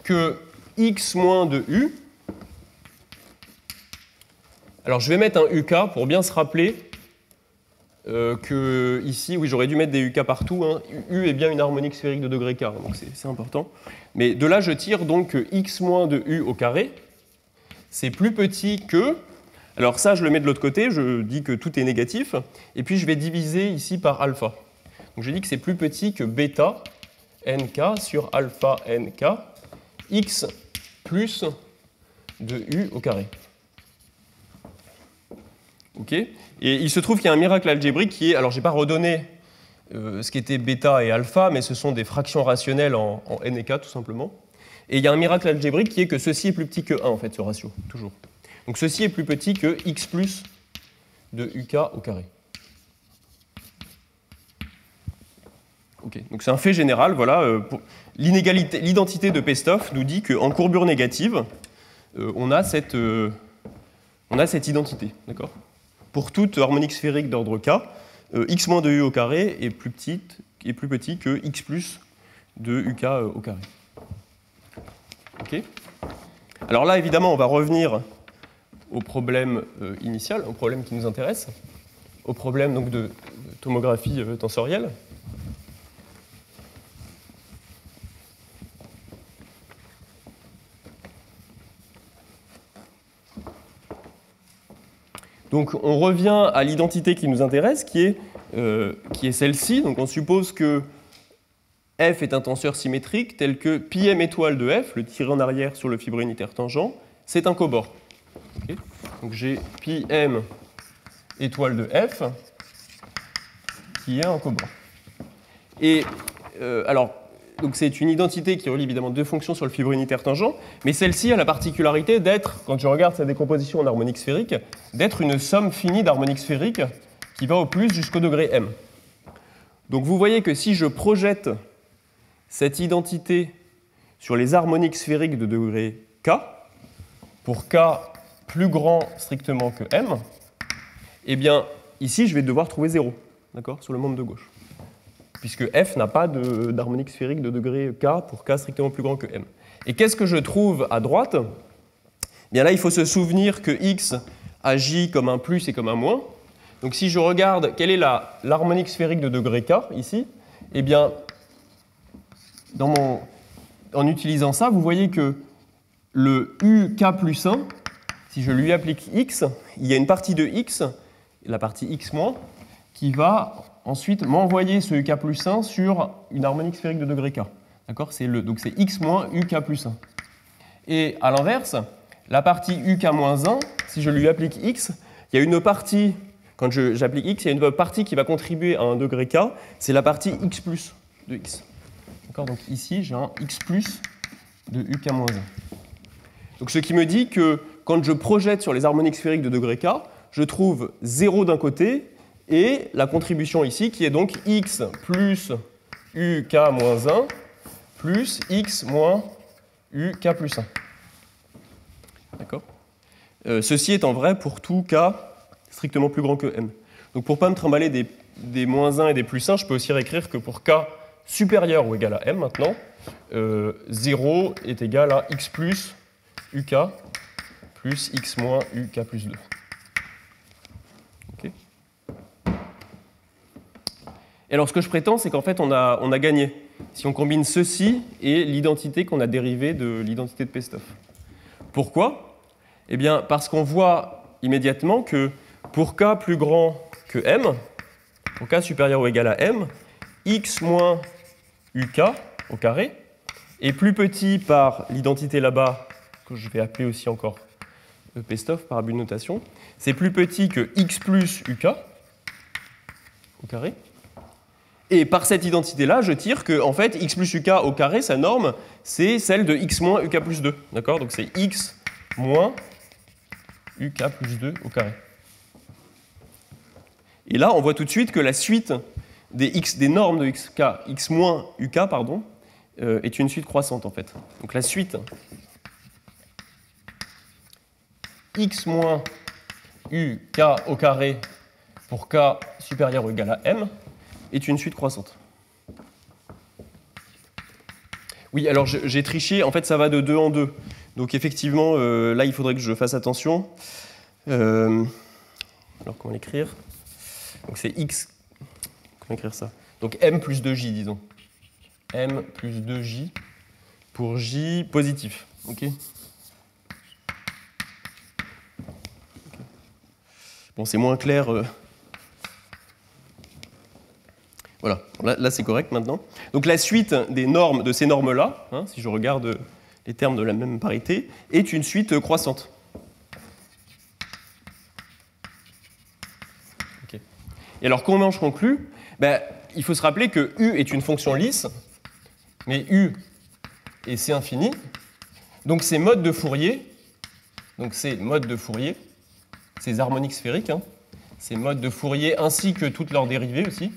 que x moins de u. Alors, je vais mettre un UK pour bien se rappeler que ici, oui, j'aurais dû mettre des UK partout, hein. U est bien une harmonique sphérique de degré k, donc c'est important. Mais de là, je tire donc que x moins de U au carré, c'est plus petit que... Alors ça, je le mets de l'autre côté, je dis que tout est négatif, et puis je vais diviser ici par alpha. Donc je dis que c'est plus petit que bêta nk sur alpha nk, x plus de U au carré. OK. Et il se trouve qu'il y a un miracle algébrique qui est... Alors, je n'ai pas redonné ce qu'étaient bêta et alpha, mais ce sont des fractions rationnelles en n et k, tout simplement. Et il y a un miracle algébrique qui est que ceci est plus petit que 1, en fait, ce ratio, toujours. Donc, ceci est plus petit que x plus de uk au carré. OK. Donc, c'est un fait général. Voilà, l'identité de Pestov nous dit qu'en courbure négative, on a cette identité, d'accord ? Pour toute harmonique sphérique d'ordre k, x moins de u au carré est plus petit que x plus de uk au carré. OK. Alors là, évidemment, on va revenir au problème initial, au problème qui nous intéresse, au problème donc, de tomographie tensorielle. Donc on revient à l'identité qui nous intéresse, qui est celle-ci. Donc on suppose que F est un tenseur symétrique tel que πm étoile de F, le tiré en arrière sur le fibre unitaire tangent, c'est un cobord. Okay. Donc j'ai πm étoile de F qui est un cobord. Et alors, c'est une identité qui relie évidemment deux fonctions sur le fibre unitaire tangent, mais celle-ci a la particularité d'être, quand je regarde sa décomposition en harmonique sphérique, d'être une somme finie d'harmoniques sphériques qui va au plus jusqu'au degré m. Donc vous voyez que si je projette cette identité sur les harmoniques sphériques de degré k, pour k plus grand strictement que m, eh bien ici je vais devoir trouver 0, d'accord, sur le membre de gauche, puisque f n'a pas d'harmonique sphérique de degré k pour k strictement plus grand que m. Et qu'est-ce que je trouve à droite? Eh bien là, il faut se souvenir que x agit comme un plus et comme un moins. Donc si je regarde quelle est l'harmonique sphérique de degré k ici, eh bien, en utilisant ça, vous voyez que le uk plus 1, si je lui applique x, il y a une partie de x, la partie x-, qui va ensuite m'envoyer ce UK plus 1 sur une harmonique sphérique de degré K. D'accord, donc c'est X moins UK plus 1. Et à l'inverse, la partie UK moins 1, si je lui applique X, il y a une partie, quand j'applique X, il y a une partie qui va contribuer à un degré K, c'est la partie X plus de X. D'accord, donc ici j'ai un X plus de UK moins 1. Donc ce qui me dit que quand je projette sur les harmoniques sphériques de degré K, je trouve 0 d'un côté, et la contribution ici qui est donc x plus uk moins 1 plus x moins uk plus 1. D'accord. Ceci étant vrai pour tout k strictement plus grand que m. Donc pour ne pas me trimballer des moins 1 et des plus 1, je peux aussi réécrire que pour k supérieur ou égal à m maintenant, 0 est égal à x plus uk plus x moins uk plus 2. Et alors ce que je prétends, c'est qu'en fait on a gagné, si on combine ceci et l'identité qu'on a dérivée de l'identité de Pestov. Pourquoi? Eh bien parce qu'on voit immédiatement que pour k plus grand que m, pour k supérieur ou égal à m, x moins uk au carré est plus petit par l'identité là-bas, que je vais appeler aussi encore Pestov par abus de notation, c'est plus petit que x plus uk au carré. Et par cette identité-là, je tire que en fait, x plus uk au carré, sa norme, c'est celle de x moins uk plus 2. D'accord ? Donc c'est x moins uk plus 2 au carré. Et là, on voit tout de suite que la suite des normes de x moins uk pardon, est une suite croissante en fait. Donc la suite x moins uk au carré pour k supérieur ou égal à m est une suite croissante. Oui, alors j'ai triché, en fait ça va de 2 en 2. Donc effectivement, là il faudrait que je fasse attention. Alors comment l'écrire? Donc c'est x... Comment écrire ça? Donc m plus 2j, disons. m plus 2j pour j positif. OK. Bon, c'est moins clair... Voilà, là c'est correct maintenant. Donc la suite des normes de ces normes-là, hein, si je regarde les termes de la même parité, est une suite croissante. Okay. Et alors comment je conclus? Ben, il faut se rappeler que U est une fonction lisse, mais U et C infini. Donc ces modes de Fourier, ces harmoniques sphériques, hein, ces modes de Fourier ainsi que toutes leurs dérivées aussi,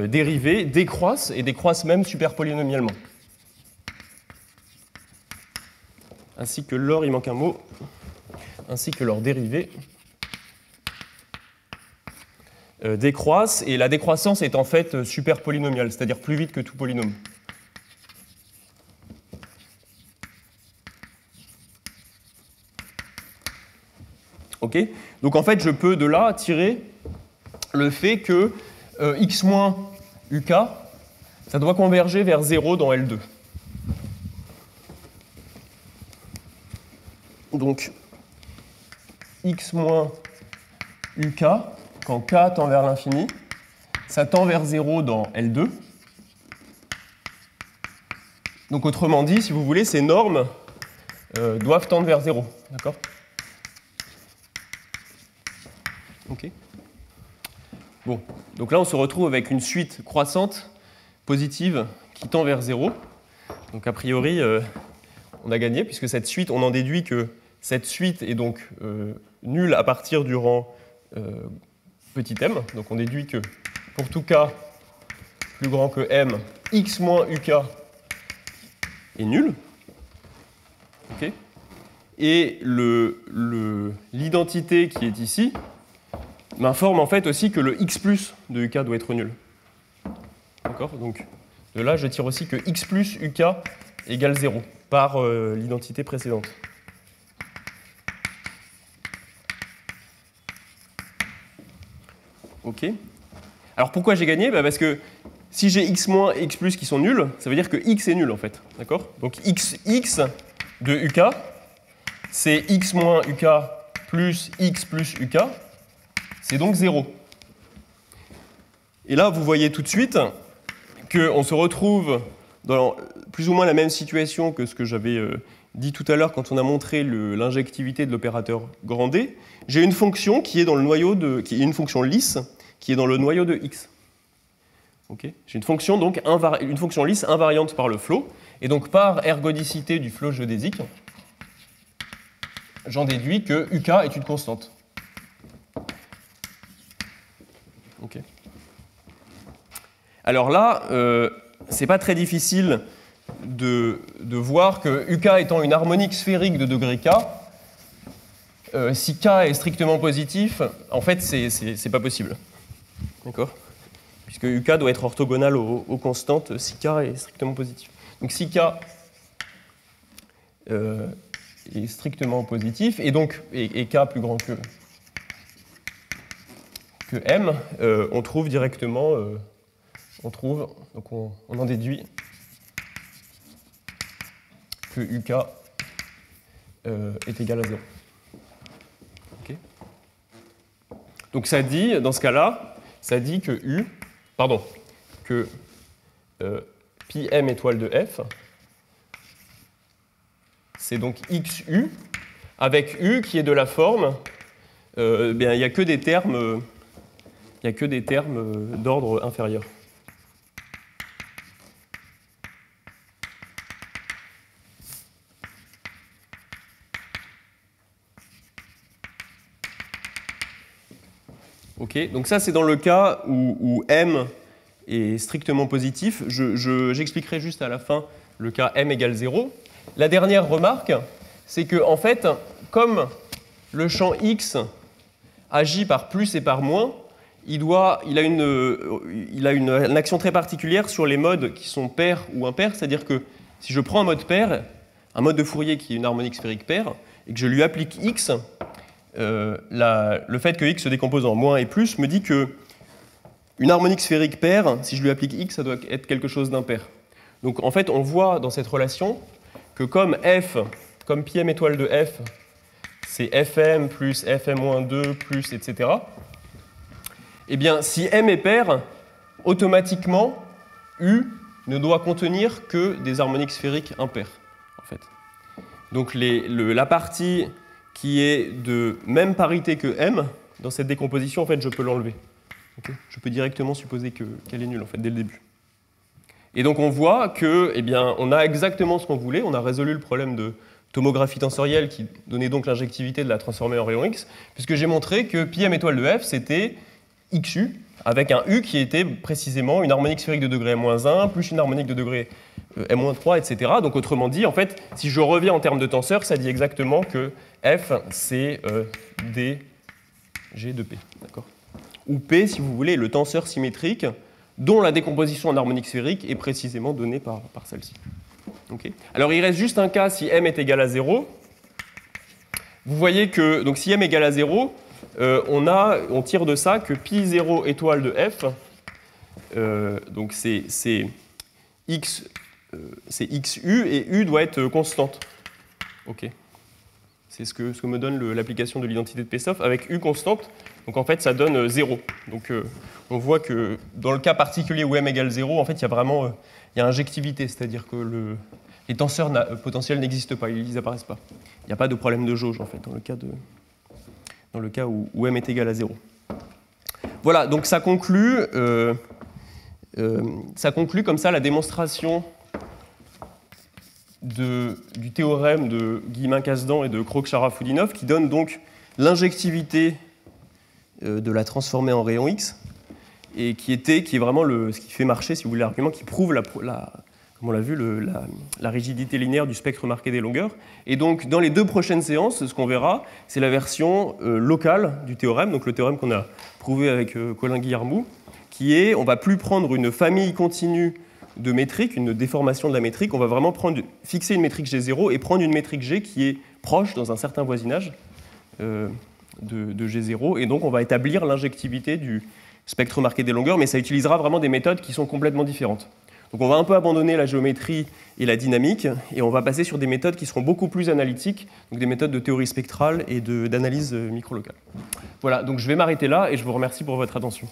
dérivées décroissent et décroissent même superpolynomialement. Ainsi que leur, il manque un mot, ainsi que leurs dérivées décroissent, et la décroissance est en fait super polynomiale, c'est-à-dire plus vite que tout polynôme. Ok ? Donc en fait, je peux de là tirer le fait que x moins uk, ça doit converger vers 0 dans L2. Donc x moins uk, quand k tend vers l'infini, ça tend vers 0 dans L2. Donc autrement dit, si vous voulez, ces normes doivent tendre vers 0. D'accord ? Ok. Bon, donc là on se retrouve avec une suite croissante, positive, qui tend vers 0. Donc a priori, on a gagné, puisque cette suite, on en déduit que cette suite est donc nulle à partir du rang petit m. Donc on déduit que pour tout k plus grand que m, x moins uk est nul. Okay. Et l'identité qui est ici m'informe en fait aussi que le x plus de UK doit être nul. D'accord ? Donc de là, je tire aussi que x plus UK égale 0 par l'identité précédente. Ok. Alors pourquoi j'ai gagné ? Parce que si j'ai x moins et x plus qui sont nuls, ça veut dire que x est nul en fait. D'accord ? Donc x de UK, c'est x moins UK plus x plus UK. C'est donc 0. Et là, vous voyez tout de suite qu'on se retrouve dans plus ou moins la même situation que ce que j'avais dit tout à l'heure quand on a montré l'injectivité de l'opérateur grand D. J'ai une fonction qui est dans le noyau de, qui est une fonction lisse qui est dans le noyau de x. Okay. J'ai une fonction donc une fonction lisse invariante par le flot, et donc par ergodicité du flot géodésique, j'en déduis que UK est une constante. Okay. Alors là, c'est pas très difficile de voir que UK étant une harmonique sphérique de degré K, si K est strictement positif, en fait, c'est pas possible. D'accord ? Puisque UK doit être orthogonal aux constantes si K est strictement positif. Donc si K est strictement positif, et donc et K plus grand que M, on trouve directement, donc on en déduit que UK est égal à 0. Okay. Donc ça dit, dans ce cas-là, ça dit que pi M étoile de F, c'est donc XU, avec U qui est de la forme, il n'y a que des termes... il n'y a que des termes d'ordre inférieur. Ok, donc ça c'est dans le cas où M est strictement positif. J'expliquerai juste à la fin le cas M égale 0. La dernière remarque, c'est que en fait, comme le champ X agit par plus et par moins, il a une action très particulière sur les modes qui sont pairs ou impairs, c'est-à-dire que si je prends un mode pair, un mode de Fourier qui est une harmonique sphérique paire, et que je lui applique x, le fait que x se décompose en moins et plus me dit que une harmonique sphérique paire, si je lui applique x, ça doit être quelque chose d'impair. Donc en fait, on voit dans cette relation que comme pi m étoile de f, c'est fm plus fm-2 plus etc., eh bien, si M est pair, automatiquement, U ne doit contenir que des harmoniques sphériques impaires, en fait. Donc la partie qui est de même parité que M, dans cette décomposition, en fait, je peux l'enlever. Okay. Je peux directement supposer qu'elle est nulle, en fait, dès le début. Et donc, on voit que, eh bien, on a exactement ce qu'on voulait. On a résolu le problème de tomographie tensorielle qui donnait donc l'injectivité de la transformée en rayon X, puisque j'ai montré que pi M étoile de F, c'était XU, avec un U qui était précisément une harmonique sphérique de degré M-1, plus une harmonique de degré M-3, etc. Donc autrement dit, en fait, si je reviens en termes de tenseur, ça dit exactement que F, c'est D, G de P. D'accord ? ou P, si vous voulez, le tenseur symétrique dont la décomposition en harmonique sphérique est précisément donnée par celle-ci. Okay. Alors il reste juste un cas si m est égal à 0. Vous voyez que donc, si m égale à 0, on tire de ça que pi0 étoile de f, donc c'est xu, et u doit être constante. Okay. C'est ce que me donne l'application de l'identité de Pestov avec u constante. Donc en fait, ça donne 0. Donc on voit que dans le cas particulier où m égale 0, en fait, il y a vraiment y a injectivité, c'est-à-dire que les tenseurs potentiels n'existent pas, ils n'apparaissent pas. Il n'y a pas de problème de jauge, en fait, dans le cas où m est égal à 0. Voilà, donc ça conclut comme ça la démonstration du théorème de Guillemin-Kasdan et de Krogh-Sharafutdinov, qui donne donc l'injectivité de la transformée en rayon X, et qui est vraiment ce qui fait marcher, si vous voulez, l'argument qui prouve comme on l'a vu, la rigidité linéaire du spectre marqué des longueurs. Et donc, dans les deux prochaines séances, ce qu'on verra, c'est la version locale du théorème, donc le théorème qu'on a prouvé avec Colin Guillarmou, qui est, on ne va plus prendre une famille continue de métriques, une déformation de la métrique, on va vraiment fixer une métrique G0 et prendre une métrique G qui est proche, dans un certain voisinage, de G0, et donc on va établir l'injectivité du spectre marqué des longueurs, mais ça utilisera vraiment des méthodes qui sont complètement différentes. Donc on va un peu abandonner la géométrie et la dynamique, et on va passer sur des méthodes qui seront beaucoup plus analytiques, donc des méthodes de théorie spectrale et d'analyse microlocale. Voilà, donc je vais m'arrêter là, et je vous remercie pour votre attention.